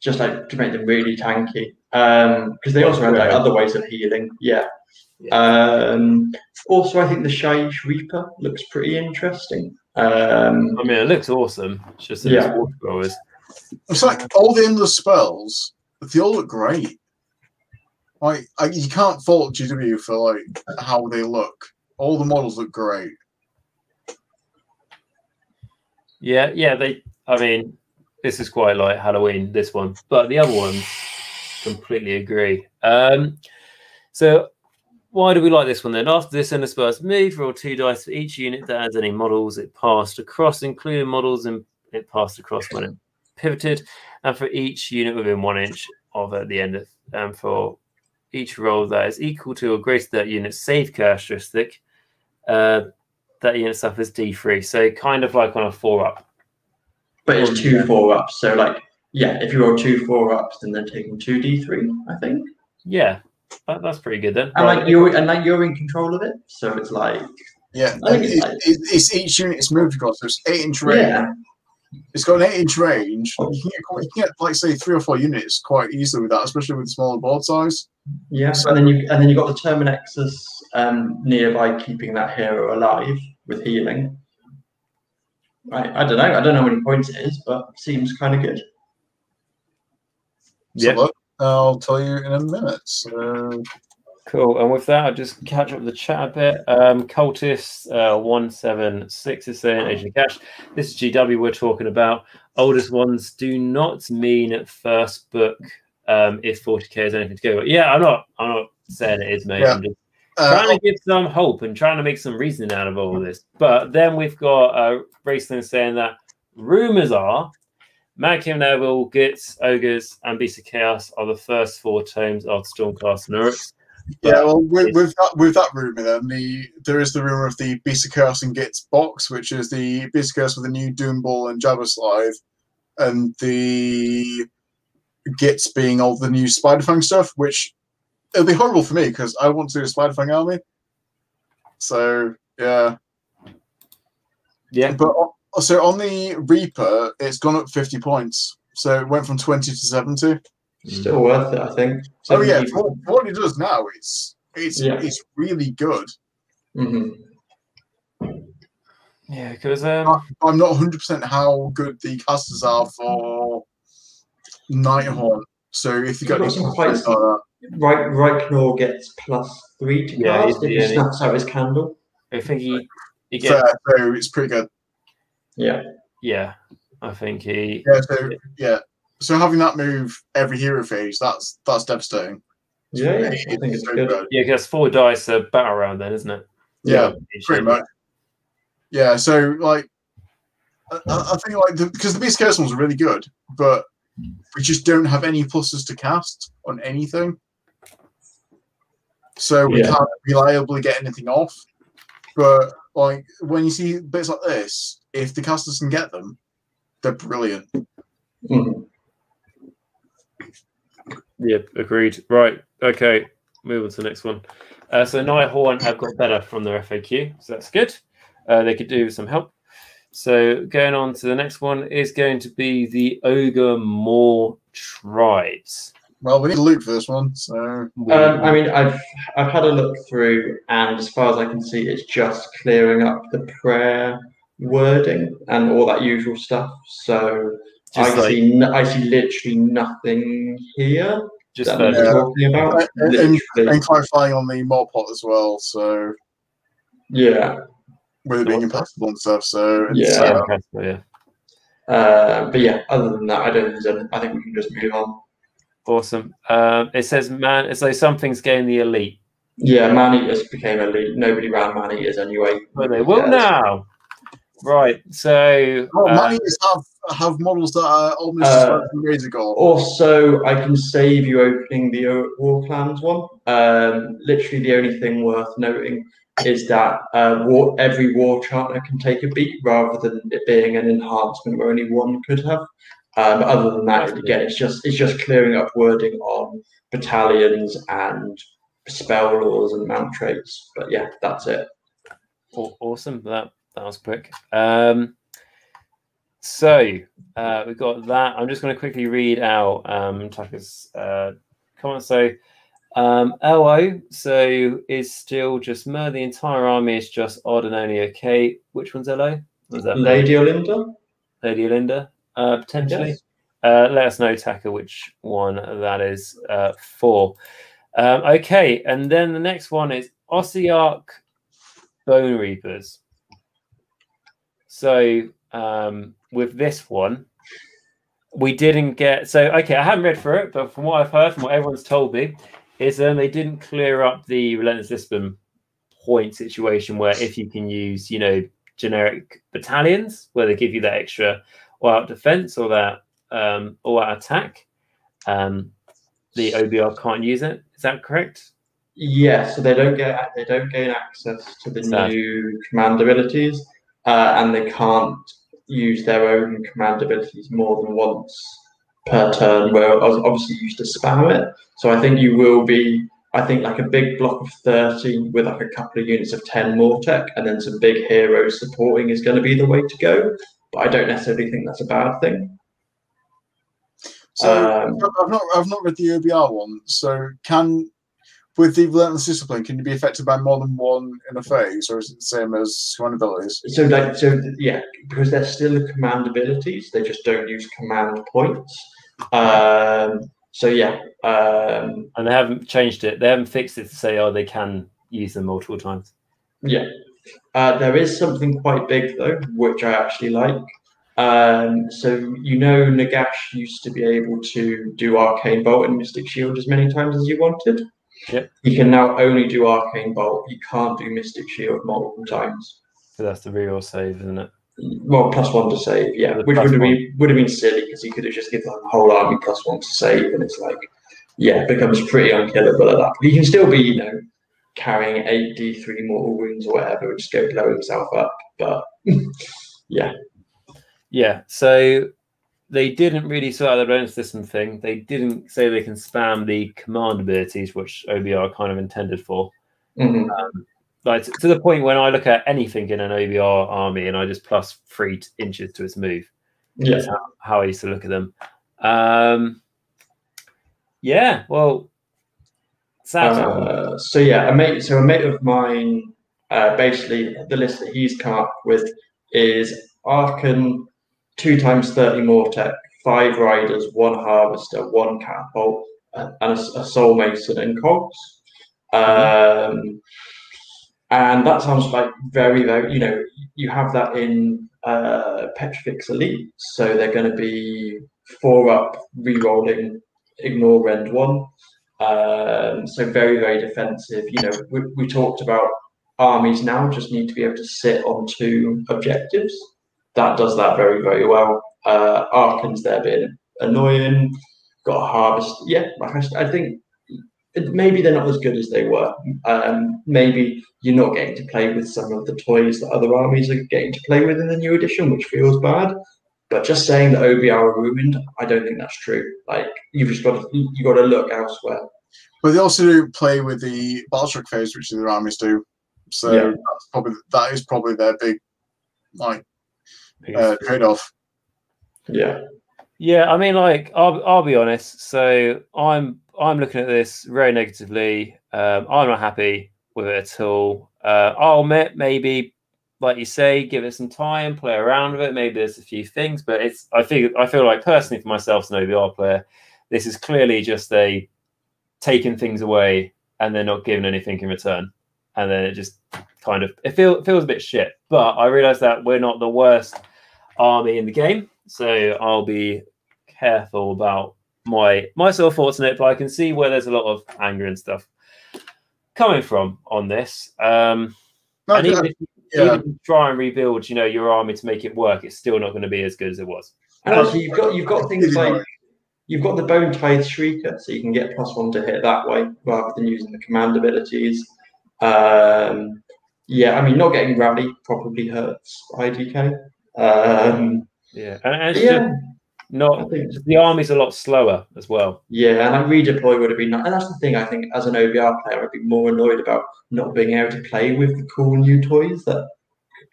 Just like to make them really tanky. Because they also have like other ways of healing. Yeah. Also, I think the Shaiish Reaper looks pretty interesting. I mean, it looks awesome. It's just water growers. It's like all the endless spells. They all look great. Like you can't fault GW for like how they look. All the models look great. Yeah, I mean, this is quite like Halloween, this one. But the other ones, completely agree. So Why do we like this one then? After this interspersed move, roll 2 dice for each unit that has any models it passed across, including models it passed across when it pivoted, and for each unit within 1 inch of at the end of, and for each roll that is equal to or greater that unit's save characteristic, that unit suffers D3. So kind of like on a 4-up. But it's 2 4-ups. So like, yeah, if you roll 2 4-ups, then they're taking 2 D3, I think. Yeah. That's pretty good then. And right. You're in control of it, so it's like it's each unit it's moved across, so it's 8-inch range. Yeah. It's got an 8-inch range. You can get like say 3 or 4 units quite easily with that, especially with the smaller board size. Yeah. So, and then you got the Terminexus nearby, keeping that hero alive with healing. Right. I don't know how many points it is, but it seems kind of good. Yeah. So I'll tell you in a minute. So. Cool. And with that, I'll just catch up with the chat a bit. Cultist 176 is saying, Age of Nagash. This is GW we're talking about. Oldest ones do not mean first book if 40k is anything to go with. Yeah, I'm not saying it is, mate. Yeah. I'm just trying to give some hope and trying to make some reasoning out of all of this. But then we've got Raceland saying that rumors are Maggotkin of Nurgle, Gitz, Ogres, and Beasts of Chaos are the first 4 tomes of Stormcast and Uryx. Yeah, well, with that rumour, then there is the rumour of the Beasts of Chaos and Gitz box, which is the Beasts of Chaos with the new Doom Ball and Jabberslithe, and the Gitz being all the new Spiderfang stuff, which it'll be horrible for me because I want to do a Spiderfang army. So yeah, but. So on the Reaper, it's gone up 50 points. So it went from 20 to 70. Still worth it, I think. Oh yeah, for what it does now, it's really good. Mm-hmm. Yeah, because I'm not 100% how good the casters are for Nighthorn. So if you got some fights like that, Ryknor gets +3 to cast if he snaps out his candle. I think he gets. So it's pretty good. Yeah, I think he. So having that move every hero phase, that's devastating. Yeah, I think it's good. Yeah, because 4 dice a battle round, then isn't it? Yeah, pretty much. Yeah, so like, I think like because the Beast Curse ones are really good, but we just don't have any pluses to cast on anything, so we can't reliably get anything off. But like when you see bits like this. If the casters can get them, they're brilliant. Mm. Yeah, agreed. Right, okay, move on to the next one. So Nighthorn have got better from their FAQ, so that's good. They could do with some help. So going on to the next one is going to be the Ogre Moor tribes. Well, we need a loot for this one. So I mean, I've had a look through, and as far as I can see, it's just clearing up the prayer wording and all that usual stuff. So I see literally nothing here. Just that I'm talking about and clarifying on the mod pot as well. So yeah, with it being impassable and stuff. So but yeah, other than that, I don't. I think we can just move on. Awesome. It says man. It's like something's getting the elite. Yeah, man-eaters became elite. Nobody ran man-eaters anyway. But they will now. Right, so man-eaters have models that are almost from years ago. Also, I can save you opening the War Clans one. Literally, the only thing worth noting is that every war charter can take a beat, rather than it being an enhancement where only one could have. But other than that, again, it's just clearing up wording on battalions and spell laws and mount traits. But yeah, that's it. Awesome. That was quick. So we've got that. I'm just going to quickly read out Tucker's comments. So LO, so is still just Myrrh. The entire army is just odd and only okay. Which one's LO? Was that Lady Olinda? Lady Olinda, potentially. Yes. Let us know, Tucker, which one that is for. Okay, and then the next one is Ossiarch Bone Reapers. So with this one, we didn't get. So okay, I haven't read through it, but from what I've heard, from what everyone's told me, is they didn't clear up the Relentless Lisbon point situation, where if you can use, you know, generic battalions, where they give you that extra or out defense or that or out attack, the OBR can't use it. Is that correct? Yeah, so they don't gain access to the new command abilities, and they can't use their own command abilities more than once per turn, where I was obviously used to spam it. So I think you will be, I think like a big block of 30 with like a couple of units of 10 more tech and then some big heroes supporting is going to be the way to go. But I don't necessarily think that's a bad thing. So I've not read the OBR one. So can, with the Relentless Discipline, can you be affected by more than one in a phase, or is it the same as command abilities? So yeah, because they're still command abilities, they just don't use command points. So yeah, and they haven't changed it. They haven't fixed it to say, oh, they can use them multiple times. Yeah, there is something quite big though, which I actually like. So you know, Nagash used to be able to do Arcane Bolt and Mystic Shield as many times as you wanted. Yep. You can now only do Arcane Bolt. You can't do Mystic Shield multiple times. So that's the real save, isn't it? Well, +1 to save, yeah. Which would have been silly, because you could have just given the whole army +1 to save, and it's like, yeah, it becomes pretty unkillable at that. You can still be, you know, carrying 8d3 mortal wounds or whatever, and just go blow himself up. But yeah. Yeah, so they didn't really sort out the bonus system thing. They didn't say they can spam the command abilities, which OBR kind of intended for. Mm-hmm. Like, to the point when I look at anything in an OBR army and I just +3 inches to its move. Yeah. That's how I used to look at them. Yeah, well, sad. So yeah, a mate of mine, basically the list that he's come up with is Arkan, 2 times 30 Mortec, 5 Riders, 1 Harvester, 1 Catapult, and a Soul Mason and Cogs. And that sounds like very, very, you know, you have that in Petrifix Elite, so they're going to be 4-up, re-rolling, ignore rend 1. So very, very defensive. You know, we talked about armies now just need to be able to sit on 2 objectives. That does that very, very well. Arkan's there being annoying, got a Harvest. Yeah, I think maybe they're not as good as they were. Maybe you're not getting to play with some of the toys that other armies are getting to play with in the new edition, which feels bad. But just saying that OBR are ruined, I don't think that's true. Like, you've just got to, you've got to look elsewhere. But they also do play with the Battletruck phase, which the other armies do. So yeah, that is probably their big, like, trade-off. Yeah, yeah. I mean, like, I'll be honest. So I'm looking at this very negatively. I'm not happy with it at all. I'll admit, maybe, like you say, give it some time, play around with it. Maybe there's a few things, but it's, I feel like personally for myself as an OBR player, this is clearly just a taking things away and they're not giving anything in return, and then it just kind of it feels a bit shit. But I realise that we're not the worst army in the game, so I'll be careful about my sort of thoughts on it, but I can see where there's a lot of anger and stuff coming from on this. And even if you try and rebuild, you know, your army to make it work, it's still not going to be as good as it was. And also you've got things like, you've got the Bone Tithe Shrieker, so you can get +1 to hit that way rather than using the command abilities. Yeah, I mean, not getting Rally probably hurts IDK. Yeah, and it's just not, the army's a lot slower as well. Yeah, and like redeploy would have been, and that's the thing, I think as an OBR player, I'd be more annoyed about not being able to play with the cool new toys that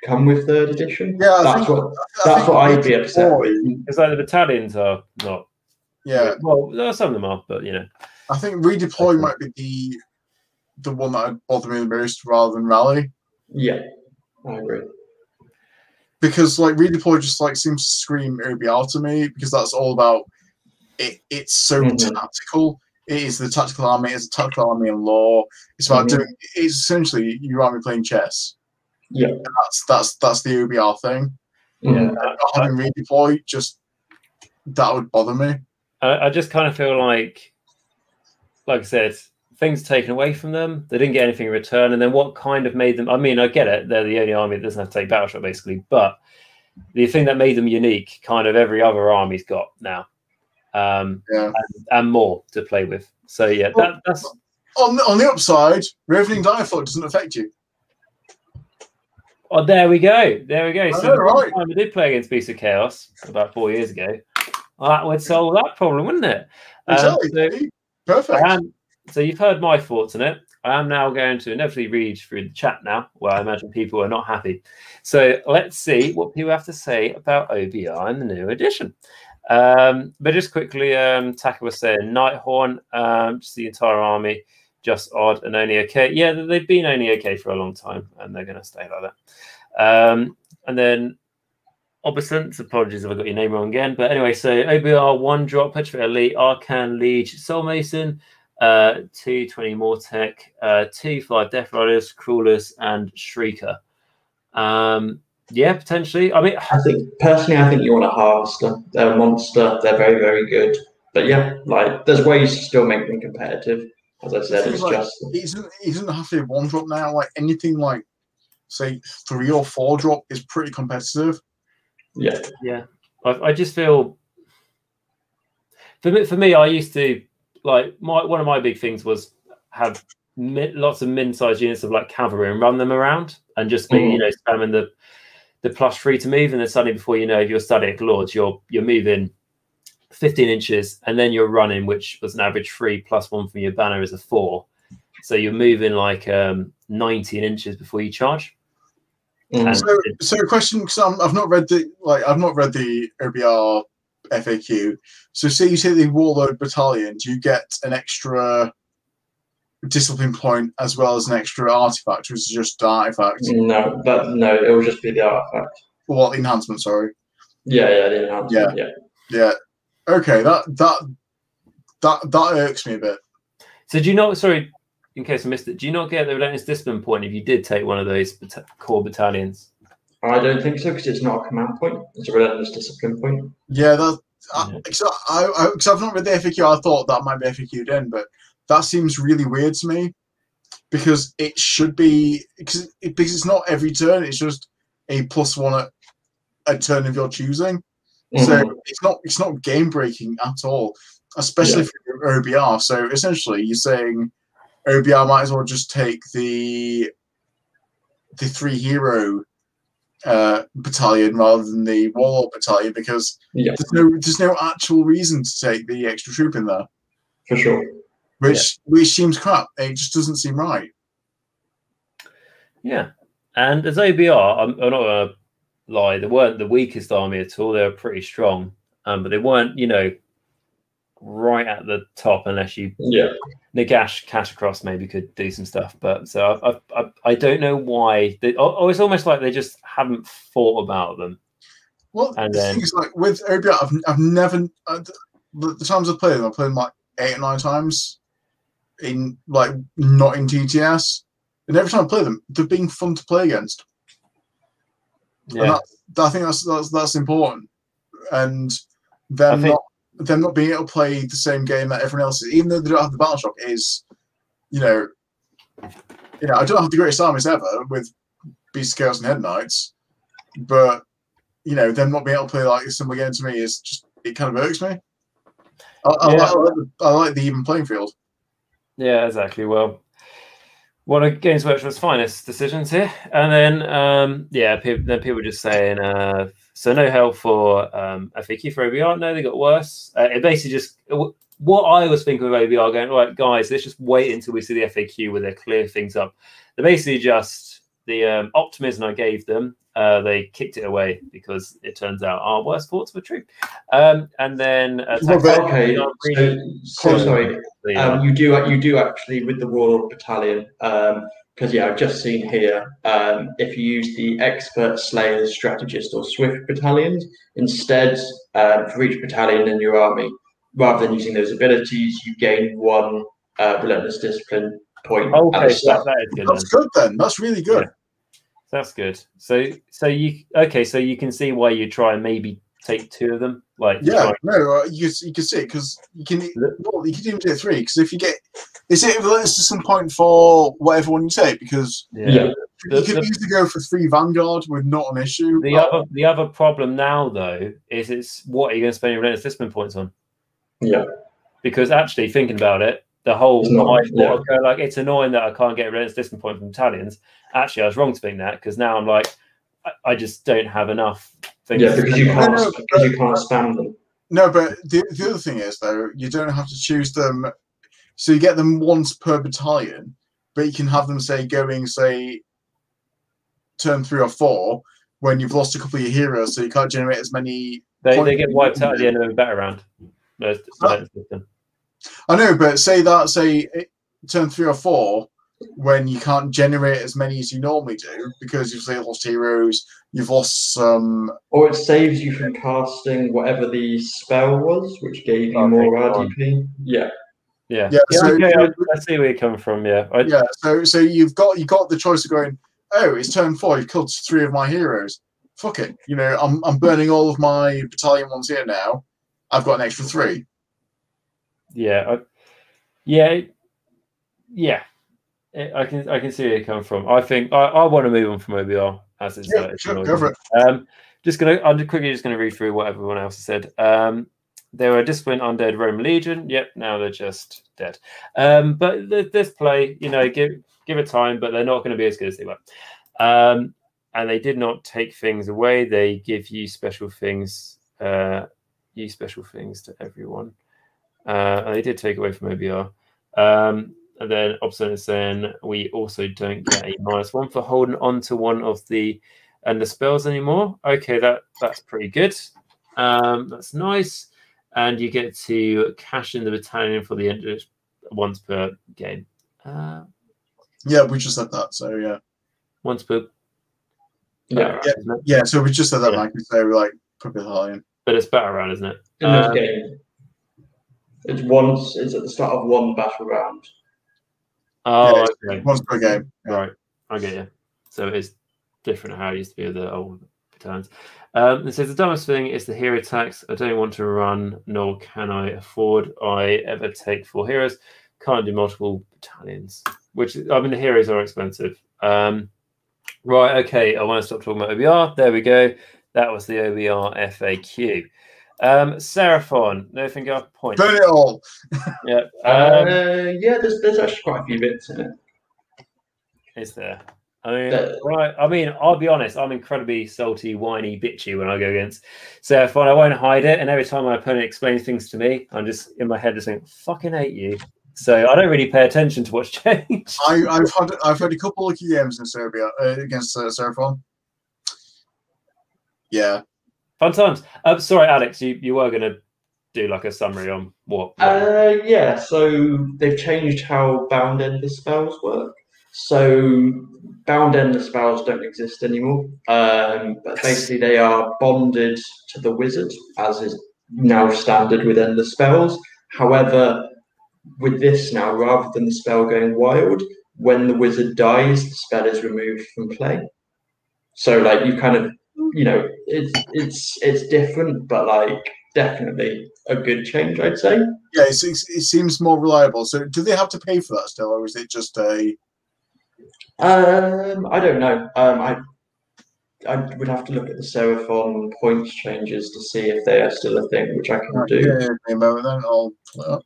come with 3rd edition. Yeah, that's what I'd be upset with. It's like the battalions are not. Yeah, well, some of them are, but you know, I think redeploy might be the one that would bother me the most rather than Rally. Yeah, I agree. Because like redeploy just like seems to scream OBR to me, because that's all about it. It's so tactical. It is the tactical army. It's a tactical army in lore. It's about doing. It's essentially your army playing chess. Yeah, and that's the OBR thing. Yeah, having redeploy, just that would bother me. I just kind of feel like I said, things taken away from them. They didn't get anything in return. And then what kind of made them... I mean, I get it. They're the only army that doesn't have to take battle shot, basically. But the thing that made them unique, kind of every other army's got now. And more to play with. So, yeah, that's... On the upside, Reveling Direflood doesn't affect you. Oh, there we go. There we go. I so right. I did play against Beasts of Chaos about 4 years ago. Well, that would solve that problem, wouldn't it? Exactly. So perfect. So you've heard my thoughts on it. I am now going to inevitably read through the chat now, where I imagine people are not happy. So let's see what people have to say about OBR and the new edition. But just quickly, Taka was saying Nighthorn, just the entire army, just odd and only okay. Yeah, they've been only okay for a long time, and they're going to stay like that. And then Obeisance, apologies if I got your name wrong again. But anyway, so OBR, one drop, Pitch for Elite, Archaon, Liege, Soul Mason, 220 Mortec, 2 5 Death Riders, Crawlers, and Shrieker. Yeah, potentially. I mean, I think you want a Harvester. They're a monster. They're very, very good. But yeah, like there's ways to still make them competitive. As I said, it's like, just isn't halfway one drop now. Like anything like say 3 or 4 drop is pretty competitive. Yeah, yeah. I just feel for me, I used to. Like one of my big things was have lots of min-sized units of like cavalry and run them around and just be you know, spamming the +3 to move, and then suddenly before you know, if you're Static Lords, you're moving 15 inches and then you're running, which was an average 3 + 1 from your banner is a 4, so you're moving like 19 inches before you charge. So a question, because I've not read the OBR FAQ. So say you take the Warlord Battalion, do you get an extra discipline point as well as an extra artifact, or is it just the artifact? No, no, it will just be the artifact. Well, enhancement, sorry. Yeah, the enhancement. Yeah. Okay, that irks me a bit. So do you not, sorry, in case I missed it, do you not get the relentless discipline point if you did take one of those core battalions? I don't think so, because it's not a command point. It's a relentless discipline point. Yeah, because I've not read the FAQ. I thought that might be FAQ'd in, but that seems really weird to me, because it should be because it's not every turn. It's just a +1 at a turn of your choosing. So it's not game breaking at all, especially for OBR. So essentially, you're saying OBR might as well just take the 3 hero battalion rather than the Warlord Battalion, because there's no actual reason to take the extra troop in there, for sure. Which seems crap. It just doesn't seem right. Yeah, and as OBR, I'm not gonna lie, they weren't the weakest army at all. They were pretty strong, but they weren't, you know, right at the top, unless you Nagash Catacross maybe could do some stuff, but so I don't know why they, it's almost like they just haven't thought about them. Well, and the thing is, like with OBR, I've never the times I've played them, I've played them like 8 or 9 times in like not in TTS, and every time I play them, they're being fun to play against. Yeah, and I think that's important, and them not being able to play the same game that everyone else is, even though they don't have the battle shock, is, you know, I don't have the greatest armies ever with Beasts of Chaos and Hedonites, but you know, them not being able to play like a similar game to me is just, it kind of irks me. I like the even playing field. Yeah, exactly. Well, one of Games Workshop's finest decisions here, and then people were just saying. So no help for FAQ for OBR. No, they got worse. It basically just what I was thinking of OBR going, all right, guys, let's just wait until we see the FAQ where they clear things up. They basically just the optimism I gave them, they kicked it away because it turns out our worst thoughts were true. And then okay, sorry, you do actually with the Warlord Battalion. Because yeah, I've just seen here, if you use the Expert, Slayers, Strategist or Swift battalions instead, for each battalion in your army, rather than using those abilities, you gain 1 relentless discipline point. Okay, that's good then. That's really good. Yeah. That's good. So you can see why you try and maybe take 2 of them. Like you can see it, because you can even do 3, because if you get Is it a some point for whatever one you take? Because you could easily go for 3 Vanguard with not an issue. The other problem now though is it's what are you going to spend your relentless discipline points on? Yeah, because actually thinking about it, the whole like it's annoying that I can't get a relentless discipline point from Italians. Actually, I was wrong to think that because now I'm like I just don't have enough things. Yeah, because you can't spam them. No, but the other thing is though you don't have to choose them. So you get them once per battalion, but you can have them, say, going, say, turn 3 or 4 when you've lost a couple of your heroes, so you can't generate as many... They get wiped out at the end of a battle round. I know, but say that, say, turn 3 or 4 when you can't generate as many as you normally do because you've, say, lost heroes, you've lost some... Or it saves you from casting whatever the spell was, which gave you more RDP. Yeah. Yeah, yeah, yeah, so, okay, I see where you're coming from. Yeah, yeah. So you've got the choice of going. Oh, it's turn 4. You've killed 3 of my heroes. Fuck it. You know, I'm burning all of my battalion ones here now. I've got an extra 3. Yeah, I can see where you're coming from. I think I want to move on from OBR as it's. Yeah, sure, go for it. I'm just quickly gonna read through what everyone else has said. They were a disciplined undead Roman legion. Yep, now they're just dead. But this play, you know, give it time, but they're not going to be as good as they were. And they did not take things away. They give you special things to everyone. And they did take away from OBR. And then Obson is saying we also don't get a -1 for holding on to one of the spells anymore. Okay, that's pretty good. That's nice. And you get to cash in the battalion for the end of once per game. Yeah, we just had that. So yeah, once per. Yeah, yeah. So we just had that, Mike. So we're like per battalion. But it's battle round, isn't it? In this game, it's once. It's at the start of one battle round. Oh, yeah, okay. Once per game. Yeah. Right. I get you. So it's different how it used to be with the old battalions. It says the dumbest thing is the hero tax. I don't want to run, nor can I afford. I ever take 4 heroes. Can't do multiple battalions. Which, I mean, the heroes are expensive. Right, okay, I want to stop talking about OBR. There we go. That was the OBR FAQ. Seraphon, no finger off point. Burn it all! Yeah, there's actually quite a few bits in it. Is there? I mean, right. I mean, I'll be honest. I'm incredibly salty, whiny, bitchy when I go against Seraphon. I won't hide it, and every time my opponent explains things to me, I'm just in my head just saying, "Fucking hate you." So I don't really pay attention to what's changed. I've had a couple of games in Serbia against Seraphon. Yeah, fun times. Sorry, Alex, you were going to do like a summary on what? Yeah. So they've changed how bound endless spells work. So bound endless spells don't exist anymore, but basically they are bonded to the wizard, as is now standard with endless spells. However, with this now, rather than the spell going wild, when the wizard dies, the spell is removed from play. So like you kind of, you know, it's different, but like definitely a good change, I'd say. Yeah, it seems more reliable. So do they have to pay for that still, or is it just a... I don't know. I would have to look at the Seraphon points changes to see if they are still a thing, which I can do. Yeah, a moment then I'll pull it up.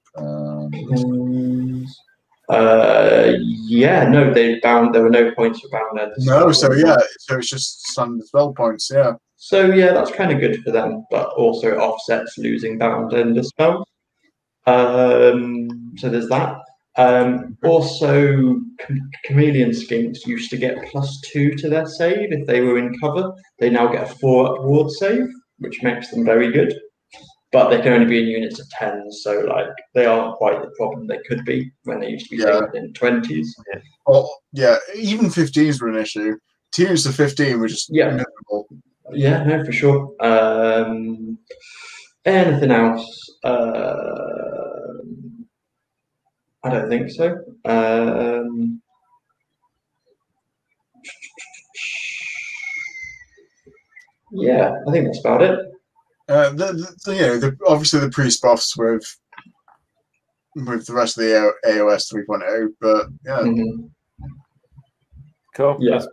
Yeah, no, there were no points for bound there. No, so yeah, so it's just standard spell points, yeah. So yeah, that's kind of good for them, but also it offsets losing bound and the spell. So there's that. Also, chameleon skinks used to get +2 to their save if they were in cover. They now get a 4 ward save, which makes them very good. But they can only be in units of 10, so like they aren't quite the problem they could be when they used to be in 20s. Yeah. Well, yeah, even 15s were an issue. Teams of 15 were just inevitable. Yeah, no, for sure. Anything else? I don't think so. Yeah, I think that's about it. Obviously the priest buffs with with the rest of the AOS 3.0, but yeah. Cool. Yeah. That's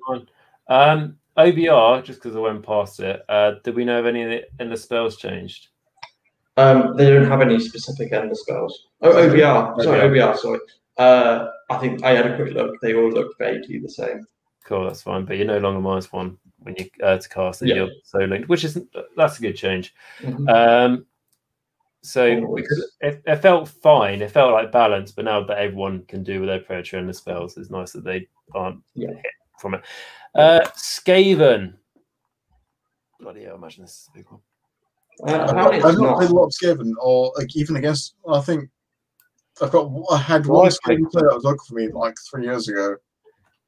fine. OBR, just because I went past it, did we know of any of the endless spells changed? They don't have any specific endless spells. Oh, OBR. Sorry, OBR, sorry. I think I had a quick look. They all look vaguely the same. Cool, that's fine. But you're no longer minus one when you to cast it. Yeah. You're so linked, which isn't, that's a good change. So it felt fine. It felt like balance, but now that everyone can do with their Predator and the spells, it's nice that they aren't hit from it. Skaven. Bloody hell, imagine this is a big one. I've not played a lot of Skaven, or like even against. I think I had one Skaven player that was local for me like 3 years ago.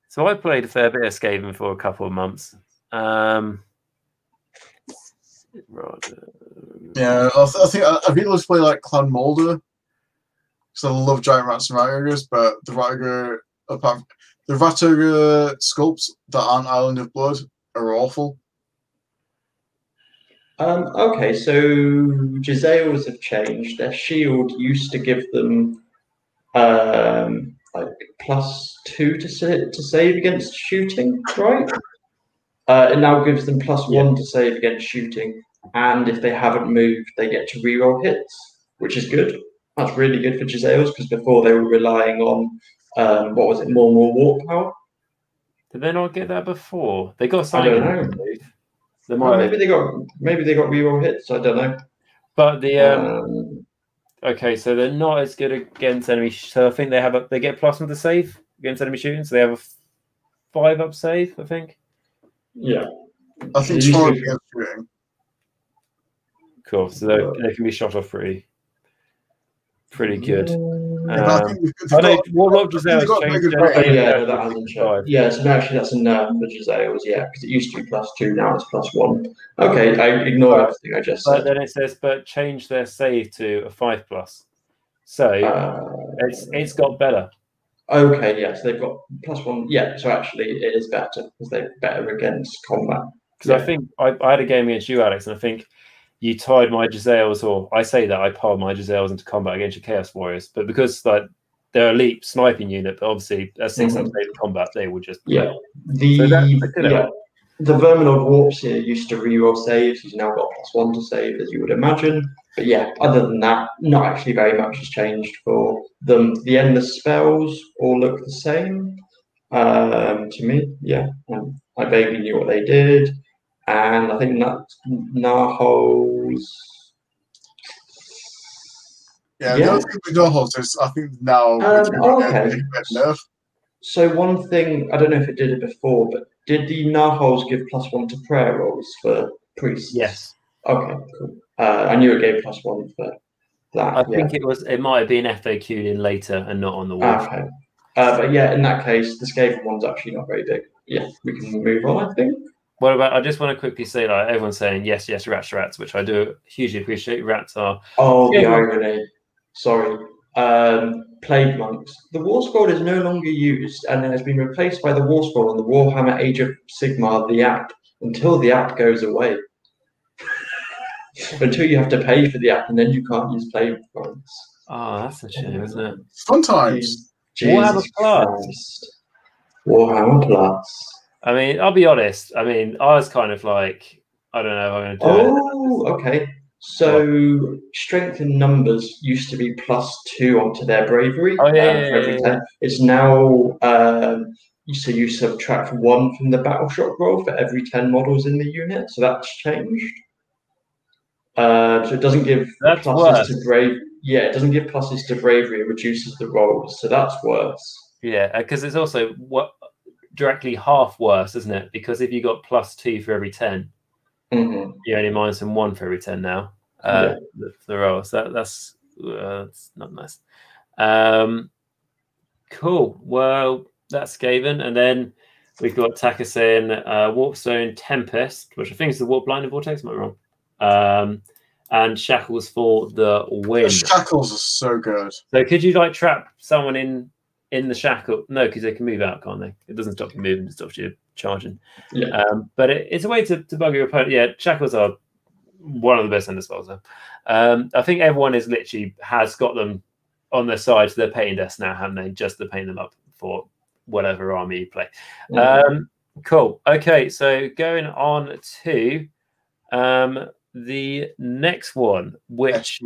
So I played a fair bit of Skaven for a couple of months. Yeah, I think I've either played like Clan Mulder, because I love giant rats and rat ogres, but the rat ogre, apart from, the rat ogre sculpts that aren't Island of Blood are awful. Okay, so Giselles have changed. Their shield used to give them like +2 to save against shooting, right? It now gives them +1 to save against shooting, and if they haven't moved, they get to reroll hits, which is good. That's really good for Giselles, because before they were relying on what was it, more warp power. Did they not get that before? They got something. I don't know. Well, maybe they got reroll hits. I don't know. But the okay, so they're not as good against enemy. So I think they have they get +1 to save against enemy shooting. So they have a 5+ save, I think. Yeah, I think it's fine against shooting. Cool. So they can be shot off pretty good. Warlock Giselle's changed. Yeah, so actually that's a nerf for Giselle's, yeah, because it used to be +2, now it's +1. Okay, I ignore everything I just said. But then it says, but change their save to a 5+. So it's got better. Okay, yeah, so they've got +1. Yeah, so actually it is better, because they're better against combat. Because I think I had a game against you, Alex, and I think you tied my Giselles, or I say that I piled my Giselles into combat against your Chaos Warriors, but because like they're an elite sniping unit, but obviously at 6 up in combat, they would just The Vermin of Warps here used to reroll saves. He's now got +1 to save, as you would imagine. But yeah, other than that, not actually very much has changed for them. The endless spells all look the same to me. Yeah, I vaguely knew what they did. And I think that Nahol's. Yeah, the other thing with Nahol's is I think now. So one thing, I don't know if it did it before, but did the Nahol's give +1 to prayer rolls for priests? Yes. Okay, cool. I knew it gave +1 for that. I think it might have been FAQ'd in later and not on the wall. Okay. But yeah, in that case, the Skaven one's actually not very big. Yeah, we can move on, I think. What about? I just want to quickly say, like everyone's saying, yes, rats, which I do hugely appreciate. Rats are the irony. Sorry, plague monks. The war scroll is no longer used, and it has been replaced by the war scroll on the Warhammer Age of Sigmar, the app. Until the app goes away, until you have to pay for the app, and then you can't use plague monks. Ah, that's a shame, isn't it? Fun times. Jesus Christ. Warhammer Plus. I mean, I'll be honest. I mean, I was kind of like, I don't know if I'm going to do it. Oh, okay. So strength in numbers used to be +2 onto their bravery. Oh, yeah. It's now, so you subtract 1 from the battle shock roll for every 10 models in the unit. So that's changed. So it doesn't give pluses to bravery. Yeah, it doesn't give pluses to bravery. It reduces the rolls. So that's worse. Yeah, because it's also what... directly half worse, isn't it? Because if you got +2 for every 10, you're only -1 for every 10 now. The roll, so that's not nice. Cool. Well, that's Skaven, and then we've got Taka saying Warpstone Tempest, which I think is the Warp Blind and Vortex. Am I wrong? And Shackles for the win. The shackles are so good. So could you like trap someone in the shackle? No, because they can move out, can't they? It doesn't stop you moving, it stops you charging. Yeah. But it's a way to bug your opponent. Yeah, shackles are one of the best endless spells. I think everyone has got them on their side to their painting desk now, haven't they? Just to paint them up for whatever army you play. Mm. Cool. Okay, so going on to the next one, which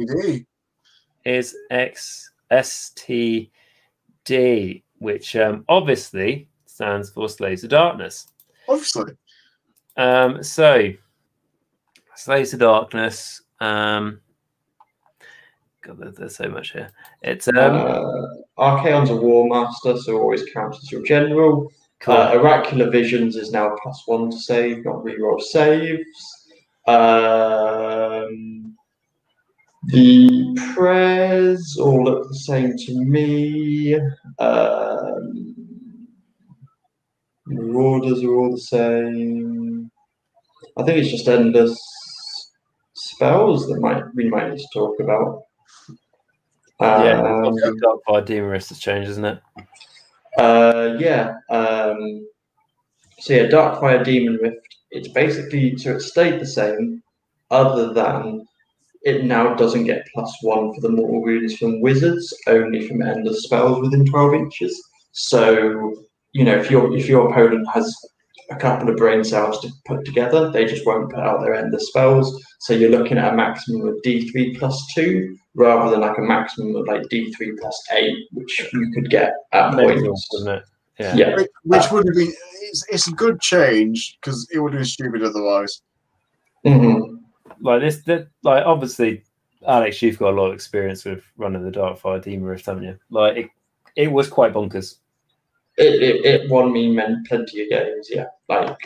is XSTD, which obviously stands for Slaves to Darkness. Obviously. So Slaves to Darkness. God, there's so much here. It's Archaon's a war master, so always counts as your general. Cool. Oracular Visions is now +1 to save, not reroll saves. The prayers all look the same to me. Marauders are all the same. I think it's just endless spells that we might need to talk about. Yeah, Dark Fire Demarist has changed, isn't it? So yeah, Darkfire Demon Rift. It's basically, so it stayed the same, other than it now doesn't get +1 for the mortal wounds from wizards, only from endless spells within 12 inches. So you know, if your opponent has a couple of brain cells to put together, they just won't put out their endless spells. So you're looking at a maximum of D3+2, rather than like a maximum of like D3+8, which you could get at points, wasn't it? Yeah. Yeah. Which would have been, it's a good change, because it would have been stupid otherwise. Mm-hmm. Like this, like obviously, Alex, you've got a lot of experience with running the Darkfire Demon Rift, haven't you? Like it was quite bonkers. It won me plenty of games, yeah. Like,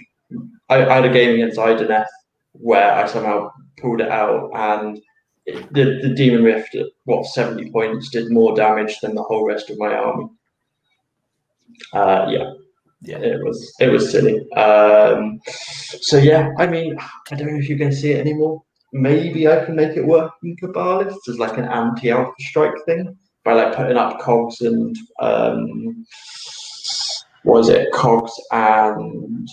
I had a game against Idoneth where I somehow pulled it out, and the Demon Rift at, what, 70 points did more damage than the whole rest of my army. Yeah, it was silly. So yeah, I mean, I don't know if you're going to see it anymore. Maybe I can make it work in Cabalist as like an anti-Alpha Strike thing, by like putting up cogs and... cogs and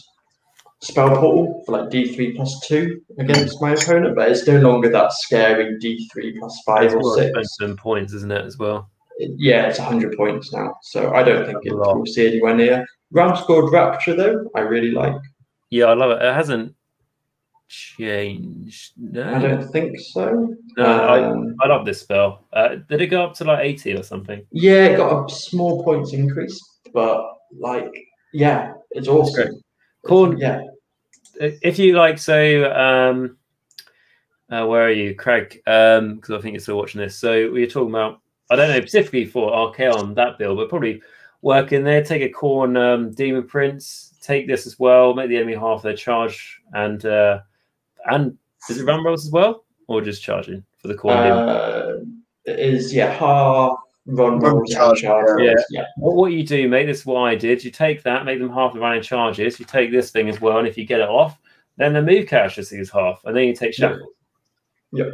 spell portal for like D3+2 against my opponent, but it's no longer that scary D3+5 or 6 points, isn't it? As well, yeah, it's 100 points now, so I don't think it will see anywhere near. Round scored Rapture though, I really like. Yeah, I love it. It hasn't changed. No, I don't think so. No, I love this spell. Did it go up to like 80 or something? Yeah, it got a small points increase, but. Like, yeah, it's awesome. Cool. Yeah. If you like, so, where are you, Craig? Because I think you're still watching this. So we were talking about, I don't know specifically for Archaon that build, but probably work in there. Take a Khorne Demon Prince. Take this as well. Make the enemy half their charge, and is it round rolls as well, or just charging for the Khorne? It is, yeah, half. Run charge. Yeah. Well, what you do, mate, this is what I did. You take that, make them half the running charges. You take this thing as well, and if you get it off, then the move characteristic is half, and then you take shackles. Yep.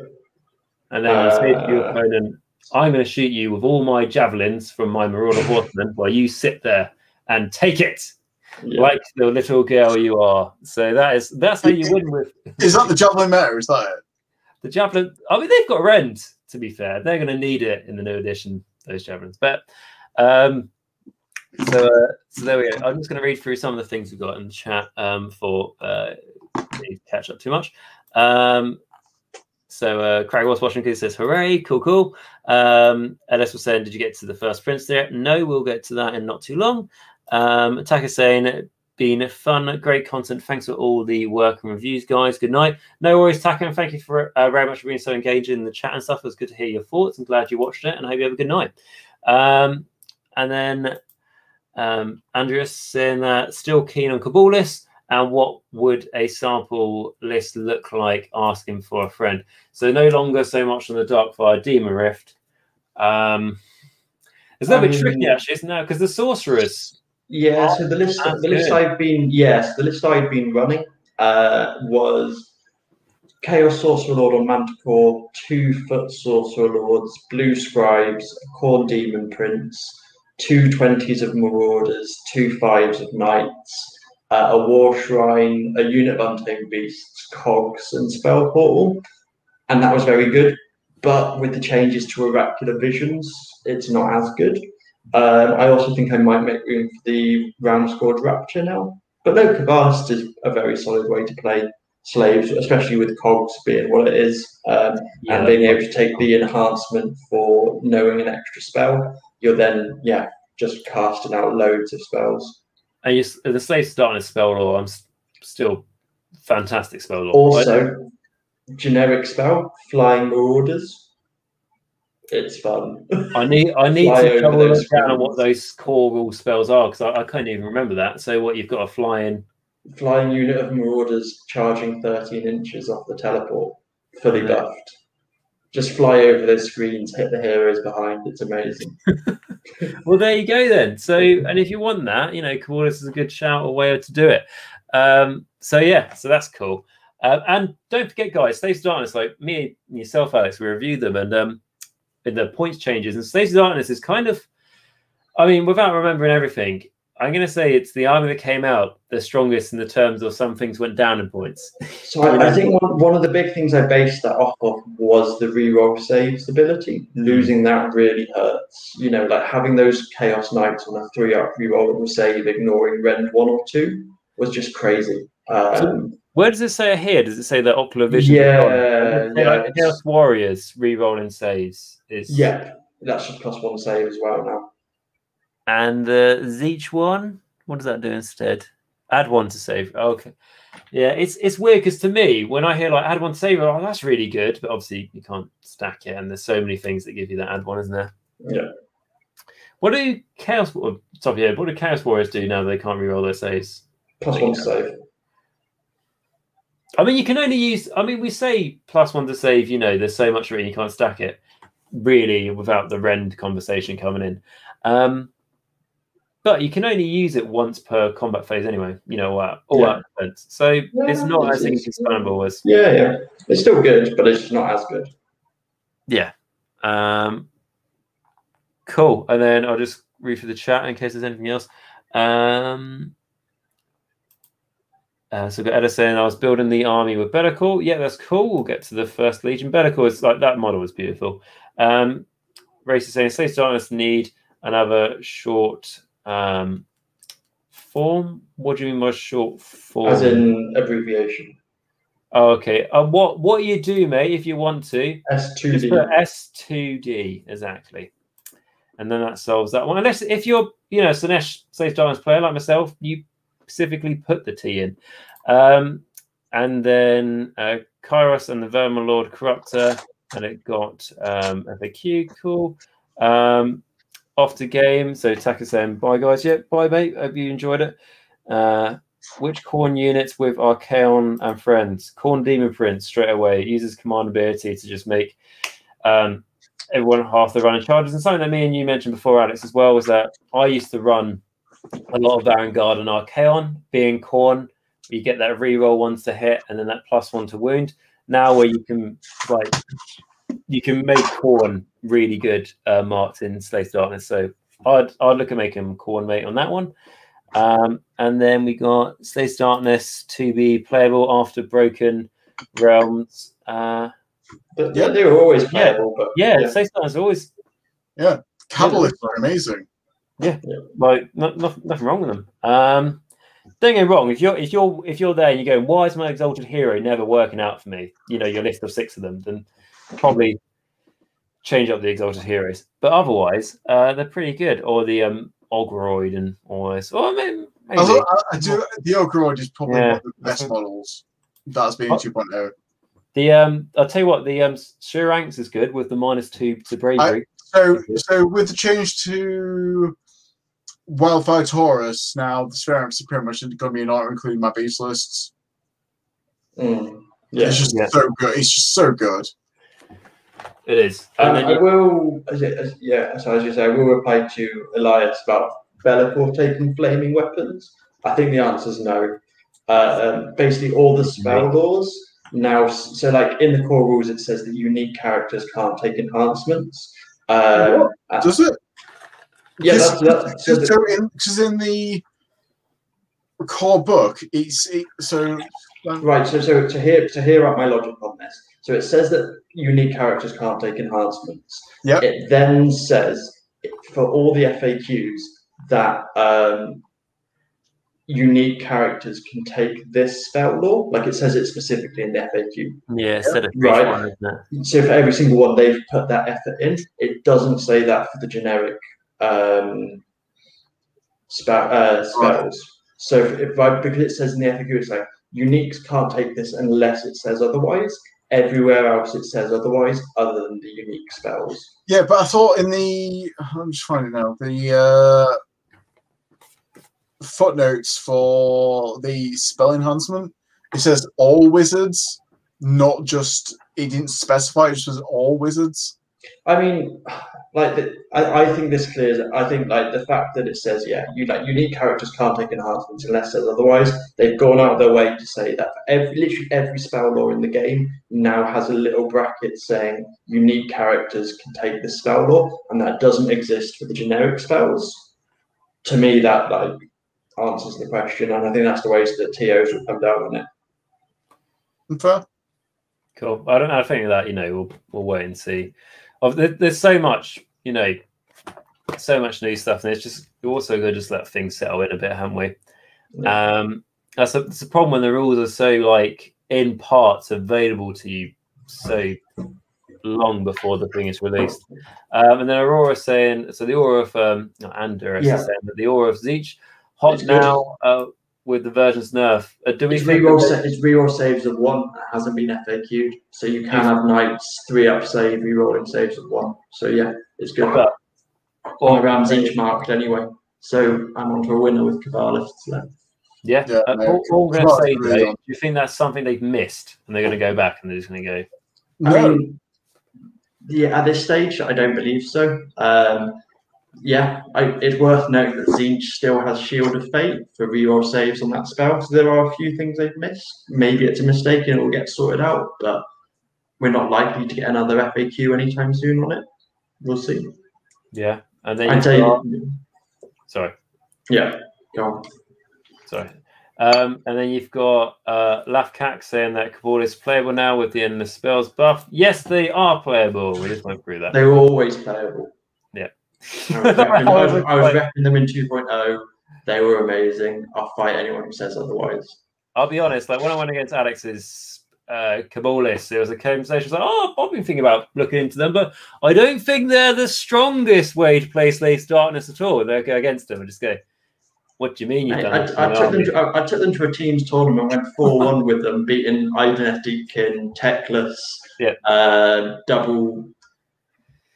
And then you say to your opponent, I'm going to shoot you with all my javelins from my Marauder Horseman while you sit there and take it, like the little girl you are. So that's how you win with... Is that the javelin meta? Is that it? The javelin... I mean, they've got Rend, to be fair. They're going to need it in the new edition. Those javelins, but so there we go. I'm just going to read through some of the things we've got in the chat for to catch up too much. So Craig was watching because he says, "Hooray, cool." Ellis was saying, "Did you get to the First Prince there?" No, we'll get to that in not too long. Taka saying, "Been fun, great content. Thanks for all the work and reviews, guys. Good night." No worries, Taka, and thank you for very much for being so engaged in the chat and stuff. It was good to hear your thoughts. I'm glad you watched it, and I hope you have a good night. And then Andreas saying that still keen on Cabalist, and what would a sample list look like? Asking for a friend. So no longer so much on the Darkfire Demon Rift. It's a little bit tricky actually, isn't it? Because the sorcerers. Yeah, so the list I've been running was Chaos Sorcerer Lord on Manticore, 2 Foot Sorcerer Lords, Blue Scribes, a Khorne Demon Prince, 2 20s of Marauders, 2 5s of Knights, a War Shrine, a unit of Untamed Beasts, cogs, and spell portal, and that was very good. but with the changes to Oracular Visions, it's not as good. I also think I might make room for the round scored Rapture now. But no, Kavast is a very solid way to play Slaves, especially with Cogs being what it is, and being able to take the enhancement for knowing an extra spell. You're then, yeah, just casting out loads of spells. And the Slaves to Darkness spell lore, I'm still fantastic spell lore. Also, generic spell, Flying Marauders. It's fun. I need to double look down on what those core rule spells are, because I can't even remember that. So what, you've got a flying unit of Marauders charging 13 inches off the teleport, fully buffed. Just fly over those screens, hit the heroes behind. It's amazing. Well, there you go then. So, and if you want that, you know, Kharadron is a good shout, a way to do it. So yeah, so that's cool. And don't forget, guys, Slaves to Darkness, like me and yourself, Alex, we reviewed them, and in the points changes, and Slaves to Darkness is kind of, I mean, without remembering everything, I'm going to say it's the army that came out the strongest in the terms of some things went down in points. So I think one of the big things I based that off of was the reroll saves ability. Losing that really hurts. You know, like having those Chaos Knights on a 3-up rerollable save, ignoring Rend 1 or 2, was just crazy. So where does it say here? Does it say that Ocular Vision? Yeah. Chaos Warriors rerolling saves. Yeah, that's just +1 save as well now. And the Zinch one, what does that do instead? Add 1 to save. Okay, yeah, it's weird, because to me, when I hear like add 1 to save, oh, that's really good, but obviously you can't stack it, and there's so many things that give you that add 1, isn't there? Yeah. What do Chaos? Top here. What do Chaos Warriors do now that they can't reroll their saves? +1 to save. I mean, you can only use. I mean, we say +1 to save. You know, there's so much written, you can't stack it, really, without the Rend conversation coming in. But you can only use it once per combat phase anyway, you know, all that defense. So it's not as expandable as... Yeah. It's still good, but it's not as good. Yeah. Cool. And then I'll just read through the chat in case there's anything else. So we've got Edda saying, I was building the army with Bellacore. Yeah, that's cool. We'll get to the first Legion. Bellacore is like, that model is beautiful. Race is saying, Slaves to Darkness need another short... form? What do you mean by short form? As in abbreviation. Oh, okay. What you do, mate, if you want to? S2D. S2D, exactly. And then that solves that one. Unless if you're, you know, Slaanesh Slaves to Darkness player like myself, you specifically put the T in. And then Kairos and the Vermin Lord Corruptor, and it got FAQ, cool. Off to game. So Taka saying, bye guys. Yeah, bye mate. Hope you enjoyed it. Which Khorne units with Archaon and friends? Khorne Demon Prince straight away. It uses command ability to just make everyone half the running charges. And something that me and you mentioned before, Alex, as well, was that I used to run a lot of Varanguard and Archaon. Being Khorne, you get that reroll 1 to hit and then that +1 to wound. Now where you can like you can make Khorne really good marked in Slaves to Darkness. So I'd look at making Khorne, mate, on that one. And then we got Slaves to Darkness to be playable after Broken Realms. But yeah, they were always playable. But Slaves to Darkness always. Yeah, Kabbalists are amazing. Yeah. Like nothing wrong with them. Don't get me wrong. If you're there and you're going, why is my exalted hero never working out for me? You know, your list of 6 of them, then probably change up the exalted heroes, but otherwise they're pretty good. Or the Ogroid and all this. Or maybe. The Ogroid is probably one of the best models that's been 2.0. The I'll tell you what, the Shuranks is good with the -2 to bravery. So with the change to Wildfire Taurus, now the Shuranks are pretty much going to be an honor, including my beast lists. Yeah, it's just so good. It's just so good. It is. So as you say, I will reply to Elias about Bellacore taking flaming weapons. I think the answer is no. Basically, all the spell laws now. So, like in the core rules, it says that unique characters can't take enhancements. Does it? Yeah, because in the core book, it's so. Right. So to hear up my logic on this. So it says that unique characters can't take enhancements. Yep. It then says, for all the FAQs, that unique characters can take this spell lore. Like, it says it specifically in the FAQ. Yeah, instead of right. One, isn't it? So for every single one they've put that effort in. It doesn't say that for the generic spells. So if I, because it says in the FAQ, it's like, uniques can't take this unless it says otherwise. Everywhere else it says otherwise, other than the unique spells. Yeah, but I thought in the... I'm just finding it now. The footnotes for the spell enhancement, it says all wizards, not just... It didn't specify, it just says all wizards. I mean, like, I think this clears... I think, like, the fact that it says, yeah, unique characters can't take enhancements unless says otherwise, they've gone out of their way to say that literally every spell lore in the game now has a little bracket saying unique characters can take this spell lore, and that doesn't exist for the generic spells. To me, that, like, answers the question, and I think that's the way that TOs will come down on it. Okay. Cool. I don't know. I think that, you know, we'll wait and see. There's so much, you know, so much new stuff, and it's just also going to just let things settle in a bit, haven't we? Yeah. That's a problem when the rules are so, like, in parts available to you so long before the thing is released. And then Aurora saying, so the aura of Andor is saying that the aura of Tzeentch hot now with the version's nerf. Do we think it's reroll saves of one that hasn't been FAQ'd, so you can have knights 3-up save rerolling saves of 1. So yeah, it's good. All around Zinch marked anyway, so I'm onto a winner with Kabbalah. Yeah, yeah, all we're going to say, really, do you think that's something they've missed, and they're going to go back and they're just going to go? No. I mean, yeah, at this stage, I don't believe so. Yeah, it's worth noting that Zinch still has Shield of Fate for reroll saves on that spell, so there are a few things they've missed. Maybe it's a mistake and it will get sorted out, but we're not likely to get another FAQ anytime soon on it. We'll see. Yeah, and then sorry. Yeah, go on. Sorry. And then you've got Lafkak saying that Cabal is playable now with the endless spells buff. Yes, they are playable. We just went through that. They were always playable. Yeah. I was repping them in 2.0. They were amazing. I'll fight anyone who says otherwise. I'll be honest, like when I went against Alex's Cabalist, there was a conversation like, oh, I've been thinking about looking into them, but I don't think they're the strongest way to play Slaves to Darkness at all. They'll go against them and just go, what do you mean you've done it? I took them to a team's tournament, went 4-1 with them, beating Idoneth Deepkin, Techless, yeah. Double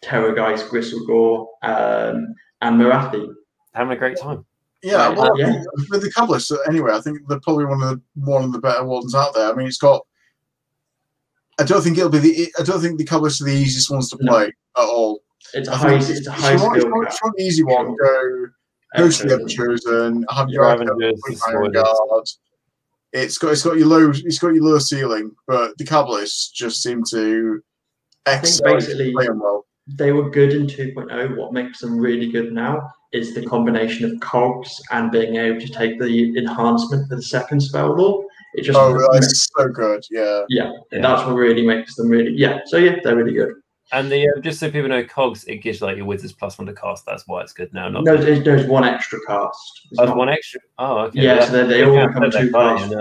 Terrorgeist, Gristle Gore, and Marathi. Having a great time. Yeah, well, yeah. With the Kabbalist, anyway, I think they're probably one of the better ones out there. I mean, it's got. I don't think the Kabbalists are the easiest ones to play at all. It's a high skill. It's not an easy one. Go to the Everchosen. Have your Varanguard. It's got your low ceiling, but the Kabbalists just seem to. Excel basically play them well. They were good in 2.0. What makes them really good now is the combination of cogs and being able to take the enhancement for the second spell lore. It just it's so good, yeah. Yeah, that's what really makes them really, yeah. So yeah, they're really good. And the just so people know, cogs, it gives like your wizards +1 to cast. That's why it's good now. There's one extra cast. There's one extra. Oh, okay. Yeah, so they all become 2 cast.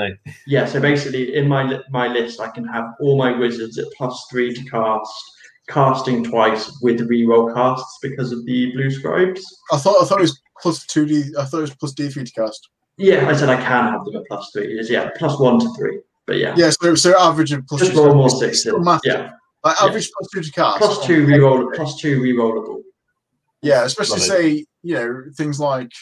Yeah, so basically in my list, I can have all my wizards at +3 to cast, casting twice with reroll casts because of the Blue Scribes. I thought it was +2D. I thought it was +D3 to cast. Yeah, I said I can have them at +3. Yeah, +1 to 3. But yeah. Yeah, so average of +2. Just roll more 6s. Yeah. Like average +2 to cast. +2 rerollable. +2 rerollable. Yeah, especially say, you know, things like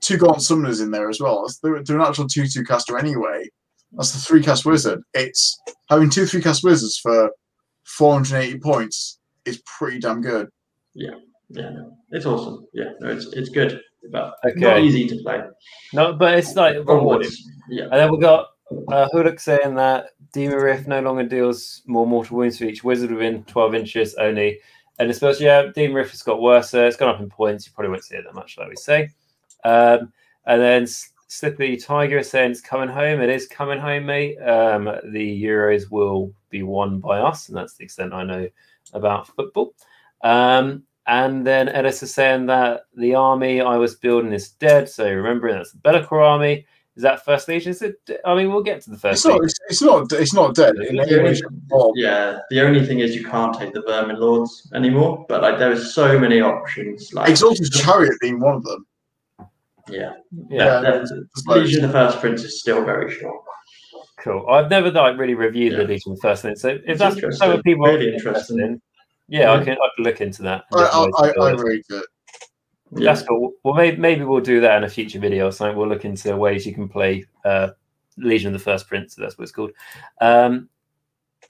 2 Gaunt Summoners in there as well. They're an actual 2/2 caster anyway. That's the 3-cast wizard. It's having 2 3-cast wizards for 480 points is pretty damn good. Yeah, yeah, no, it's awesome. Yeah, no, it's good, but not easy to play. No, but it's like rewarding. Yeah, and then we got. Huluk saying that Dima Rift no longer deals more mortal wounds for each wizard within 12 inches only. And especially, yeah, Dima Rift has got worse. It's gone up in points. You probably won't see it that much, like we say. And then Slippery Tiger is saying it's coming home. It is coming home, mate. The Euros will be won by us, and that's the extent I know about football. And then Ellis is saying that the army I was building is dead. So remembering that's the Bellacore army. Is that First Legion? Is it, I mean, we'll get to the First Legion. It's not dead. Yeah, the only thing is you can't take the Vermin Lords anymore. But like, there are so many options. Like Exalted Chariot being one of them. Yeah. Legion of the First Prince is still very short. Cool. I've never like really reviewed the Legion of the First Prince. So if it's that's what some people really are interested in, I can look into that. I read it. Yeah. That's cool. Well, maybe we'll do that in a future video or something. We'll look into ways you can play Legion of the First Prince, so that's what it's called. And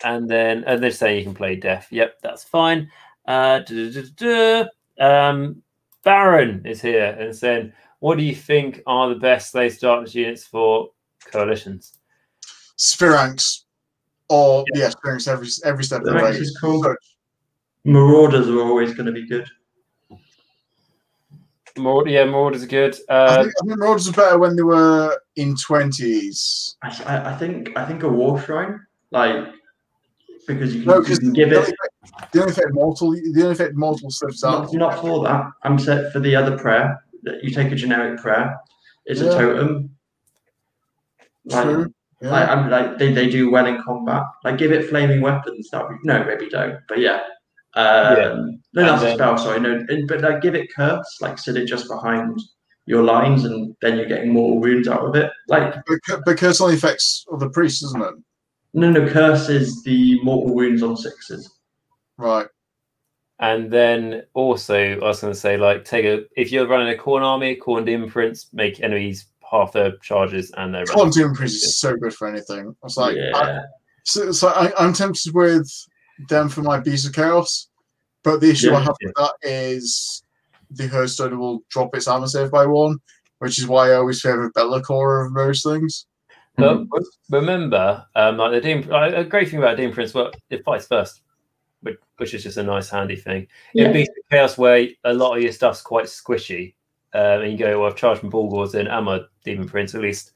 then they're saying you can play Death. Yep, that's fine. Baron is here and saying, what do you think are the best Slaves to Darkness units for coalitions? Spheranx. Or, yes, yeah, Spheranx every step of the way. Is cool. Marauders are always going to be good. Marauders are good. I think Marauders are better when they were in 20s. I think a War Shrine, like because you can give it. The only effect mortal slips out. You're not for that. I'm set for the other prayer. That you take a generic prayer. It's a totem. Like, true. Yeah. Like I'm like they do well in combat. Like give it flaming weapons. That would, no, maybe don't. But yeah. No, that's a spell, sorry. No, but like, give it curse, like sit it just behind your lines, and then you're getting mortal wounds out of it. Like, but curse only affects the priest, isn't it? No, curse is the mortal wounds on 6s. Right. And then also, I was going to say, like, if you're running a Khorne army, Khorne Demon Prince, make enemies half their charges, and they're Khorne Demon Prince is so good for anything. I was like, I'm tempted with them for my Beasts of Chaos, but the issue I have with that is the Hearthstone will drop its armor save by 1, which is why I always favor Bellacore of most things. But remember, a great thing about Demon Prince, well, it fights first, which is just a nice handy thing. In Beasts of Chaos, where a lot of your stuff's quite squishy, and you go, well, I've charged my Bulgars in and my Demon Prince, at least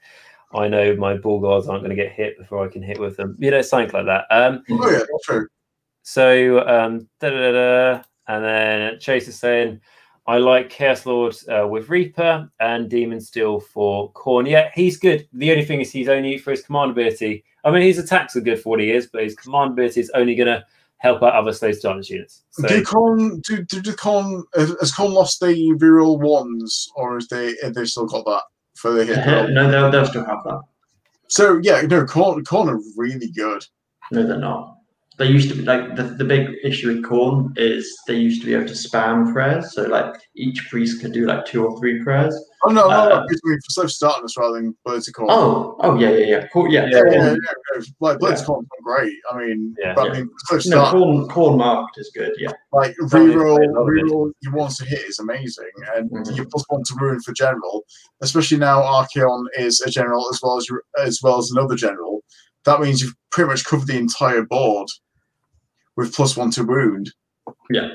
I know my Bulgars aren't going to get hit before I can hit with them. You know, something like that. True. So, and then Chase is saying, I like Chaos Lord with Reaper and Demon Steel for Khorne. Yeah, he's good. The only thing is he's only for his command ability. I mean, his attacks are good for what he is, but his command ability is only going to help out other Slaves to Darkness units. So, has Khorne lost the reroll 1s, or have they still got that for the hit? No, they'll still have that. So, yeah, no, Khorne are really good. No, they're not. They used to be like the big issue with Khorne is they used to be able to spam prayers, so like each priest could do like 2 or 3 prayers. Oh no, for Slaves to Darkness rather than Blades of Khorne. Cool. Like Blades of Khorne's not great. I mean, Khorne marked is good. Yeah, like reroll you want to hit is amazing, and you +1 to ruin for general, especially now Archaon is a general as well as another general. That means you've pretty much covered the entire board with +1 to wound. Yeah,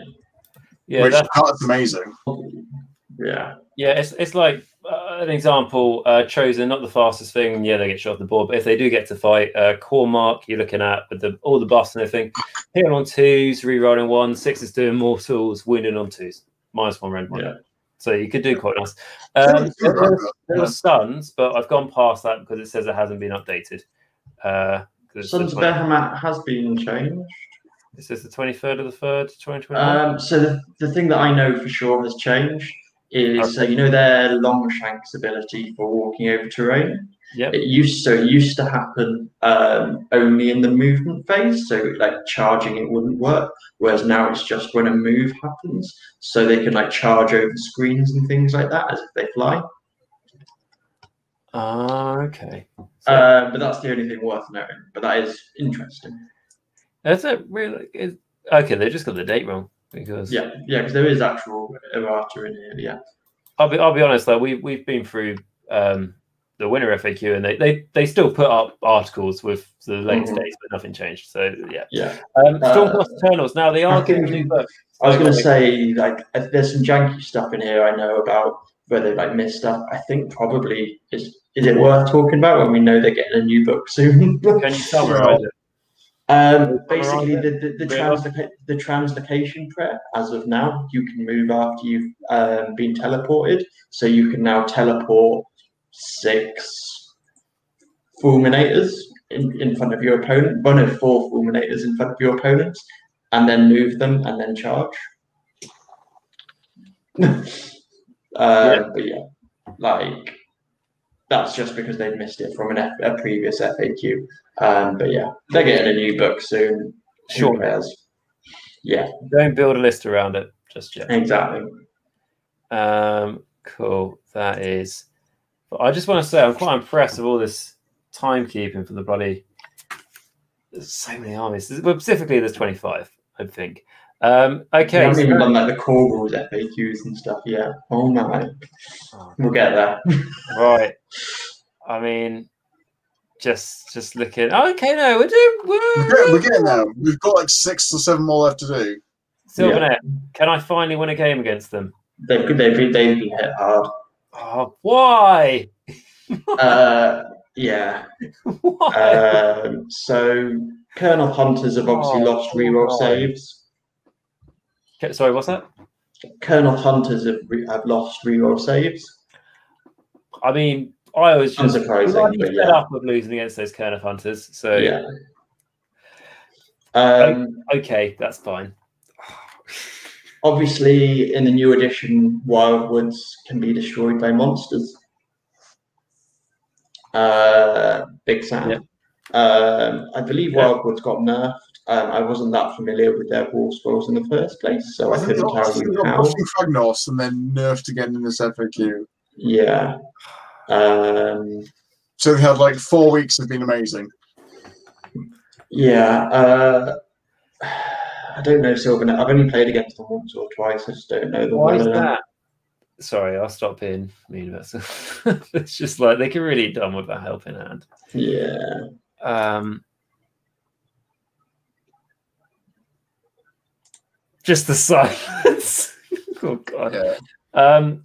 that's amazing. Yeah, it's like an example. Chosen, not the fastest thing. Yeah, they get shot off the board, but if they do get to fight, Khorne mark, you're looking at with all the buffs and everything. Hitting on 2s, rerolling 1, 6s doing mortals, wounding on 2s, -1 round 1. Yeah. So you could do quite nice. There were Suns, but I've gone past that because it says it hasn't been updated. Sons of Behemoth has been changed. This is the 23rd of the 3rd, 2021. So the thing that I know for sure has changed is you know their Longshanks ability for walking over terrain. Yep. It used to happen only in the movement phase, so like charging it wouldn't work. Whereas now it's just when a move happens, so they can like charge over screens and things like that as if they fly. Okay. So, but that's the only thing worth knowing. But that is interesting. That's it. Really? Okay, they just got the date wrong because because there is actual errata in here. Yeah. I'll be honest though. We've been through the winter FAQ, and they still put up articles with the latest dates, but nothing changed. So yeah. Stormcast Eternals. Now they are giving new books. I was going to say like there's some janky stuff in here I know about. where they like missed up. I think probably is it worth talking about when we know they're getting a new book soon? Can you summarize it? Basically, the translocation prayer, as of now, you can move after you've been teleported. So you can now teleport 6 fulminators in front of your opponent. Well, no, 4 fulminators in front of your opponents, and then move them and then charge. But yeah, like that's just because they missed it from a previous FAQ. But yeah, they're getting a new book soon. Sure. Yeah. Don't build a list around it just yet. Exactly. Cool. That is. But I just want to say I'm quite impressed with all this timekeeping for the bloody. There's so many armies. Well, specifically, there's 25, I think. Okay. We haven't even done like the core rules, FAQs and stuff. Yeah. Oh my. Oh, we'll get there. Right. I mean. Just looking. Okay, no, we're getting there. We've got like 6 or 7 more left to do. Sylvaneth, yeah. Can I finally win a game against them? They've been hit hard. Oh, why? Yeah. Why? So Colonel Hunters have obviously lost reroll saves. Sorry, what's that? Colonel Hunters have lost reroll saves. I mean. I was just fed up of losing against those Colonel Hunters. So yeah. Okay, that's fine. Obviously, in the new edition, wildwoods can be destroyed by monsters. Big Sam. Yeah. I believe wildwoods got nerfed. I wasn't that familiar with their wall scrolls in the first place, so I couldn't tell you how. Fragnos and then nerfed again in this FAQ. Yeah. So we had like 4 weeks have been amazing. Yeah, I don't know Sylvaneth. I've only played against them once or twice. I just don't know the one. Why is that? Sorry, I'll stop being mean about Sylvaneth. It's just like they can really done with a helping hand. Yeah. Just the silence. Oh god. Yeah.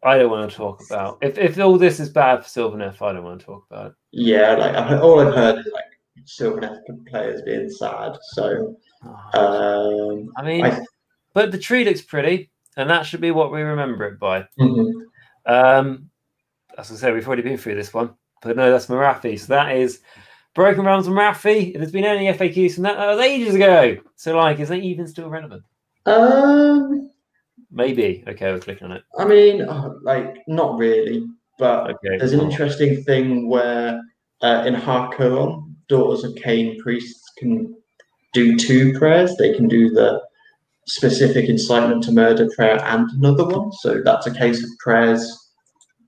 I don't want to talk about if all this is bad for Sylvaneth. I don't want to talk about it. Yeah, like all I've heard is like Sylvaneth players being sad. So, I mean, but the tree looks pretty, and that should be what we remember it by. Mm-hmm. As I said, we've already been through this one, but no, that's Marathi. So that is Broken Realms of Marathi. If there's been any FAQs from that was ages ago. So, like, is that even still relevant? Maybe. Okay, we're clicking on it. I mean, like, not really, but okay, there's an interesting thing where in Archaon, Daughters of Khaine priests can do 2 prayers. They can do the specific incitement to murder prayer and another one. So that's a case of prayers,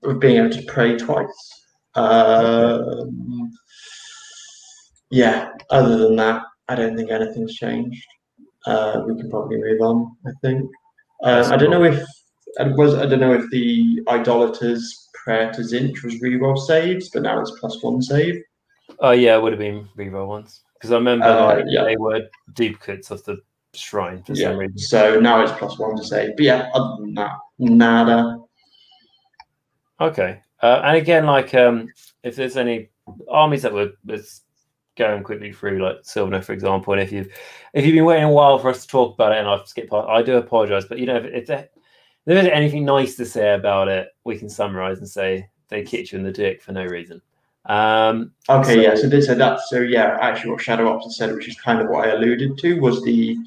of being able to pray twice. Yeah, other than that, I don't think anything's changed. We can probably move on, I think. I don't know if I don't know if the Idolater's prayer to Zinch was reroll saves, but now it's +1 save. Oh yeah, it would have been reroll ones because I remember they were duplicates of the shrine for some reason. So now it's +1 to save. But yeah, other than that, nada. Okay, and again, like if there's any armies that were going quickly through, like Sylvaneth, for example, and if you've been waiting a while for us to talk about it and I've skipped past, I do apologise, but you know, if there isn't anything nice to say about it, we can summarise and say they kicked you in the dick for no reason. Okay, so, yeah, so they said that. So yeah, actually what Shadow Ops said, which is kind of what I alluded to, was the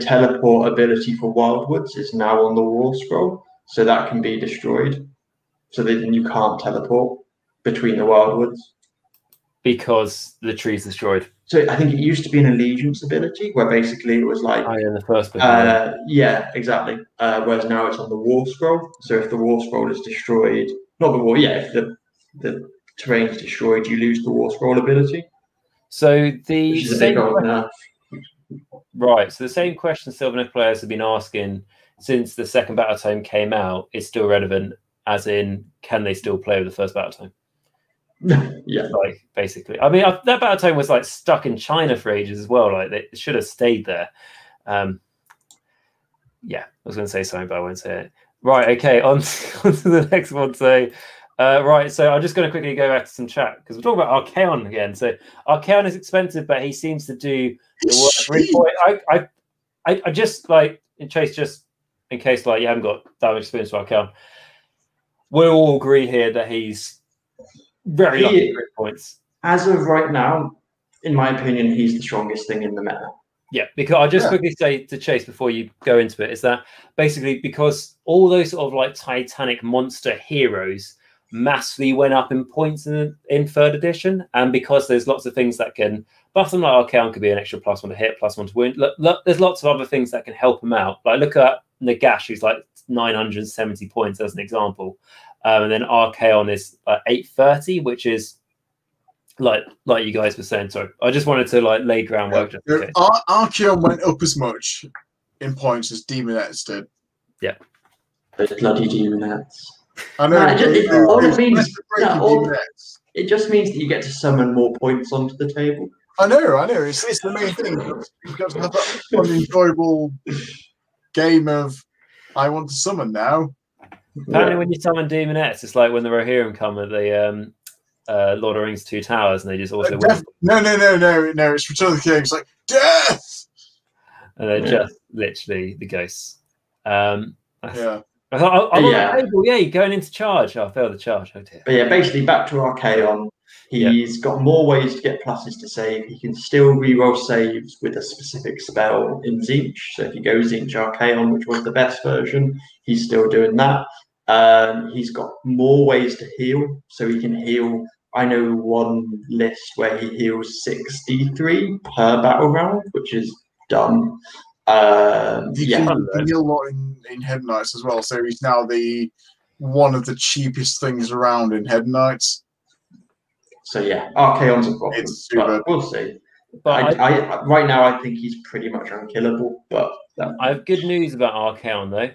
teleport ability for Wildwoods is now on the wall scroll, so that can be destroyed. So then you can't teleport between the Wildwoods. Because the tree's destroyed. So I think it used to be an allegiance ability where basically it was like... Oh, yeah, the first book. Yeah, exactly. Whereas now it's on the wall scroll. So if the wall scroll is destroyed... Not the wall, yeah. If the terrain's destroyed, you lose the wall scroll ability. So the... Which is same a big old nerf. Right, so the same question Sylvaneth players have been asking since the second battle tome came out is still relevant, as in, can they still play with the first battle tome? Yeah, like basically. I mean, that battle tome was like stuck in China for ages as well. Like it should have stayed there. Yeah, I was going to say something, but I won't say it. Right, okay, on to the next one. So, right, so I'm just going to quickly go back to some chat because we're talking about Archaon again. So, Archaon is expensive, but he seems to do the work. I just like, in case like you haven't got that much experience with Archaon, we'll all agree here that he's very lucky at 3 points. As of right now, in my opinion, he's the strongest thing in the meta. Yeah, because I'll just quickly say to Chase before you go into it, is that basically because all those sort of like Titanic monster heroes massively went up in points in 3rd edition, and because there's lots of things that can buff them, like Archaon could be an extra +1 to hit, +1 to wound. Look, there's lots of other things that can help them out. Like look at Nagash, who's like 970 points as an example, and then Archaon is 830, which is like you guys were saying. So I just wanted to like lay groundwork. Yeah. Archaon went up as much in points as Demonettes did. Yeah, those bloody Demonettes. I know. It just means that you get to summon more points onto the table. I know. It's the main thing. You've got to have that fun, enjoyable game of I want to summon now. Apparently, when you summon Demonettes, it's like when the Rohirrim come at the Lord of the Rings 2 Towers, and they just also no, it's Return of the King. It's like death, and they're just literally the ghosts. I'm going into charge. I failed the charge. Oh dear. But yeah, basically back to Archaon. He's got more ways to get pluses to save. He can still reroll saves with a specific spell in Zinch. So if you go Zinch Archaon, which was the best version, he's still doing that. He's got more ways to heal, so he can heal. I know one list where he heals 63 per battle round, which is dumb. He can heal a lot in Hedonites as well, so he's now one of the cheapest things around in Hedonites. So yeah, Archaon's a problem. It's super. We'll see. But I right now, I think he's pretty much unkillable. But I have good news about Archaon though.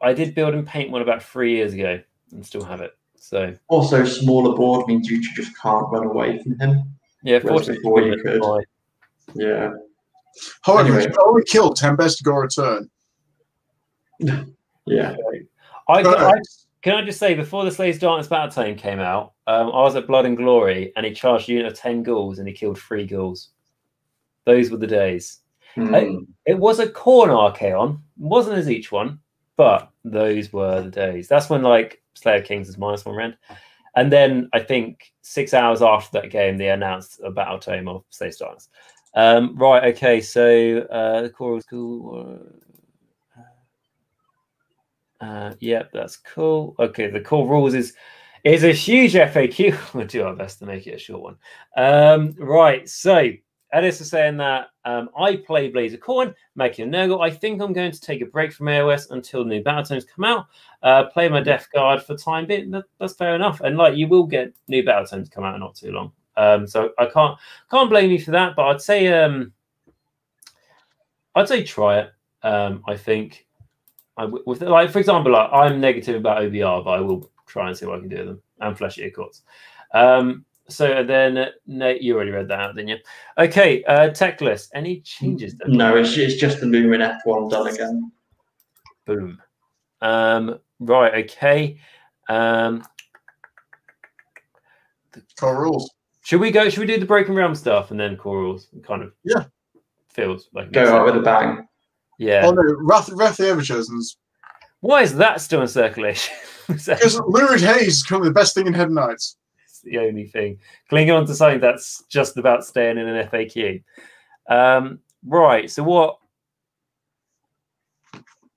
I did build and paint one about 3 years ago and still have it. So also smaller board means you just can't run away from him. Yeah, fortunately you could. Yeah. However, anyway. You can only kill 10 best go return. Yeah. Can I just say, before the Slaves to Darkness battle time came out, I was at Blood and Glory, and he charged a unit of 10 ghouls, and he killed 3 ghouls. Those were the days. It was a corn Archaon. It wasn't as each one, but those were the days. That's when like Slayer Kings was -1 rend. And then I think 6 hours after that game, they announced a battle tome of Slaves to Darkness. Right, okay, so the core was cool. Yeah, that's cool. Okay, the core rules is a huge FAQ. We'll do our best to make it a short one. Right, so Edis is saying that I play Blades of Khorne, Maggotkin of Nurgle. I think I'm going to take a break from AOS until new battle tomes come out. Play my Death Guard for time being. That's fair enough. And like you will get new battle tomes come out in not too long. So I can't blame you for that, but I'd say try it. I think like for example, like, I'm negative about OBR, but I will try and see what I can do with them and Flesh Eater Courts. So then, Nate, you already read that out, didn't you? Okay, tech list. Any changes? Then? No, it's just the Moon in F1 done again. Boom. Right, okay. Core rules. Should we do the Broken Realm stuff and then core rules? Kind of. Yeah. Feels like go out with a bang. Yeah. Oh no, Wrath the Everchosen's. Why is that still in circulation? Because Lurid Haze is currently the best thing in Head Knights. The only thing clinging on to something that's just about staying in an FAQ. Right, so what,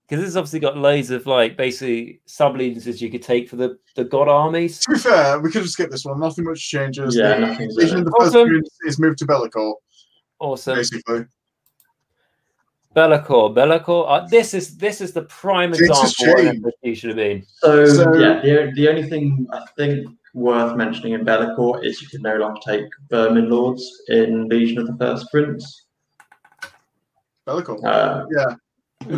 because this has obviously got loads of like basically sub-allegiances you could take for the god armies. To be fair, we could just skip this one, nothing much changes. Yeah, the Legion of the First Prince is moved to Bellacore. Awesome. Basically, Bellacore. This is the prime example of you should have been. So yeah, the only thing I think worth mentioning in Bellacore is you can no longer take Vermin Lords in Legion of the First Prince. Bellacore, yeah,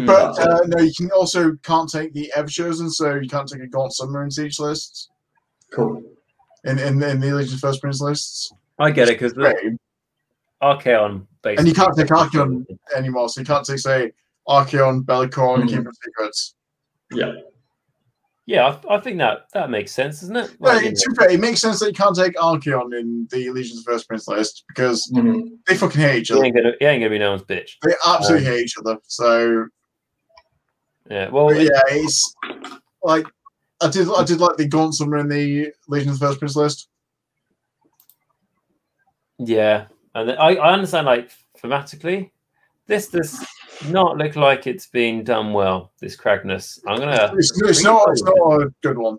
but no, you can also can't take the Everchosen, so you can't take a Gaunt Summoner in Siege lists. Cool. In the Legion of the First Prince lists, I get it because Archaon basically, and you can't take Archaon anymore, so you can't take say Archaon, Bellacore, and Keeper of Secrets. Yeah. Yeah, I think that makes sense, doesn't it? Like, no, to be fair, it makes sense that you can't take Archaon in the Legion of the First Prince list because they fucking hate each other. He ain't gonna be no one's bitch. They absolutely hate each other. So yeah, well, yeah, it's like I did like the Gaunt somewhere in the Legion of the First Prince list. Yeah, and I understand, like, thematically, this does not look like it's been done well, this Kragnus. I'm gonna. It's not a good one.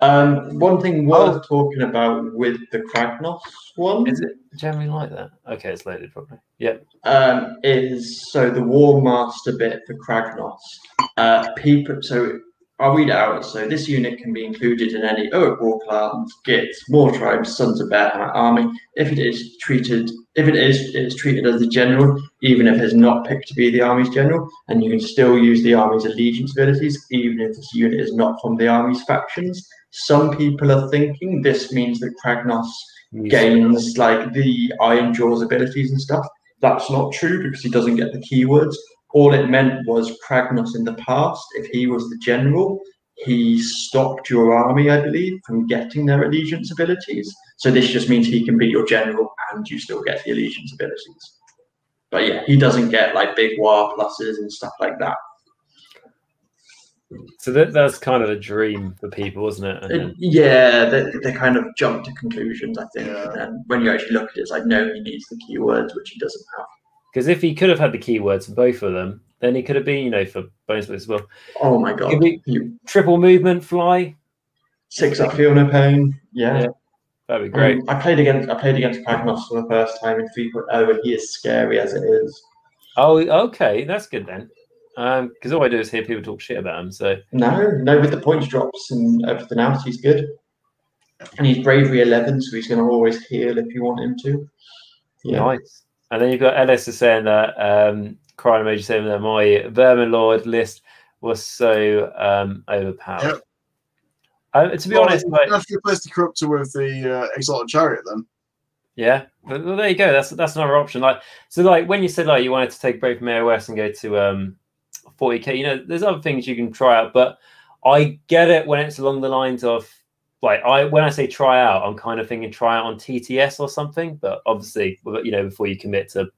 One thing worth talking about with the Kragnus one is it generally like that? Okay, it's loaded probably. Yeah. Is so the War Master bit for Kragnus. So I'll read it out. So this unit can be included in any Oak War clans, Gits, War Tribes, Sons of Bearhammer army. If it is treated as a general, even if it's not picked to be the army's general, and you can still use the army's allegiance abilities, even if this unit is not from the army's factions. Some people are thinking this means that Kragnus gains like the Iron Jaws abilities and stuff. That's not true because he doesn't get the keywords. All it meant was Kragnus in the past, if he was the general, he stopped your army, I believe, from getting their allegiance abilities. So this just means he can be your general and you still get the allegiance abilities. But yeah, he doesn't get like big war pluses and stuff like that. So that's kind of a dream for people, isn't it? Yeah, they kind of jump to conclusions, I think. Yeah. And when you actually look at it, it's like, no, he needs the keywords, which he doesn't have. Because if he could have had the keywords for both of them, then he could have been, you know, for bonus as well. Oh my god! Triple movement, fly, 6 up, feel no pain. Yeah, that'd be great. I played against Kragnus for the first time in 3.0, and he is scary as it is. Oh, okay, that's good then. Because all I do is hear people talk shit about him. So no, with the points drops and everything else, he's good. And he's bravery 11, so he's going to always heal if you want him to. Yeah. Nice. And then you've got Ellis saying that Crime Major saying that my Vermin Lord list was so overpowered. Yep. To be honest, like, you have to replace the Corruptor with the Exalted Chariot, then. Yeah, well, there you go. That's another option. Like, so, like when you said like you wanted to take break from AOS and go to 40k, you know, there's other things you can try out. But I get it when it's along the lines of like when I say try out, I'm kind of thinking try out on TTS or something. But obviously, you know, before you commit to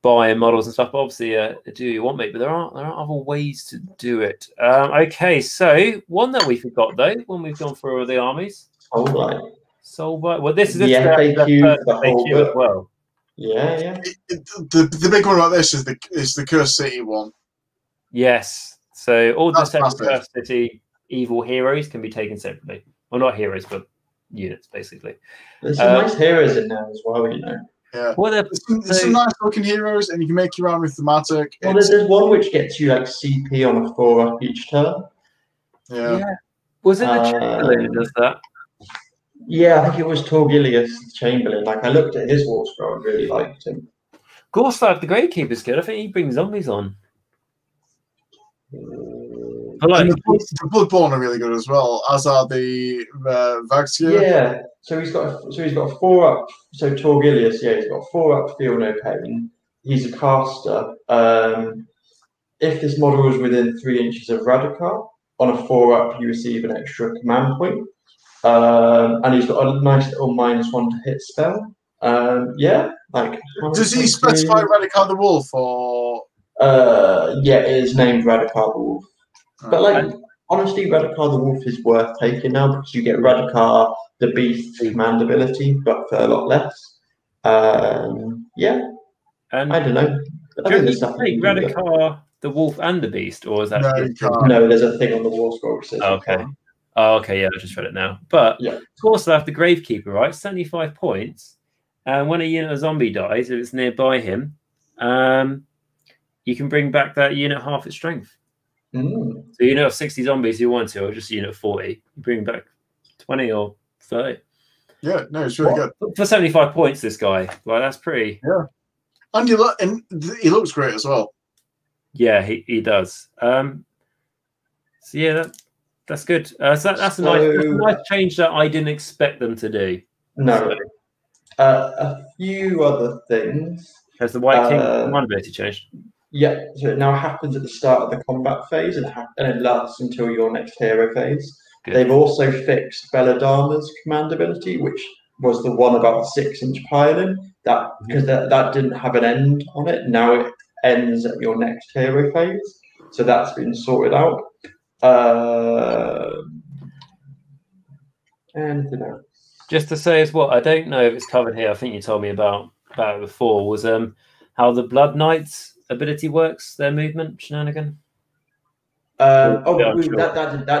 buying models and stuff, but obviously do you want, mate? But there are other ways to do it. Okay, so one that we forgot though when we've gone through all the armies. Soulbite. Soulbite. Well, this is the FAQ as well. Yeah, yeah. The big one about this is the Cursed City one. Yes. So all the Cursed City evil heroes can be taken separately. Well, not heroes, but units basically. There's some nice heroes in there as well, you know. Yeah, well, there's some nice looking heroes, and you can make your own with thematic. Well, there's one which gets you like CP on a 4-up each turn. Yeah. Was it the Chamberlain who does that? Yeah, I think it was Torgilius Chamberlain. Like I looked at his war scroll and really liked him. Gorslav the Gravekeeper's good. I think he brings zombies on. Like, the Bloodborne are really good as well, as are the Vaxia. Yeah, so he's got 4-up. So Torgilius, yeah, he's got 4-up. Feel no pain. He's a caster. If this model is within 3 inches of Radakar, on a 4-up, you receive an extra command point. And he's got a nice little -1 to hit spell. Yeah, like does he specify Radakar the Wolf or? Yeah, it is named Radakar the Wolf. But like honestly, Radakar the Wolf is worth taking now because you get Radakar the Beast command ability, but for a lot less. Yeah, and I don't know. Do you think Radakar the Wolf and the Beast, or is that no? There's a thing on the war scroll which says okay. Oh, okay, yeah, I just read it now. But yeah, of course, I have the Gravekeeper, right? 75 points, and when a unit of zombie dies, if it's nearby him, you can bring back that unit half its strength. So you know 60 zombies you want to, or just a unit of 40, you bring back 20 or 30. Yeah, no, it's really good for 75 points. This guy, like that's pretty. Yeah, and he looks great as well. Yeah, he does. So yeah, that's good. So that's a nice change that I didn't expect them to do. No, a few other things. Has the White King command ability changed? Yeah, so it now happens at the start of the combat phase, and it lasts until your next hero phase. Good. They've also fixed Belladama's command ability, which was the one about the 6-inch piling, that because that didn't have an end on it. Now it ends at your next hero phase, so that's been sorted out. Anything else? Just to say as well, I don't know if it's covered here. I think you told me about it before. Was how the Blood Knights ability works, their movement shenanigan. That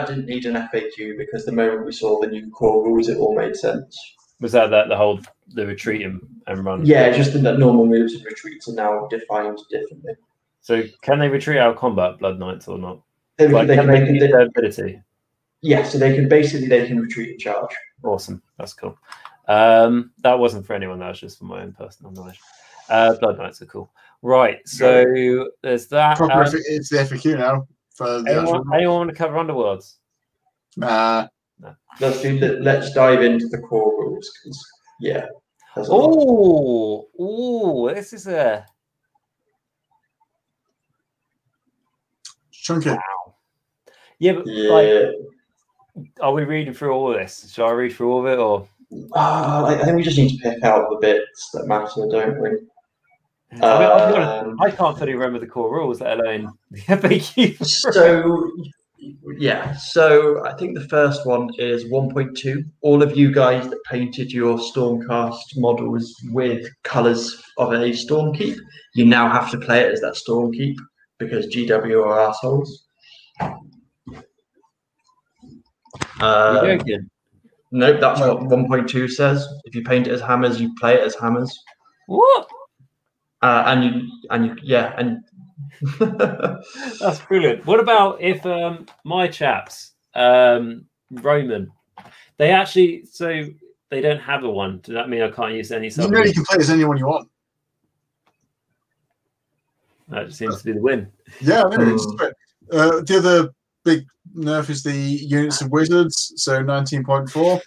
didn't need an FAQ, because the moment we saw the new core rules, it all made sense. Was that the retreat and run? Yeah, just that normal moves and retreats are now defined differently. So can they retreat out of combat, Blood Knights, or not? Can they their ability? Yeah, so they can retreat and charge. Awesome, that's cool. That wasn't for anyone, that was just for my own personal knowledge. Blood Knights are cool. Right, so yeah. There's that. It's the FAQ now. For the anyone want to cover Underworlds? Nah. No. Let's dive into the core rules. Yeah. Oh, this is a chunky. Wow. Yeah, but yeah. Are we reading through all of this? Shall I read through all of it, or? I think we just need to pick out the bits that matter, don't we? I can't fully remember the core rules, let alone the FAQ. So, yeah. So I think the first one is 1.2. All of you guys that painted your Stormcast models with colours of a Stormkeep, you now have to play it as that Stormkeep, because GW are assholes. You're joking. Nope, that's what 1.2 says. If you paint it as hammers, you play it as hammers. What? And that's brilliant. What about if my chaps, Roman, they actually, so they don't have a one. Does that mean I can't use any? You really can play as anyone you want. That just seems to be the win. Yeah, I mean, the other big nerf is the units of wizards, so 19.4.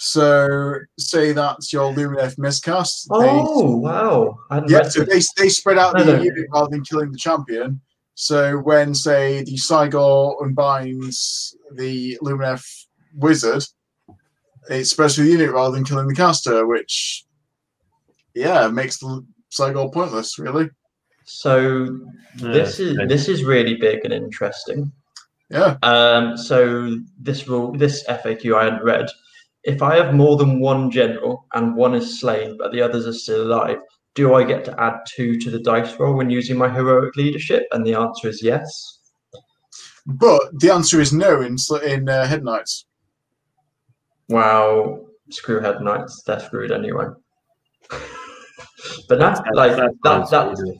So say that's your Lumineth miscast. Oh, wow. Yeah, so they spread out the unit rather than killing the champion. So when, say, the Cygor unbinds the Lumineth wizard, it spreads through the unit rather than killing the caster, which, yeah, makes the Cygor pointless, really. So this is really big and interesting. Yeah. So this FAQ I had read, if I have more than one general and one is slain but the others are still alive, do I get to add 2 to the dice roll when using my heroic leadership? And the answer is yes. But the answer is no in Head Knights. Wow, screw Head Knights. They're screwed anyway. But that's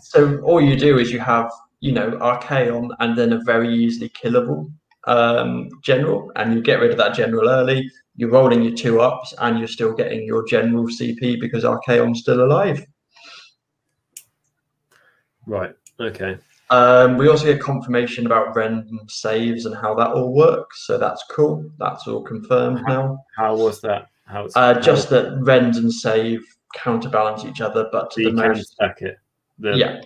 so all you do is you have, you know, Archaon and then a very easily killable general, and you get rid of that general early. You're rolling your 2 ups and you're still getting your general CP because Archaon's still alive. Right, okay. We also get confirmation about random saves and how that all works, so that's cool. That's all confirmed now. How was that? Just that rend and save counterbalance each other, but to the most... stack it. You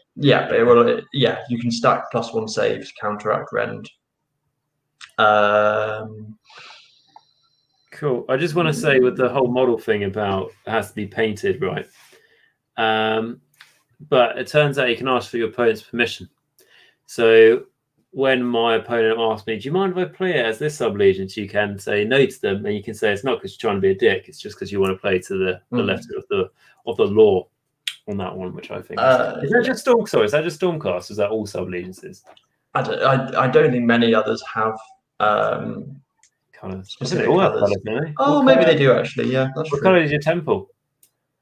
can stack +1 saves, counteract rend. Cool. I just want to say with the whole model thing about it has to be painted, right? But it turns out you can ask for your opponent's permission. So when my opponent asks me, do you mind if I play it as this sub-allegiance, you can say no to them, and you can say it's not because you're trying to be a dick, it's just because you want to play to the left of the law on that one, which I think is that just Storm, sorry, is that just Stormcast? Is that all sub-allegiances? I don't think many others have kind of specific colours. Oh, maybe they do actually. Yeah, that's true. What colour is your temple?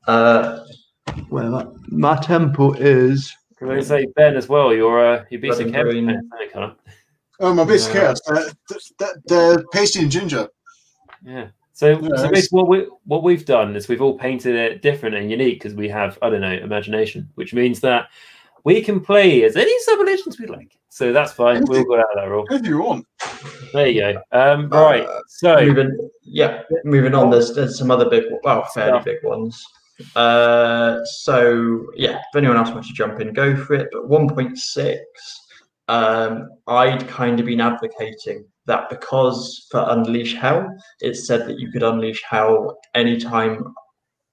Well, my temple is. Can I say Ben as well? Your Beasts of Chaos. Oh, my Beasts of Chaos. They're pasty and ginger. Yeah. So basically, what we've done is we've all painted it different and unique because we have, I don't know, imagination, which means that we can play as any sub-allegiance we like. So that's fine. We'll go out of that rule. If you want. There you go. Right. So moving on. There's some other big, well, fairly big ones. So yeah, if anyone else wants to jump in, go for it. But 1.6, I'd kind of been advocating that because for Unleash Hell, it said that you could unleash Hell anytime.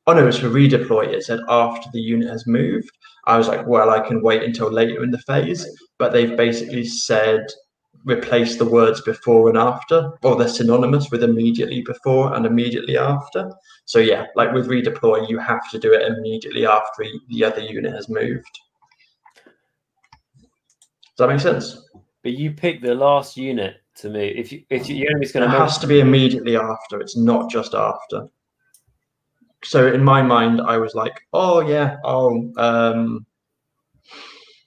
Oh no, it's for redeploy. It said after the unit has moved. I was like, well, I can wait until later in the phase. But they've basically said replace the words before and after, or they're synonymous with immediately before and immediately after. So yeah, like with redeploy, you have to do it immediately after the other unit has moved. Does that make sense? But you pick the last unit to move. If your enemy's going to move, it has to be immediately after. It's not just after. So in my mind, I was like, oh yeah, I'll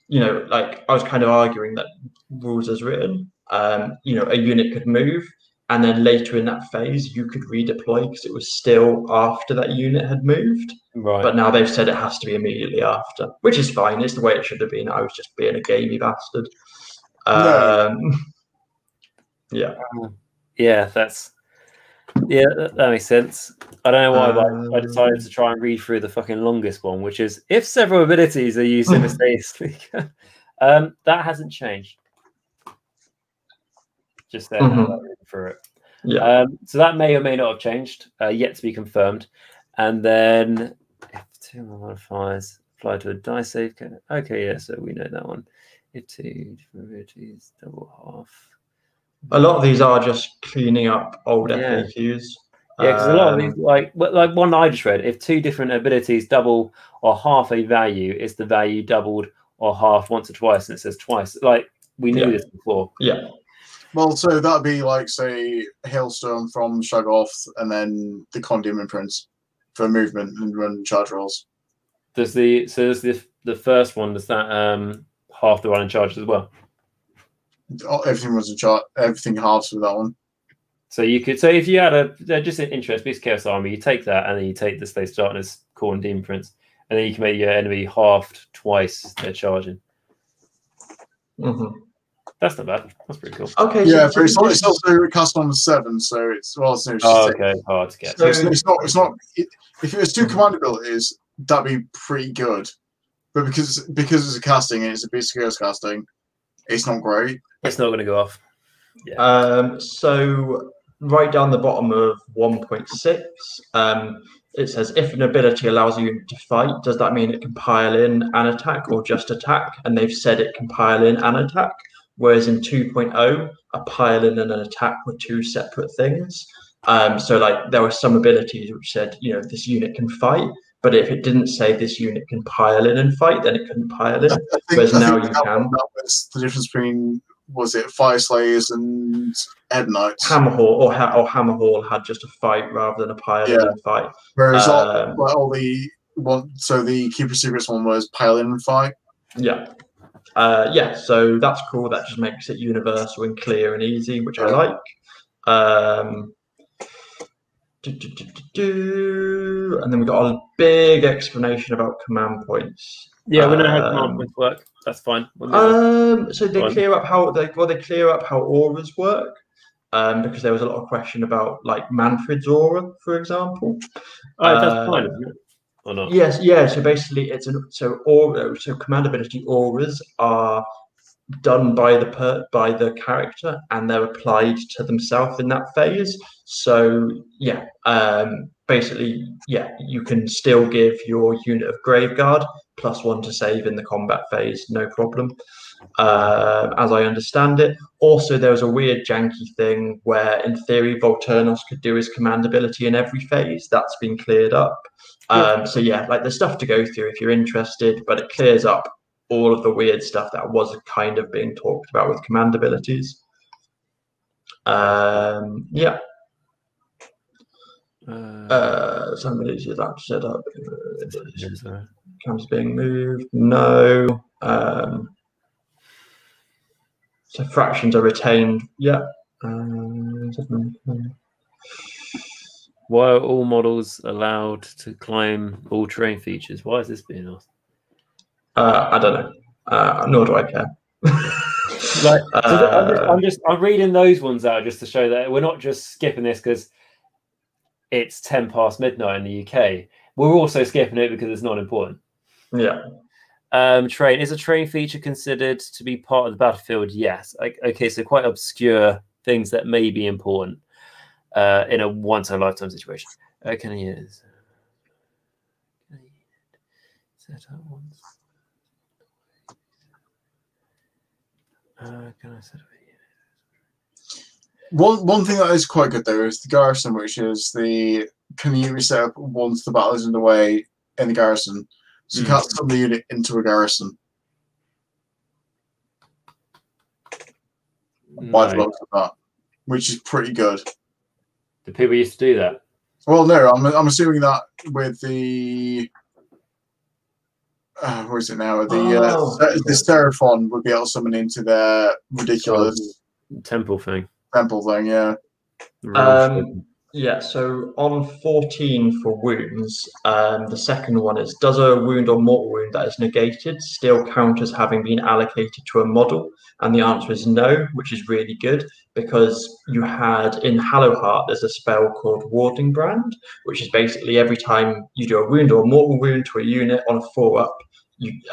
you know, like I was kind of arguing that rules as written, you know, a unit could move and then later in that phase you could redeploy because it was still after that unit had moved. Right. But now they've said it has to be immediately after, which is fine. It's the way it should have been. I was just being a gamey bastard. Yeah. Yeah, that's, yeah, that makes sense. I don't know why, but I decided to try and read through the fucking longest one, which is if several abilities are used simultaneously. That hasn't changed. Just there, reading through it. Yeah. So that may or may not have changed, yet to be confirmed. And then if two modifiers apply to a die save, okay, yeah, so we know that one. If two different abilities, double half. A lot of these are just cleaning up old FAQs. Yeah, because a lot of these, like one I just read, if two different abilities double or half a value, it's the value doubled or half once or twice, and it says twice. Like, we knew this before. Yeah. Well, so that'd be like, say, Hailstone from Shoggoth, and then the Condemn Prince for movement and run charge rolls. Does the, so does the first one, does that half the run and charge as well? Everything was a chart. Everything halves with that one. So you could. So if you had a just an interest, Beast of Chaos army, you take that, and then you take the Slaves to Darkness, Khorne and Demon Prince, and then you can make your enemy halved twice their charging. Mm-hmm. That's not bad. That's pretty cool. Okay. Yeah, so it's also cast on 7, so it's well, it's no. Oh, okay, hard to get. So it's not. It's not. If it was 2 command abilities, that'd be pretty good, but because it's a casting, and it's a Beast of Chaos casting, it's not great. It's not going to go off. Yeah. So right down the bottom of 1.6, it says, if an ability allows a unit to fight, does that mean it can pile in and attack or just attack? And they've said it can pile in and attack, whereas in 2.0, a pile in and an attack were 2 separate things. So like there were some abilities which said, you know, this unit can fight, but if it didn't say this unit can pile in and fight, then it couldn't pile in. Whereas now you can. That was the difference between, was it Fire Slayers and Hedonites? Hammerhall had just a fight rather than a pile in and fight. Whereas so the Keeper of Secrets one was pile in and fight. Yeah. Yeah, so that's cool. That just makes it universal and clear and easy, which I like. And then we got a big explanation about command points. Yeah, we know how command points work. That's fine. So they clear up how they clear up how auras work, because there was a lot of question about like Manfred's aura, for example. Oh, that's fine, isn't it? Or not? Yes, yeah. So basically, it's an so command ability auras are done by the character, and they're applied to themselves in that phase. So yeah, basically, yeah, you can still give your unit of Graveguard +1 to save in the combat phase, no problem, as I understand it. Also, there was a weird janky thing where in theory Volturnos could do his command ability in every phase. That's been cleared up. So yeah, like there's stuff to go through if you're interested, but it clears up all of the weird stuff that was kind of being talked about with command abilities. Yeah. Somebody's that set up. Cam's being moved. No. So fractions are retained. Yeah. Why are all models allowed to climb all terrain features? Why is this being asked? I don't know. Nor do I care. Like, I'm reading those ones out just to show that we're not just skipping this because it's 10 past midnight in the UK. We're also skipping it because it's not important. Yeah. Terrain. Is a terrain feature considered to be part of the battlefield? Yes. Okay, so quite obscure things that may be important in a once-in-a-lifetime situation. Can I use set up once? Can I set up? One thing that is quite good though is the garrison, which is the can you reset up once the battle is underway in the garrison. So you can't turn the unit into a garrison. By the looks of that, which is pretty good. Do people used to do that? Well, no, I'm assuming that with the what is it now? The Seraphon would be able to summon into their ridiculous temple thing, yeah. Yeah, so on 14 for wounds, the second one is, does a wound or mortal wound that is negated still count as having been allocated to a model? And the answer is no, which is really good, because you had in Hallowheart, there's a spell called Warding Brand, which is basically every time you do a wound or mortal wound to a unit on a 4-up,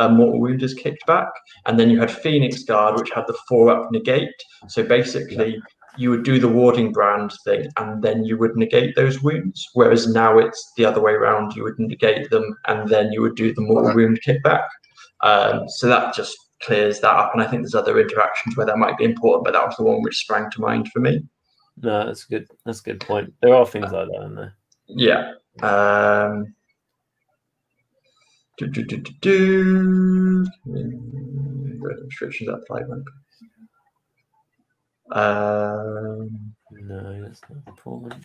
a mortal wound is kicked back. And then you had Phoenix Guard, which had the 4-up negate. So basically... Yeah. You would do the Warding Brand thing and then you would negate those wounds, whereas now it's the other way around. You would negate them and then you would do the mortal wound kickback. So that just clears that up, and I think there's other interactions where that might be important, but that was the one which sprang to mind for me. No, that's good. That's a good point. There are things like that in there. Yeah. Restrictions that apply. No, that's not important.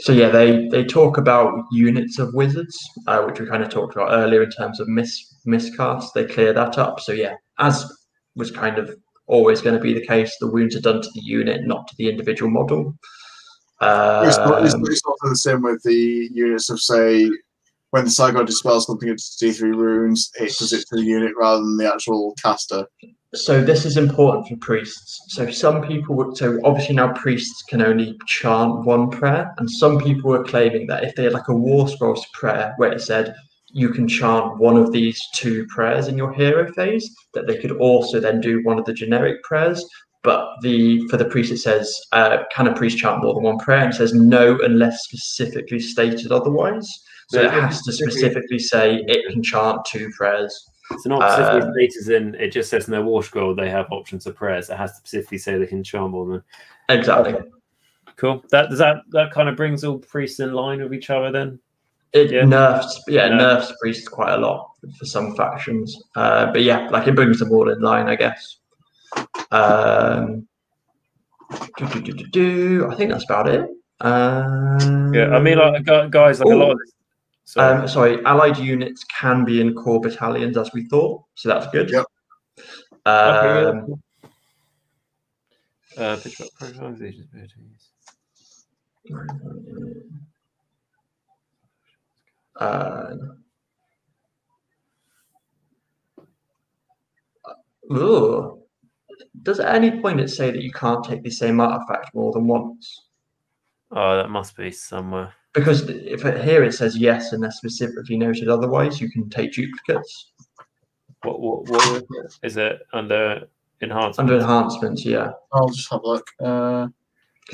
So yeah, they talk about units of wizards, which we kind of talked about earlier in terms of miscast. They clear that up. So yeah, as was kind of always going to be the case, the wounds are done to the unit, not to the individual model. It's also the same with the units of, say, when the Psy God dispels something into D3 runes, it does it to the unit rather than the actual caster. So this is important for priests. So some people would, so obviously now priests can only chant one prayer, and some people were claiming that if they had like a War Scrolls prayer where it said you can chant one of these two prayers in your hero phase, that they could also then do one of the generic prayers. But for the priest, it says, can a priest chant more than one prayer? And it says no, unless specifically stated otherwise. So it has to specifically say it can chant two prayers. So not specifically stated as in, it just says in their war scroll they have options of prayers. It has to specifically say they can chant more than. Exactly. Okay. Cool. That kind of brings all priests in line with each other then? It nerfs priests quite a lot for some factions. But yeah, like it brings them all in line, I guess. I think that's about it. Yeah, I mean, like guys, like a lot of this. Sorry. Allied units can be in core battalions as we thought, so that's good. Yep. Does at any point it say that you can't take the same artifact more than once? Oh, that must be somewhere. Because if here it says yes, and they're specifically noted otherwise, you can take duplicates. What is it under enhancements? Under enhancements, yeah. I'll just have a look. Because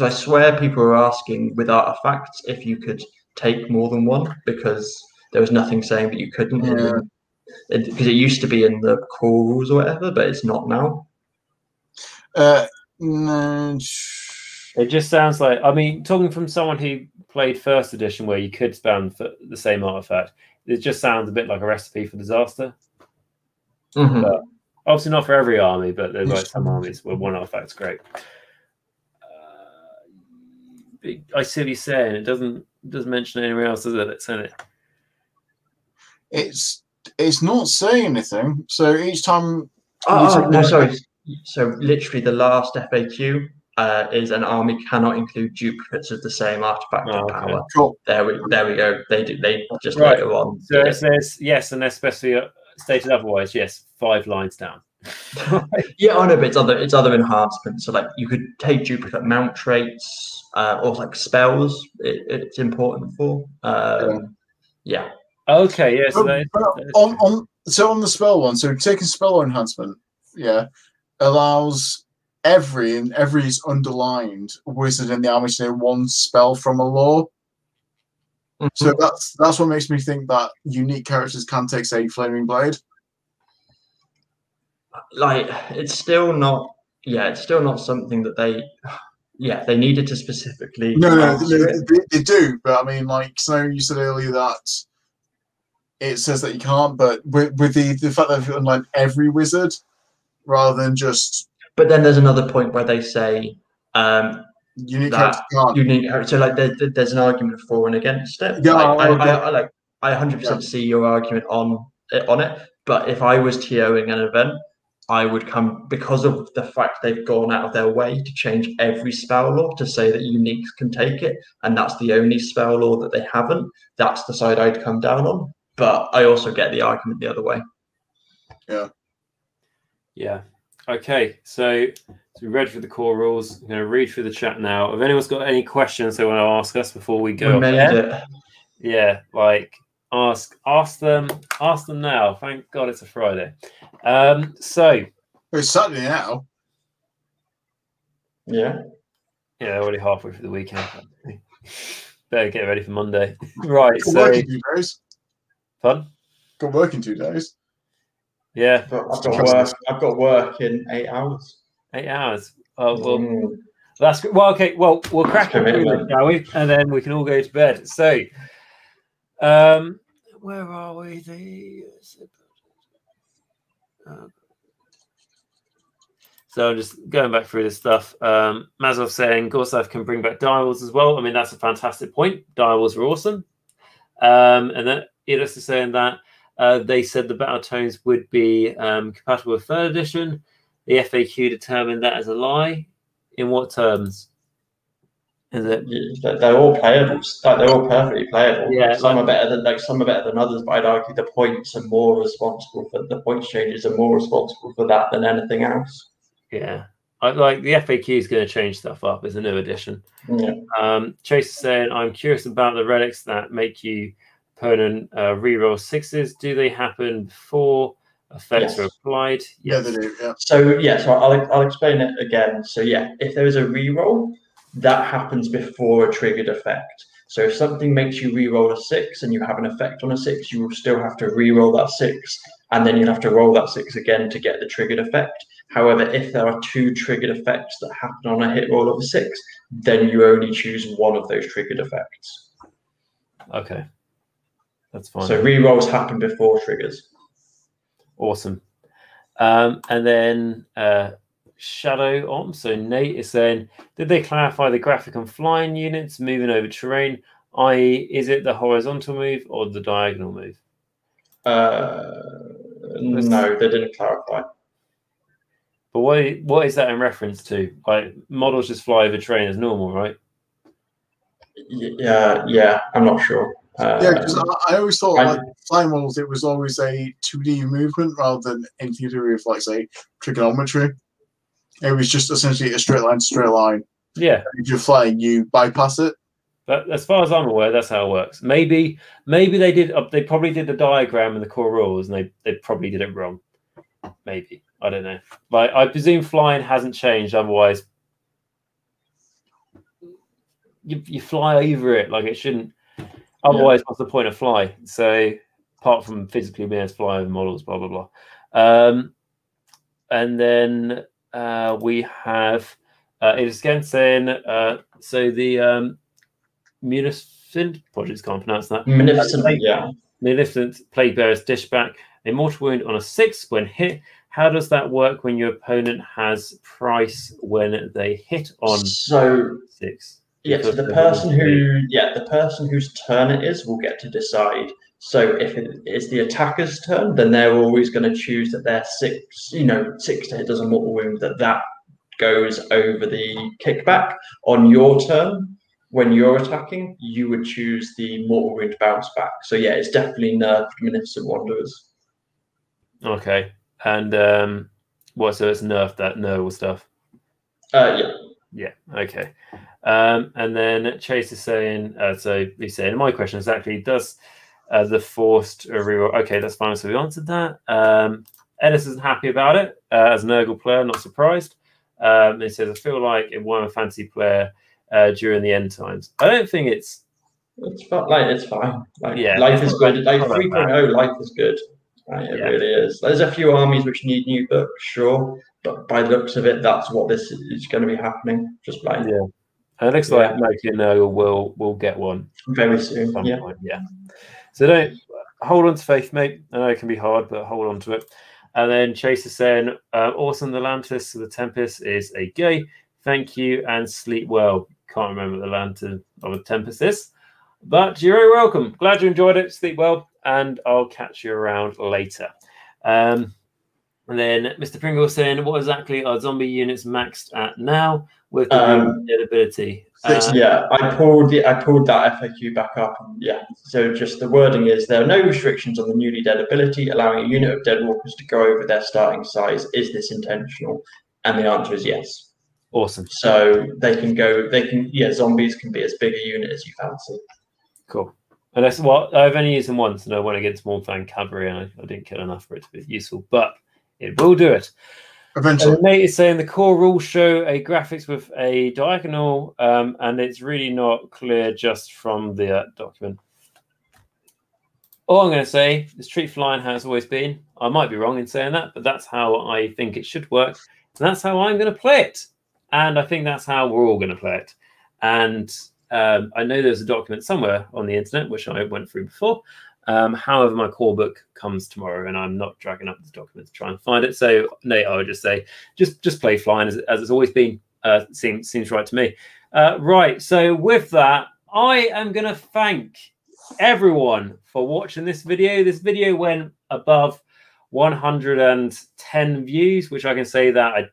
I swear people were asking with artifacts if you could take more than one, because there was nothing saying that you couldn't. Because it used to be in the core rules or whatever, but it's not now. It just sounds like, I mean, talking from someone who played first edition where you could spam for the same artifact, it just sounds a bit like a recipe for disaster. But obviously not for every army, but there's like some armies where one artifact's great. I see what you're saying. It doesn't mention anywhere else, does it? It's in it. It's not saying anything. So each time. So literally the last FAQ is an army cannot include duplicates of the same artifact of power. Cool. There we go. They just later on. So it says yes, and they're specifically stated otherwise. Yes, 5 lines down. Yeah, I know, but it's other enhancements. So like you could take duplicate mount traits or like spells. It's important for. Yeah. Okay. Yeah. So, on the spell one, so taking spell or enhancement, yeah, allows every is underlined wizard in the army to do one spell from a lore. Mm-hmm. So that's what makes me think that unique characters can take, say, Flaming Blade. Like it's still not something that they needed to specifically. No, they do. But I mean, like, so you said earlier that it says that you can't. But with the fact that they've underlined every wizard rather than just. But then there's another point where they say unique character can't. Unique character. So like there's an argument for and against it. Yeah, like, I 100% see your argument on it. But if I was TOing an event, I would come because of the fact they've gone out of their way to change every spell law to say that unique can take it, and that's the only spell law that they haven't. That's the side I'd come down on. But I also get the argument the other way. Yeah. Yeah. Okay, so we read through the core rules. I'm going to read through the chat now. If anyone's got any questions they want to ask us before we go, yeah, like ask them now. Thank God it's a Friday. So it's Saturday now. Yeah, already halfway through the weekend. Better get ready for Monday, right? Good work in 2 days. Fun. Got work in 2 days. Yeah, I've got work in 8 hours. 8 hours. Oh well, that's good. Well, okay. Well, we'll crack it, shall we? And then we can all go to bed. So, where are we? So I'm just going back through this stuff. Mazov saying Gorsav can bring back direwolves as well. I mean, that's a fantastic point. Direwolves were awesome. And then Idris is saying that. They said the battle tomes would be compatible with 3rd edition. The FAQ determined that as a lie. In what terms? Is it? Yeah, they're all playable. They're all perfectly playable. Yeah, some are better than others, but I'd argue the points are more responsible for the points changes are more responsible for that than anything else. Yeah, like the FAQ is going to change stuff up as a new edition. Yeah. Chase is saying, I'm curious about the relics that make you. Opponent reroll 6s. Do they happen before effects are applied? Yes. Yeah, they do. Yeah. So so I'll explain it again. So if there is a reroll, that happens before a triggered effect. So if something makes you reroll a 6 and you have an effect on a 6, you will still have to reroll that 6, and then you'll have to roll that 6 again to get the triggered effect. However, if there are 2 triggered effects that happen on a hit roll of a 6, then you only choose one of those triggered effects. Okay. That's fine. So rerolls happen before triggers. Awesome. And then Shadow Om. So Nate is saying, did they clarify the graphic on flying units moving over terrain? I.e., is it the horizontal move or the diagonal move? No, they didn't clarify. But what is that in reference to? Like models just fly over terrain as normal, right? Yeah, I'm not sure. Yeah, because I always thought like flying models, it was always a 2D movement rather than anything to do with, like, say, trigonometry. It was just essentially a straight line. Yeah. If you're flying, you bypass it. But as far as I'm aware, that's how it works. Maybe they did. They probably did the diagram in the core rules, and they probably did it wrong. Maybe, I don't know. Like, I presume flying hasn't changed. Otherwise, you fly over it like it shouldn't. Otherwise, what's the point of fly? So, apart from physically being as fly over models, blah, blah, blah. And then we have, it is again saying, so the Munificent, apologies, can't pronounce that. Munificent, Munificent Plague Bearer's Dishback, a mortal wound on a 6 when hit. How does that work when your opponent has price when they hit on 6? Yeah, so the person whose turn it is will get to decide. So if it is the attacker's turn, then they're always going to choose that their 6, 6 to hit does a mortal wound, that goes over the kickback. On your turn, when you're attacking, you would choose the mortal wound bounce back. So yeah, it's definitely nerfed Magnificent Wanderers. Okay, and Well, so it's nerfed, that Nurgle stuff? Yeah. Okay. And then Chase is saying, so he's saying, my question is actually, does the forced reroll... Okay, that's fine. So we answered that. Ennis isn't happy about it. As a Nurgle player, not surprised. He says, I feel like it won a fantasy player during the end times. I don't think it's... It's fine. Like, yeah, life is good. Like 3.0, life is good. Right, it really is. There's a few armies which need new books, sure, but by the looks of it, that's what this is going to be happening. Just like and it looks like Maggotkin Nurgle will get one very soon. Yeah. So don't hold on to faith, mate. I know it can be hard, but hold on to it. And then Chase is saying, "Awesome, the Lantis of the Tempest is a gay. Thank you and sleep well." Can't remember what the Lantern of the Tempest is. But you're very welcome. Glad you enjoyed it. Sleep well, and I'll catch you around later. And then Mr. Pringle saying, what exactly are zombie units maxed at now with the ability? I pulled that FAQ back up. So just the wording is there are no restrictions on the newly dead ability, allowing a unit of dead walkers to go over their starting size. Is this intentional? And the answer is yes. Awesome. So they can go. They can zombies can be as big a unit as you fancy. Cool. And that's what I've only used them once, and I went against Mornfang Cavalry, and I didn't kill enough for it to be useful, but it will do it eventually. And Nate is saying the core rules show a graphics with a diagonal, and it's really not clear just from the document. All I'm going to say is treat flying how it's always been. I might be wrong in saying that, but that's how I think it should work, and that's how I'm going to play it, and I think that's how we're all going to play it. And I know there's a document somewhere on the internet, which I went through before. However, my core book comes tomorrow, and I'm not dragging up this document to try and find it. So, Nate, I would just say, just play flying as it's always been. Seems right to me. Right, so with that, I am going to thank everyone for watching this video. This video went above 110 views, which I can say that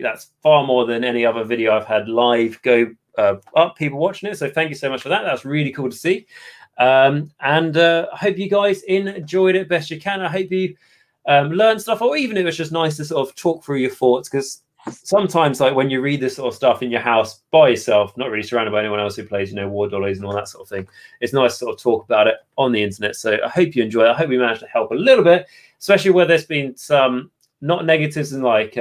that's far more than any other video I've had live go up, people watching it. So thank you so much for that. That's really cool to see. And I hope you guys enjoyed it best you can. I hope you learned stuff, or even it was just nice to sort of talk through your thoughts, because sometimes, like, when you read this sort of stuff in your house by yourself, not really surrounded by anyone else who plays, War Dollies and all that sort of thing, it's nice to sort of talk about it on the internet. So I hope you enjoy it. I hope we managed to help a little bit, especially where there's been some not negatives and like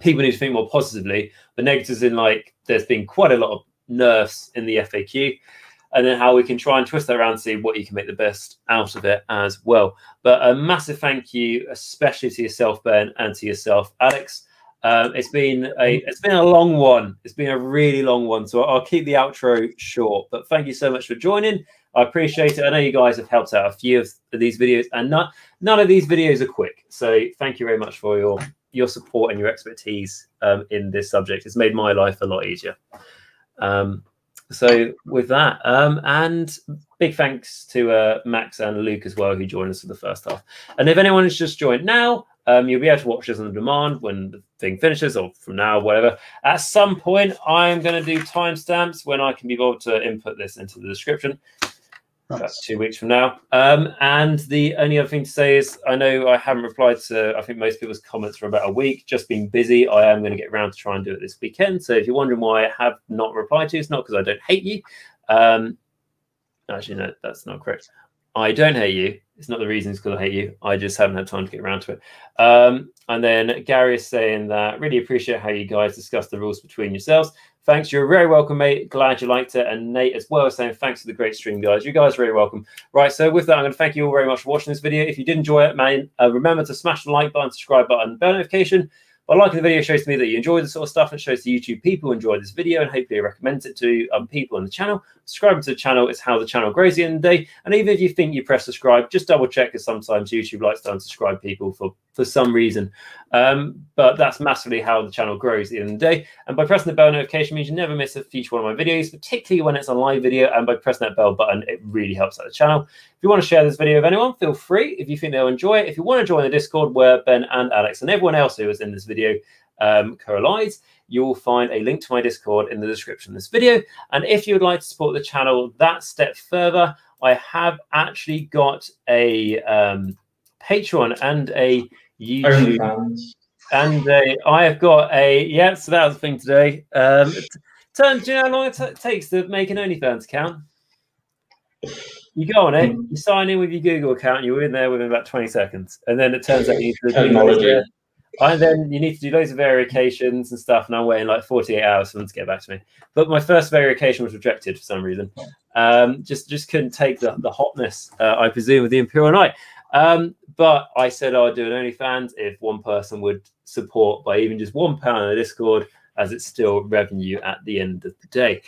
people need to think more positively, but negatives in like there's been quite a lot of nerfs in the FAQ, and then how we can try and twist that around to see what you can make the best out of it as well. But a massive thank you, especially to yourself, Ben, and to yourself, Alex. It's been a long one. It's been a really long one, so I'll keep the outro short. But thank you so much for joining. I appreciate it. I know you guys have helped out a few of these videos, and none of these videos are quick. So thank you very much for your support and your expertise in this subject. It's made my life a lot easier. So with that, and big thanks to Max and Luke as well, who joined us for the first half. And if anyone has just joined now, you'll be able to watch this on demand when the thing finishes, or from now, whatever. At some point, I'm going to do timestamps when I can be able to input this into the description. About 2 weeks from now. And the only other thing to say is, I know I haven't replied to, I think, most people's comments for about a week, just been busy. I am going to get around to try and do it this weekend. So if you're wondering why I have not replied to you, it's not because I don't hate you. Actually, no, that's not correct. I don't hate you. It's not the reason it's because I hate you. I just haven't had time to get around to it. And then Gary is saying that, really appreciate how you guys discuss the rules between yourselves. Thanks. You're very welcome, mate. Glad you liked it. And Nate as well saying, thanks for the great stream, guys. You guys are very welcome. Right, so with that, I'm going to thank you all very much for watching this video. If you did enjoy it, man, remember to smash the like button, subscribe button, bell notification. By liking the video, shows to me that you enjoy this sort of stuff, and it shows the YouTube people enjoy this video, and hopefully recommend it to people on the channel. Subscribing to the channel is how the channel grows at the end of the day. And even if you think you press subscribe, just double check, because sometimes YouTube likes to unsubscribe people for some reason. But that's massively how the channel grows at the end of the day. And by pressing the bell notification means you never miss a future one of my videos, particularly when it's a live video. And by pressing that bell button, it really helps out the channel. If you want to share this video with anyone, feel free. If you think they'll enjoy it, if you want to join the Discord where Ben and Alex and everyone else who was in this video collides, you'll find a link to my Discord in the description of this video. And if you would like to support the channel that step further, I have actually got a Patreon and a Huge only fans. And I have got a, yeah, so that was the thing today. Do you know how long it takes to make an OnlyFans account? You go on it, you sign in with your Google account, you're in there within about 20 seconds. And then it turns out you need to do technology. And then you need to do loads of verifications and stuff. And I'm waiting like 48 hours for them to get back to me. But my first verification was rejected for some reason. Just couldn't take the hotness, I presume, of the Imperial Knight. But I said I'd do an OnlyFans if one person would support by even just £1 on the Discord, as it's still revenue at the end of the day.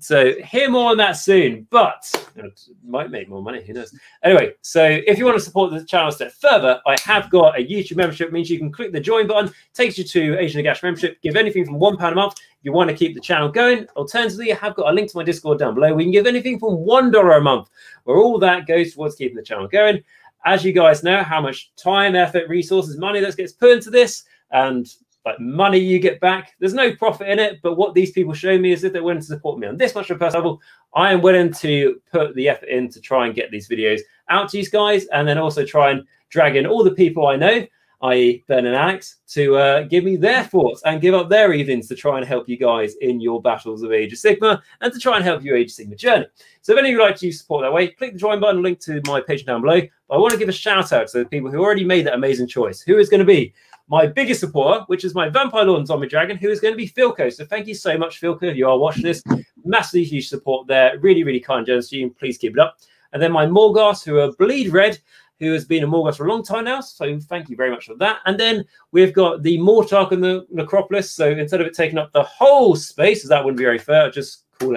So hear more on that soon, but it might make more money, who knows. Anyway, so if you want to support the channel a step further, I have got a YouTube membership. It means you can click the join button, takes you to Age of Nagash membership. Give anything from £1 a month if you want to keep the channel going. Alternatively, I have got a link to my Discord down below. We can give anything from $1 a month, where all that goes towards keeping the channel going. As you guys know, how much time, effort, resources, money that gets put into this, and like money you get back, there's no profit in it. But what these people show me is if they're willing to support me on this much of a personal level, I am willing to put the effort in to try and get these videos out to you guys, and then also try and drag in all the people I know, i.e. Ben and Alex, to give me their thoughts and give up their evenings to try and help you guys in your battles of Age of Sigmar and to try and help your Age of Sigmar journey. So if any of you would like to support that way, click the join button, link to my Patreon down below. But I want to give a shout out to the people who already made that amazing choice. Who is going to be my biggest supporter, which is my Vampire Lord and Zombie Dragon, who is going to be Philco. So thank you so much, Philco, if you are watching this. Massively huge support there. Really, really kind, generous to you. Please keep it up. And then my Morgas, who are Bleed Red, who has been a Morgas for a long time now. So thank you very much for that. And then we've got the Mortarch and the Necropolis. So instead of it taking up the whole space, because that wouldn't be very fair, just call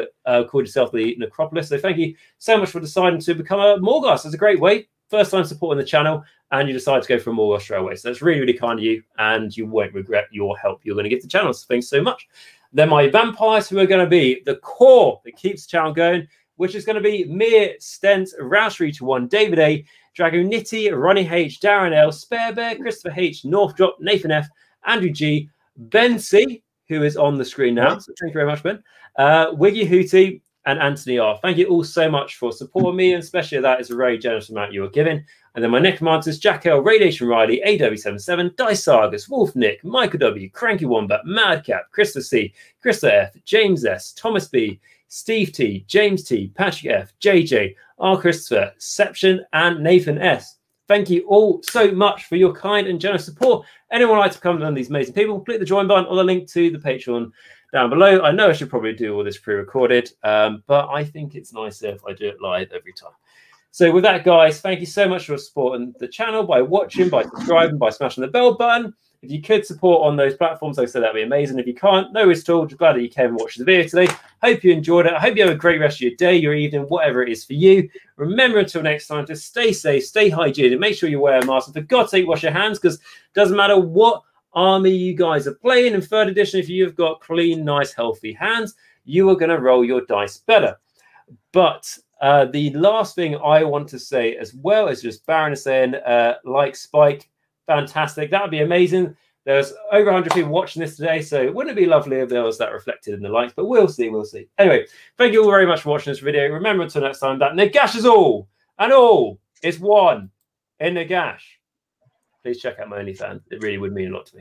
yourself the Necropolis. So thank you so much for deciding to become a Morgas. It's a great way. First time supporting the channel, and you decide to go for a Morgas straight away. So that's really, really kind of you, and you won't regret your help you're going to give the channel. So thanks so much. Then my vampires, who are going to be the core that keeps the channel going, which is going to be Mir, Stent, Rousery21, David A, Dragonity, Ronnie H, Darren L, Spare Bear, Christopher H, Northdrop, Nathan F, Andrew G, Ben C, who is on the screen now. So thank you very much, Ben. Wiggy Hootie, and Anthony R. Thank you all so much for supporting me, and especially that is a very generous amount you are giving. And then my necromancers, Jack L, Radiation Riley, AW77, Dice Argus, Wolf Nick, Michael W, Cranky Wombat, Madcap, Christopher C, Christopher F, James S, Thomas B, Steve T, James T, Patrick F, JJ, R. Christopher, Seption, and Nathan S. Thank you all so much for your kind and generous support. Anyone like to become one of these amazing people, click the join button or the link to the Patreon down below. I know I should probably do all this pre-recorded, but I think it's nicer if I do it live every time. So with that, guys, thank you so much for supporting the channel by watching, by subscribing, by smashing the bell button. If you could support on those platforms, I said that'd be amazing. If you can't, no worries at all. Just glad that you came and watched the video today. Hope you enjoyed it. I hope you have a great rest of your day, your evening, whatever it is for you. Remember, until next time, to stay safe, stay hygienic, make sure you wear a mask, and for God's sake, wash your hands, because it doesn't matter what army you guys are playing in 3rd edition. If you've got clean, nice, healthy hands, you are going to roll your dice better. But the last thing I want to say as well is just Baron is saying, like Spike, fantastic. That would be amazing. There's over 100 people watching this today, so wouldn't it be lovely if there was that reflected in the likes? But we'll see, we'll see. Anyway, thank you all very much for watching this video. Remember until next time that Nagash is all, and all is one in Nagash. Please check out my OnlyFans. It really would mean a lot to me.